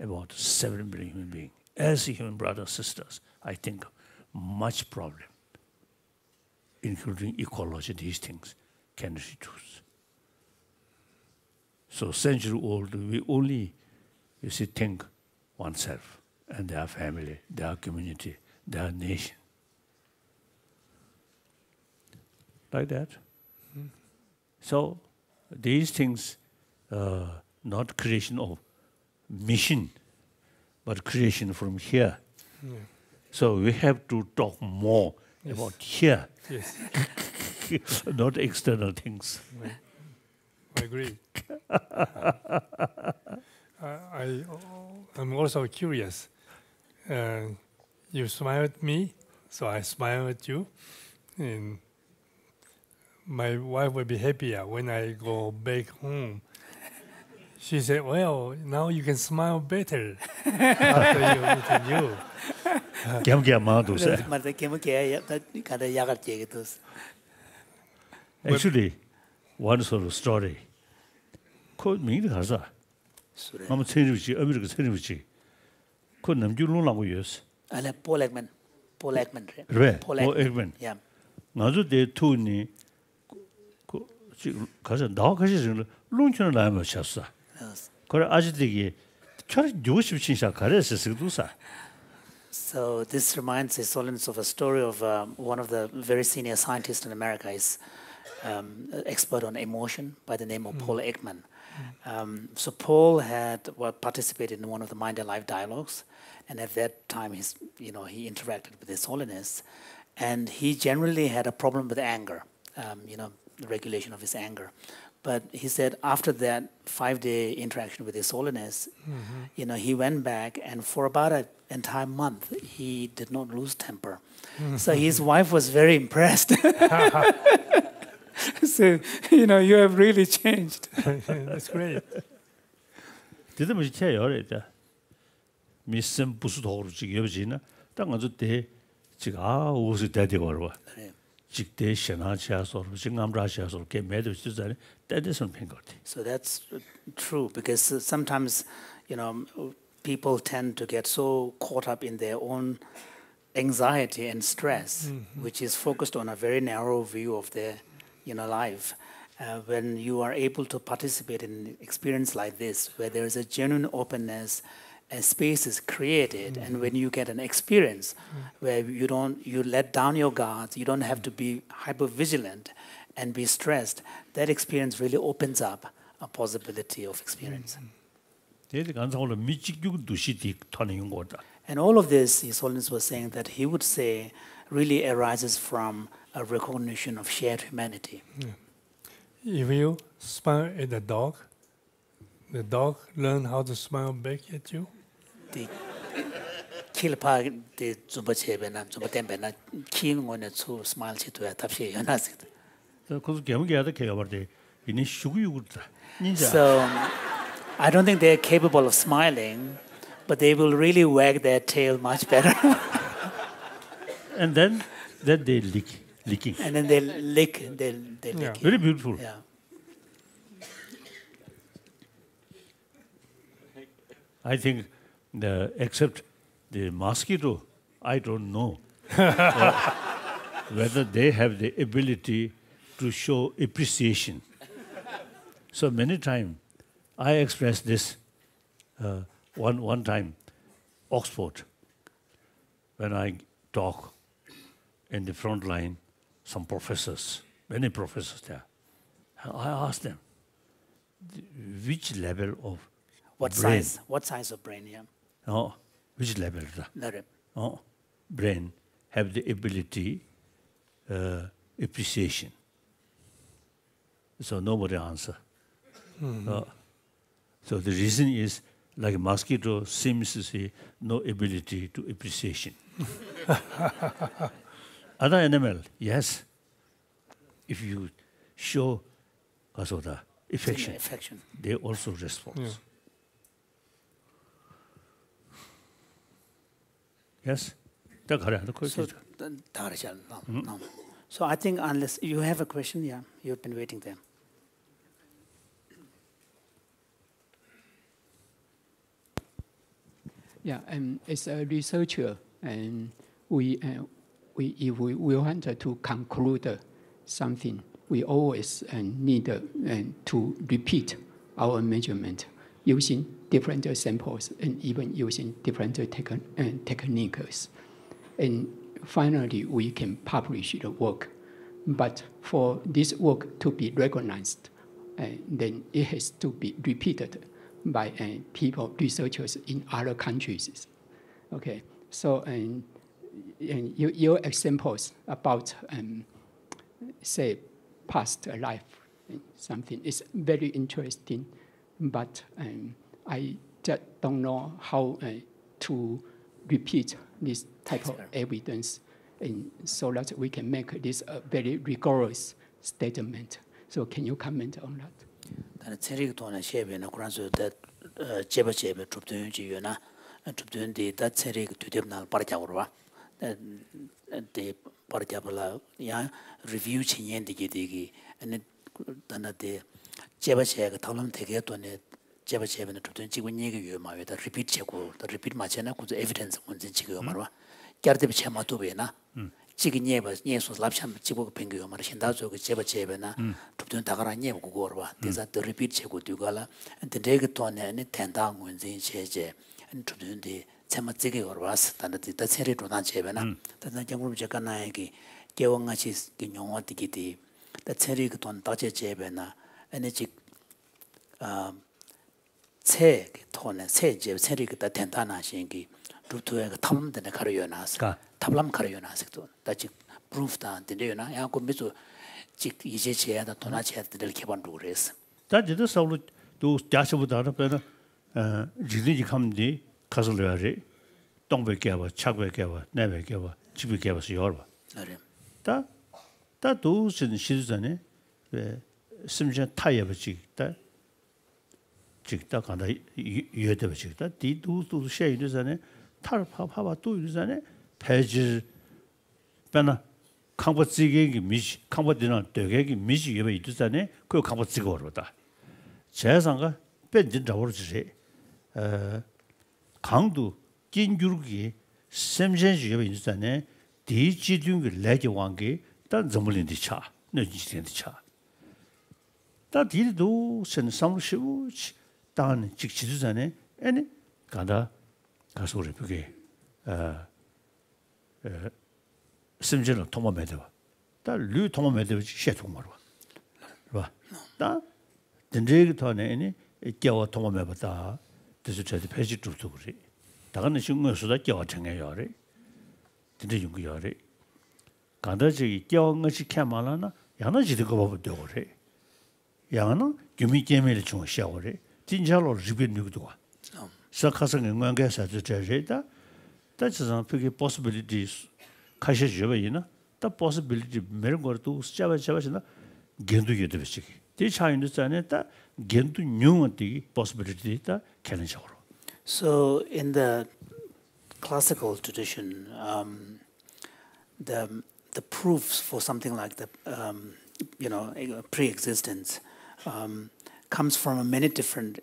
about seven billion human beings, as human brothers and sisters, I think much problem, including ecology, these things can reduce. So century-old, we only, you see, think oneself and their family, their community, their nation. Like that. Mm-hmm. So these things, uh, not creation of mission, but creation from here. Yeah. So we have to talk more yes. about here, yes. not external things. Yeah. I agree. uh, I, I'm also curious. Uh, you smile at me, so I smile at you. And my wife will be happier when I go back home. She said, well, now you can smile better after you meet you. Actually, one sort of story. Could mean Gaza. I'm Senichi, American Senichi. Could Namgyal Monastery use? And Paul Ekman. Paul Ekman. Paul Ekman. Yeah. Nazu de Tuni Gaza dog has luncheon lime chassa. Correct agitated. Try Jewish Chinsa Kares. So this reminds His Holiness of a story of um, one of the very senior scientists in America, is um, expert on emotion by the name of mm. Paul Ekman. Um, so Paul had well, participated in one of the Mind Alive dialogues, and at that time, he's, you know, he interacted with His Holiness, and he generally had a problem with anger, um, you know, the regulation of his anger. But he said after that five-day interaction with His Holiness, mm-hmm. you know, he went back, and for about an entire month, he did not lose temper. Mm-hmm. So his wife was very impressed. So, you know, you have really changed. That's great. Did I tell you already? Mission busu toru jigyeobjina. Tanganzu te jiga usu dadi gorwa. Jigde shena chia soru jingamra chia soru ke medu chizare dadi son pingorti. So that's true, because sometimes, you know, people tend to get so caught up in their own anxiety and stress, mm-hmm. which is focused on a very narrow view of their, you know, life. Uh, when you are able to participate in an experience like this, where there is a genuine openness, a space is created, mm-hmm. and when you get an experience mm-hmm. where you don't, you let down your guards, you don't have to be hyper vigilant, and be stressed, that experience really opens up a possibility of experience. And all of this, His Holiness was saying that he would say really arises from a recognition of shared humanity. Yeah. If you smile at the dog, the dog learn how to smile back at you. So, I don't think they're capable of smiling, but they will really wag their tail much better. And then, then they lick, licking. And then they lick, they, they yeah. lick. Very beautiful. Yeah. I think, the, except the mosquito, I don't know uh, whether they have the ability to show appreciation. So many times, I expressed this uh, one, one time, Oxford, when I talk in the front line, some professors, many professors there. I asked them, which level of What brain. size? What size of brain? Yeah. Oh, which level? Oh, brain have the ability, uh, appreciation. So nobody answer. Mm-hmm. uh, so the reason is like mosquito seems to say no ability to appreciation. Other animal, yes. If you show kasoda affection, affection, they also respond. Yeah. Yes? So, mm-hmm. so I think unless you have a question, yeah, you've been waiting there. Yeah, um, as a researcher, and we, uh, we, if we, we wanted to conclude something, we always uh, need uh, to repeat our measurement using different samples and even using different tech, uh, techniques. And finally, we can publish the work. But for this work to be recognized, uh, then it has to be repeated by uh, people, researchers in other countries. Okay, so um, and your, your examples about, um, say, past life, something is very interesting, but um, I just don't know how uh, to repeat this type of evidence, and so that we can make this a very rigorous statement. So can you comment on that? Mm. 세 돈에 세제 세리가 다 된다나신 게 루트에 탐험되는 가려요나서 탐람 가려요나서도 다지 프루프다 안 되려나 야고 미소 직 이제 제야다 도나치야 될 개번 루레스 다지도 서울 또 자서보다는 어 지리지 감디 가슬어야지 동백에 와 차백에 와 내백에 와 집에 와서 열어 그래 다다 도신 시즌에 왜 심지어 타이어 찍다 Chikta kanda yedeba chikta. Di du du she yudu zane, tar pa pa pa du yudu zane, pejir, bena kangpa tsigegi michi, kangpa dina dogegi michi yeba yudu zane, kuyo kangpa tsiga warwata. Chaya zanga, ben din rawar zire, kangdu, jin yurugi, semzen shi yeba yudu zane, di jidungi legi wangi, dan zambulin di cha, no jidin di cha. Da di du sen samru shivu, 단 직지주자네 애니 가다 가서를 보게 어 심지어 통화 매듭 다 류 통화 매듭 시에 통화로 다 전쟁이 터네니 겨워 통험해봤다. 대수체의 패식 줍수구리. 다가는 신경수다 겨워 챙겨야리. 진짜 용기야리. 간다지 겨운 것이 캐말하나 야는 지득거 봐버려오리. 야는 규미게미를 중시하오리. 진짜로 리빈 누구도와. 시작하선 연관계에서 주제다. 다치선 그게 possibilities 가셔줘야이나. 다 possibility 매는 거도 잡아 잡아시나 견도 유도비식. 이 차이는 있잖아요. 다 견도 뉴한테 possibility다 챌린지로. So in the classical tradition, um, the the proofs for something like the um, you know pre-existence um, comes from many different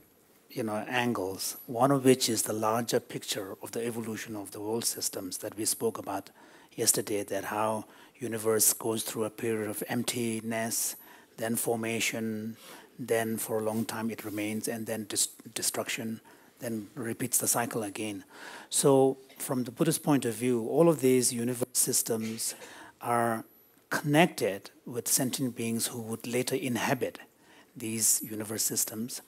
you know angles. One of which is the larger picture of the evolution of the world systems that we spoke about yesterday. That how universe goes through a period of emptiness, then formation, then for a long time it remains, and then dis destruction, then repeats the cycle again. So from the Buddhist point of view, all of these universe systems are connected with sentient beings who would later inhabit these universe systems.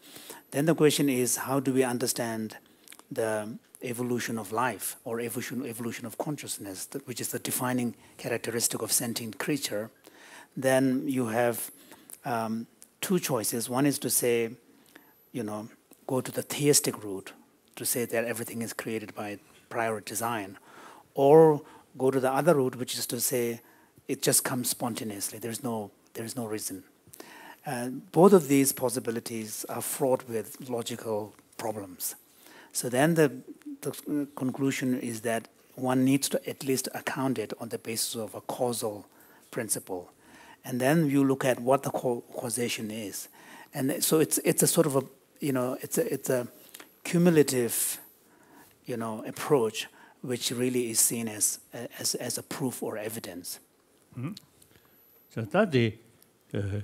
Then the question is, how do we understand the evolution of life or evolution, evolution of consciousness, which is the defining characteristic of sentient creature? Then you have um, two choices. One is to say, you know, go to the theistic route, to say that everything is created by prior design, or go to the other route, which is to say it just comes spontaneously. There's no, there's no reason. Uh, both of these possibilities are fraught with logical problems. So then the, the conclusion is that one needs to at least account it on the basis of a causal principle. And then you look at what the causation is. And so it's, it's a sort of a, you know, it's a, it's a cumulative, you know, approach, which really is seen as, as, as a proof or evidence. Mm-hmm. So that the uh,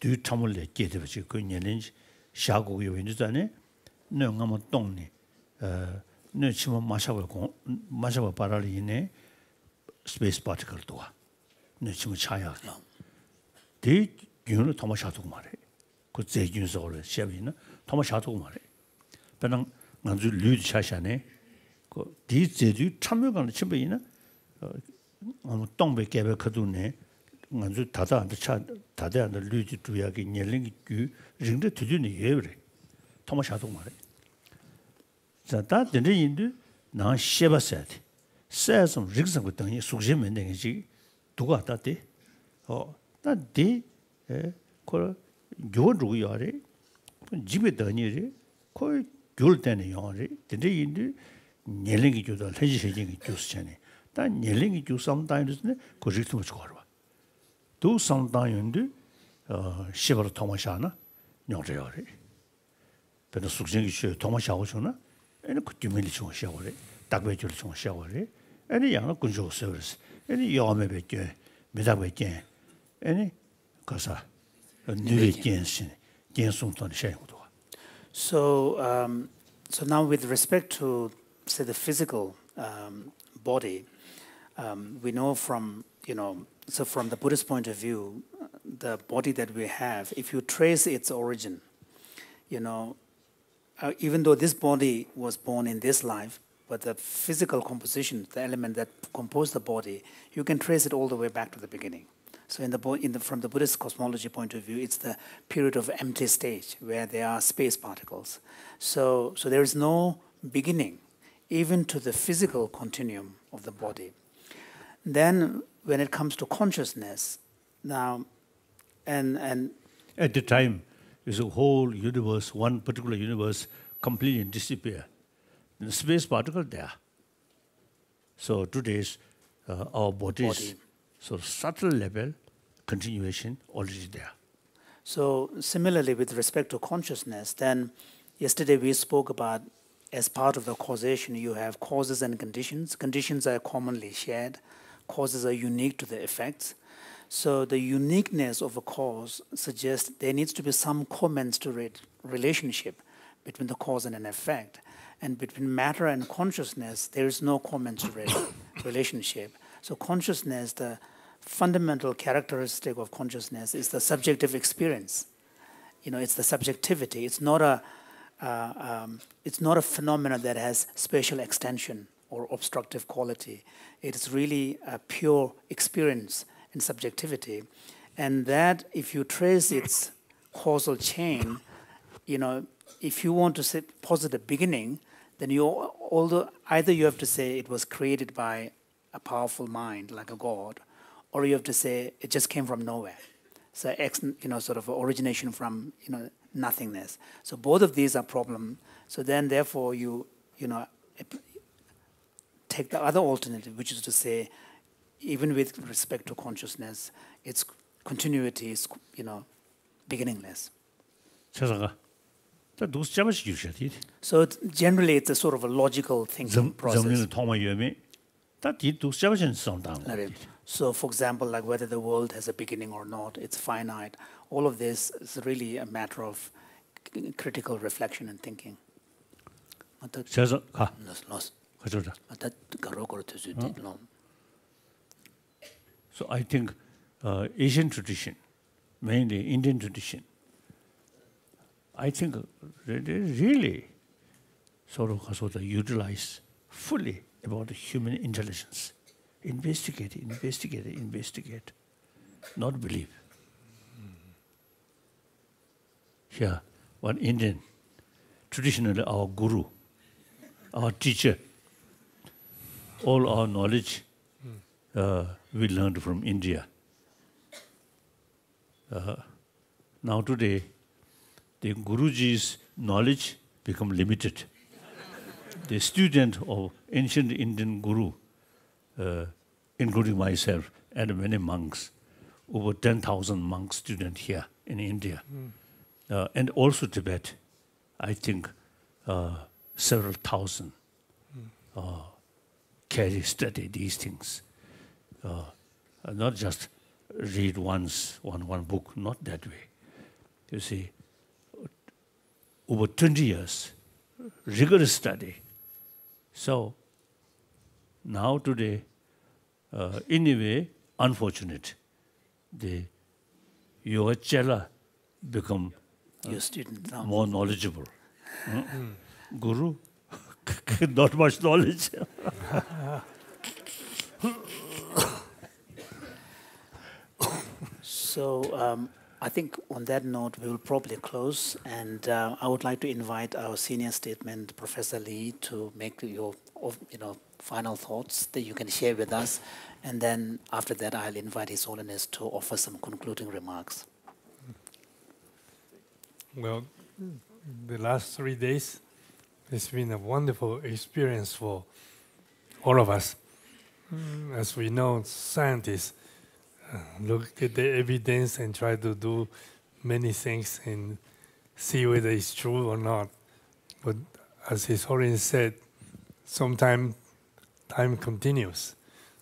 Do Tamil get the Chikunyalinj, Shago Yovindane, no Namatoni, no Chima Mashawa Mashawa Paraline, space particle toa, no Chimachaya. Did you know Tomashato Mare? Could they use all the Shavina, Tomashato Mare? Penang Nanzu Lud Shashane, did they do Tamil on the Chibina? On Tombe Gabe Kadune. 먼저 다다 안 차 다다 안 류지 두야기 년령이 규 링데 두준이 예브레 토마샤도 말해 자다 된데 인도 나 셰바세트 세서 릭상 같더니 숙제면 되는지 누가 다대 어 다대 에콜 교주고 요래 집에 다니래 콜 교르다니 요래 된데 인도 년령이 교도 해지해지기 교수잖아 다 년령이 교 sometimes 고직도 못 걸어 또 상당히 어 시바르 토마샤나 녀저리 근데 숙진이 시 토마샤오잖아 에는 그쯤이 좀 샤오리 딱배줄 좀 샤오리 에는 양은 군조 서비스 에는 요음에 뱉게 매다베게 에는 가사 뉴리겐신 겐송톤 샤오도 so um so now with respect to say the physical um body um we know from you know So from the Buddhist point of view, the body that we have, if you trace its origin, you know, uh, even though this body was born in this life, but the physical composition, the element that composed the body, you can trace it all the way back to the beginning. So in the, in the, from the Buddhist cosmology point of view, it's the period of empty stage where there are space particles. So, so there is no beginning, even to the physical continuum of the body. Then when it comes to consciousness, now, and and at the time, is a whole universe, one particular universe, completely disappear. The space particle there. So today's uh, our bodies, Body. So subtle level, continuation already there. So similarly, with respect to consciousness, then yesterday we spoke about as part of the causation, you have causes and conditions. Conditions are commonly shared. Causes are unique to the effects. So the uniqueness of a cause suggests there needs to be some commensurate relationship between the cause and an effect. And between matter and consciousness, there is no commensurate relationship. So consciousness, the fundamental characteristic of consciousness is the subjective experience. You know, it's the subjectivity. It's not a, uh, um, it's not a phenomenon that has spatial extension or obstructive quality. It is really a pure experience and subjectivity. And that, if you trace its causal chain, you know, if you want to say positive beginning, then you, although either you have to say it was created by a powerful mind like a god, or you have to say it just came from nowhere. So ex, you know, sort of origination from, you know, nothingness. So both of these are problem. So then, therefore, you you know take the other alternative, which is to say, even with respect to consciousness, its continuity is, you know, beginningless. So it's, generally, it's a sort of a logical thinking process. So, for example, like whether the world has a beginning or not, it's finite. All of this is really a matter of critical reflection and thinking. So I think uh, Asian tradition, mainly Indian tradition, I think they really sort of utilize fully about human intelligence. Investigate, investigate, investigate, not believe. Here, one Indian, traditionally our guru, our teacher, all our knowledge uh, we learned from India. Uh, now today, the Guruji's knowledge become limited. The student of ancient Indian guru, uh, including myself and many monks, over ten thousand monk students here in India, mm. uh, and also Tibet, I think uh, several thousand mm. uh, carry study these things. Uh, not just read once on one book, not that way. You see, over twenty years, rigorous study. So now today, uh, in a way, unfortunate, the your chela become uh, your student now more knowledgeable. Hmm? Mm. Guru, not much knowledge. So um, I think on that note, we will probably close. And uh, I would like to invite our senior statesman, Professor Lee, to make your you know, final thoughts that you can share with us. And then after that, I'll invite His Holiness to offer some concluding remarks. Well, the last three days, it's been a wonderful experience for all of us. As we know, scientists Uh, look at the evidence and try to do many things and see whether it's true or not. But as His Holiness said, sometimes time continues.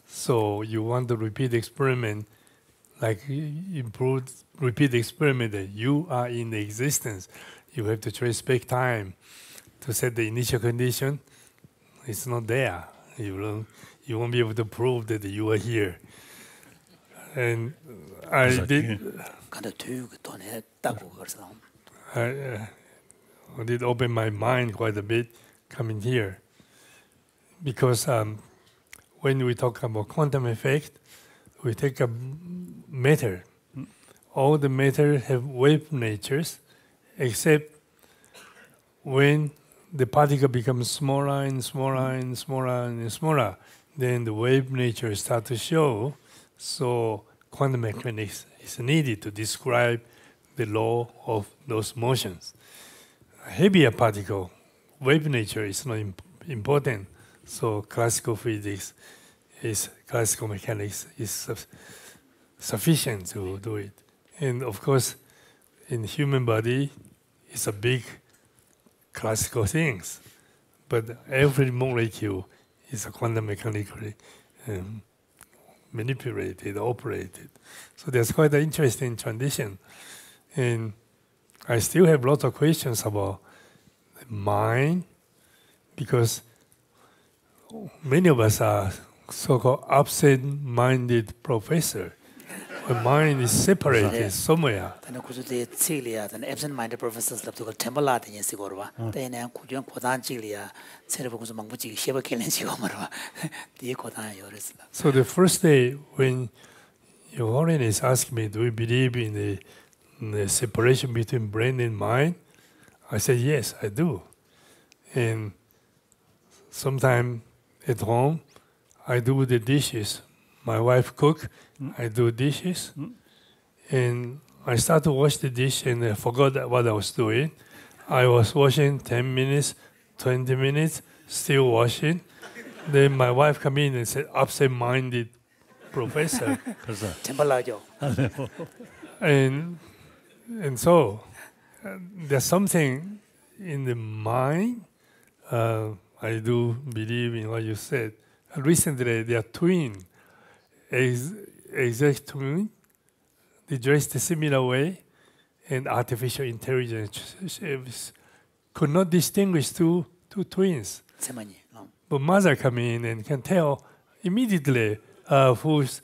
So you want to repeat experiment, like improved repeat experiment that you are in existence. You have to trace back time to set the initial condition. It's not there. You won't, you won't be able to prove that you are here. And I did, I, uh, I did open my mind quite a bit coming here. Because um, when we talk about quantum effect, we take a matter. All the matter have wave natures, except when the particle becomes smaller and smaller and smaller and smaller, then the wave nature starts to show. So quantum mechanics is needed to describe the law of those motions. A heavier particle, wave nature is not imp important. So classical physics, is classical mechanics is su sufficient to do it. And of course, in the human body, it's a big classical things, but every molecule is a quantum mechanical um, manipulated, operated. So there's quite an interesting transition. And I still have lots of questions about the mind, because many of us are so-called absent-minded professors. The mind is separated somewhere. Absent-minded professors So the first day when Your Holiness asked me, do you believe in the, in the separation between brain and mind? I said, yes, I do. And sometime at home, I do the dishes. My wife cook, mm. I do dishes, mm. and I start to wash the dish and I forgot what I was doing. I was washing ten minutes, twenty minutes, still washing. Then my wife come in and said, absent-minded professor. and, and so uh, there's something in the mind. Uh, I do believe in what you said. Recently, they are twins. Exact twin, they dressed a similar way, and artificial intelligence could not distinguish two two twins. But mother come in and can tell immediately uh, who's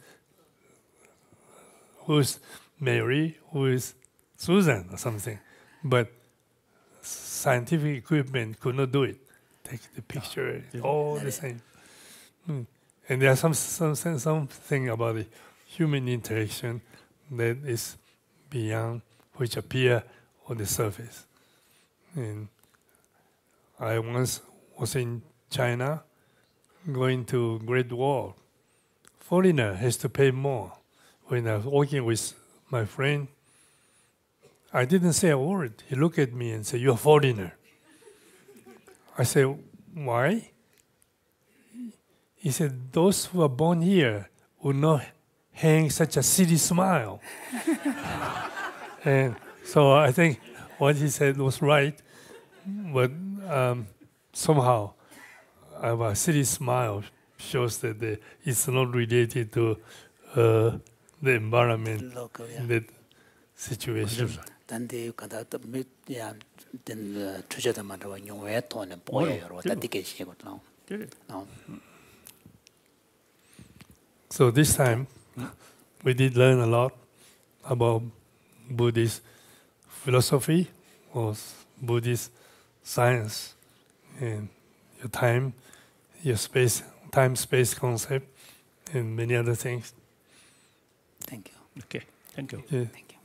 who's Mary, who is Susan or something. But scientific equipment could not do it. Take the picture, all the same. Mm. And there's some, some, something about the human interaction that is beyond which appear on the surface. And I once was in China going to Great Wall. Foreigner has to pay more. When I was walking with my friend, I didn't say a word. He looked at me and said, you're a foreigner. I said, why? He said, those who are born here will not hang such a silly smile. And so I think what he said was right, but um, somehow our silly smile shows that the, it's not related to uh, the environment, local, yeah. the situation. Oh. So this time, we did learn a lot about Buddhist philosophy or Buddhist science, and your time, your space, time-space concept, and many other things. Thank you. Okay, thank you. Yeah. Thank you.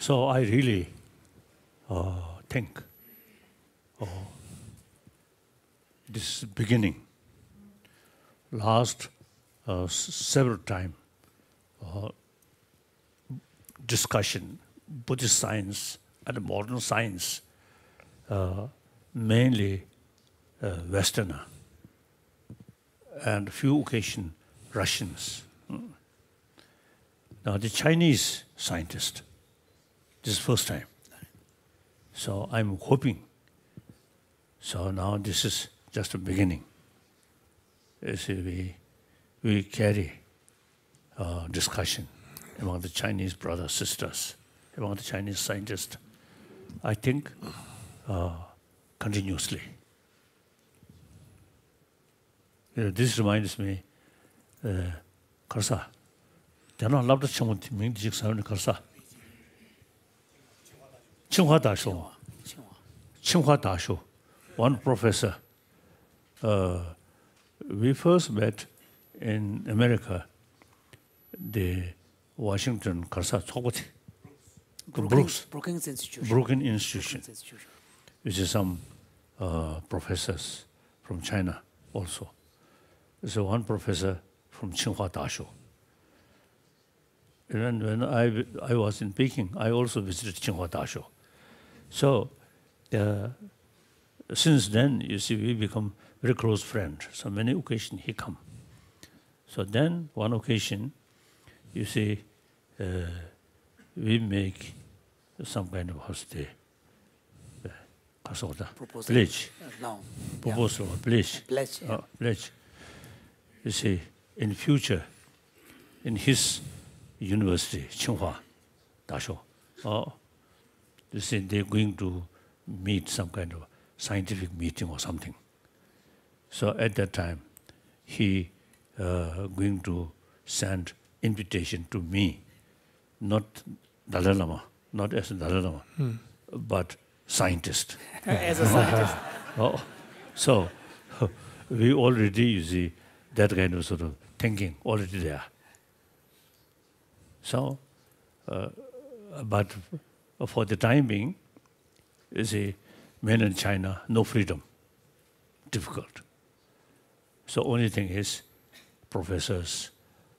So I really uh, think oh, this beginning, last Uh, several time uh, discussion, Buddhist science and modern science, uh, mainly uh, Westerner and few occasion Russians. Mm. Now the Chinese scientist, this is first time. So I'm hoping. So now this is just a beginning. This will be we carry uh, discussion among the Chinese brothers, sisters, among the Chinese scientists, I think, uh, continuously. You know, this reminds me, Karsa, uh, they are not allowed to chant the Ming Jik Sayon Karsa. Qinghua Dashuo. Qinghua Dashuo. One professor. Uh, we first met in America, the Washington Karsa Tsogoti, Brooks, Brookings Institution. Brookings Institution, which is some uh, professors from China also. There's one professor from Qinghua Dashuo. And when I, I was in Peking, I also visited Qinghua Dashuo. So uh, since then, you see, we become very close friends. So many occasions he come. So then, one occasion, you see, uh, we make some kind of hostel, uh, pledge, proposal, pledge, you see, in future in his university, Qinghua Dashuo, or they say they're going to meet some kind of scientific meeting or something. So at that time, he uh, going to send invitation to me, not Dalai Lama, not as a Dalai Lama, hmm. but scientist. As a scientist. Oh, so we already, you see, that kind of sort of thinking already there. So, uh, but for the time being, you see, mainland China, no freedom, difficult. So only thing is professors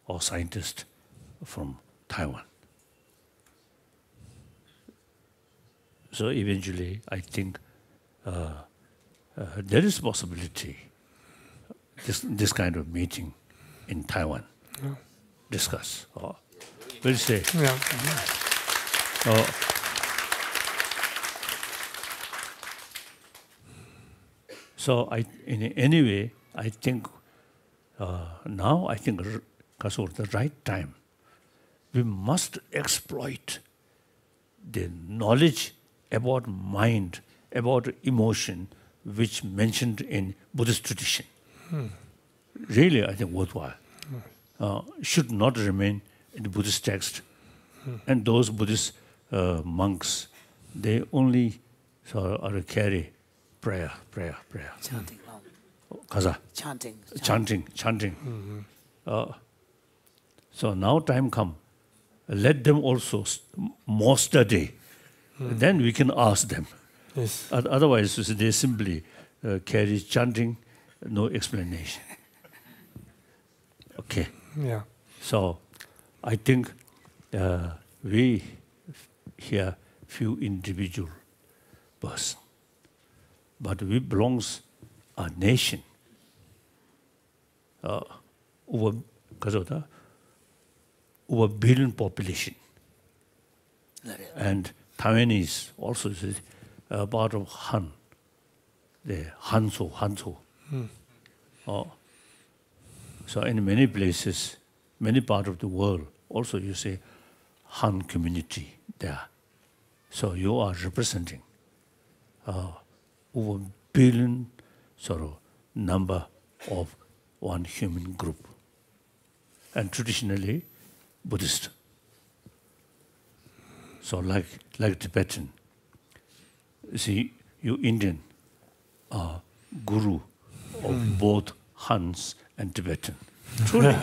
or scientists from Taiwan. So eventually, I think uh, uh, there is possibility this this kind of meeting in Taiwan, yeah. discuss or we'll say. Yeah. Mm-hmm. uh, so I, in any way, I think uh, now I think because of the right time, we must exploit the knowledge about mind, about emotion, which mentioned in Buddhist tradition. Hmm. Really, I think worthwhile. Hmm. Uh, should not remain in the Buddhist text. Hmm. And those Buddhist uh, monks, they only so, uh, carry prayer, prayer, prayer. Chanting. Hmm. Kaza. Chanting. Chanting, chanting. Mm-hmm. uh, so now time come. Let them also more study. Hmm. Then we can ask them. Yes. Otherwise, they simply uh, carry chanting, no explanation. Okay. Yeah. So, I think uh, we here few individual person, but we belongs a nation. Uh, over Kazota, over billion population, and Taiwanese also is a part of Han, the Hanzhou, Hanzhou. Hmm. Oh. So in many places, many parts of the world, also you say Han community there. So you are representing uh, over billion sort of number of one human group, and traditionally Buddhist. So like like Tibetan, see you Indian uh, guru of mm. both Hans and Tibetan. Truly,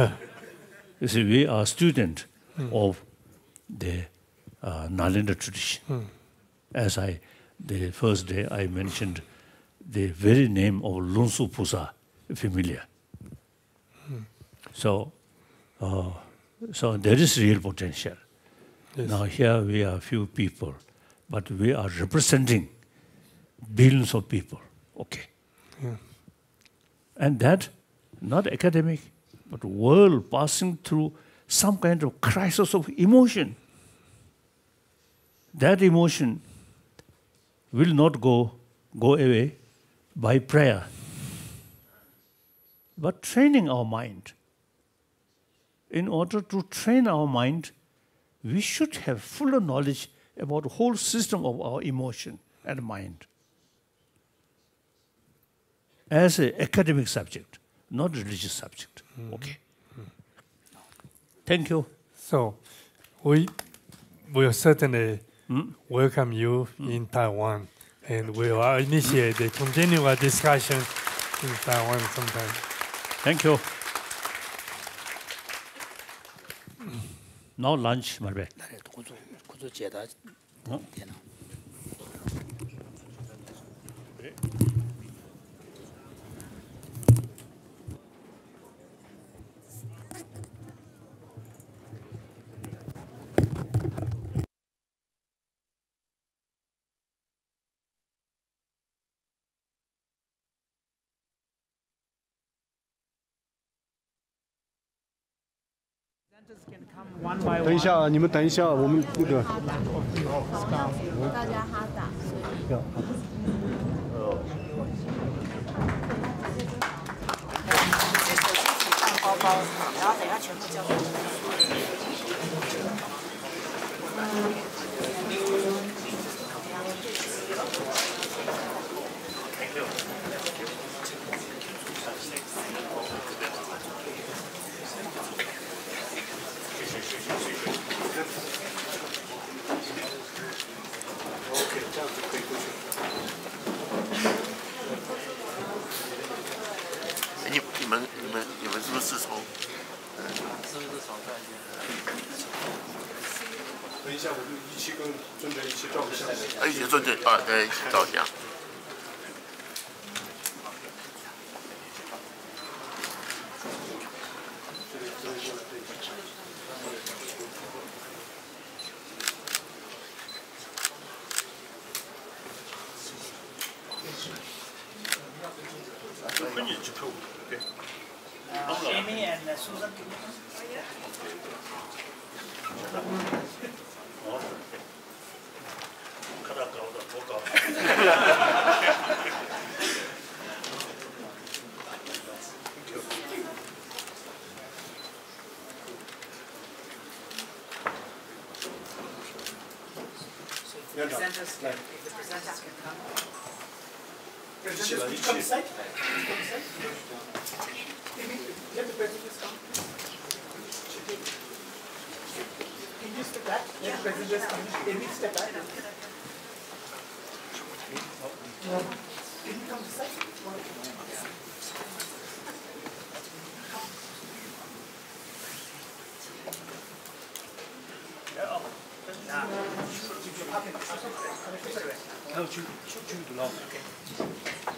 you see, we are student mm. of the uh, Nalanda tradition. Mm. As I, the first day I mentioned, the very name of Lunsu Pusa familiar. Mm. So, uh, so there is real potential. Yes. Now here we are few people, but we are representing billions of people. Okay. Yeah. And that, not academic, but world passing through some kind of crisis of emotion. That emotion will not go, go away by prayer, but training our mind. In order to train our mind, we should have fuller knowledge about the whole system of our emotion and mind. As an academic subject, not religious subject. Mm-hmm. Okay. Mm-hmm. Thank you. So, we will certainly mm-hmm. welcome you mm-hmm. in Taiwan, and we will initiate a continual discussion in Taiwan sometime. Thank you. Now lunch, Marbe. Huh? 包包，然后等一下全部交给你。你你们你们你们是不是从？嗯、是不是从这边？等一下，我们一起跟尊者一起照相。哎，一起尊者啊，对，一起照相。How do you do the law?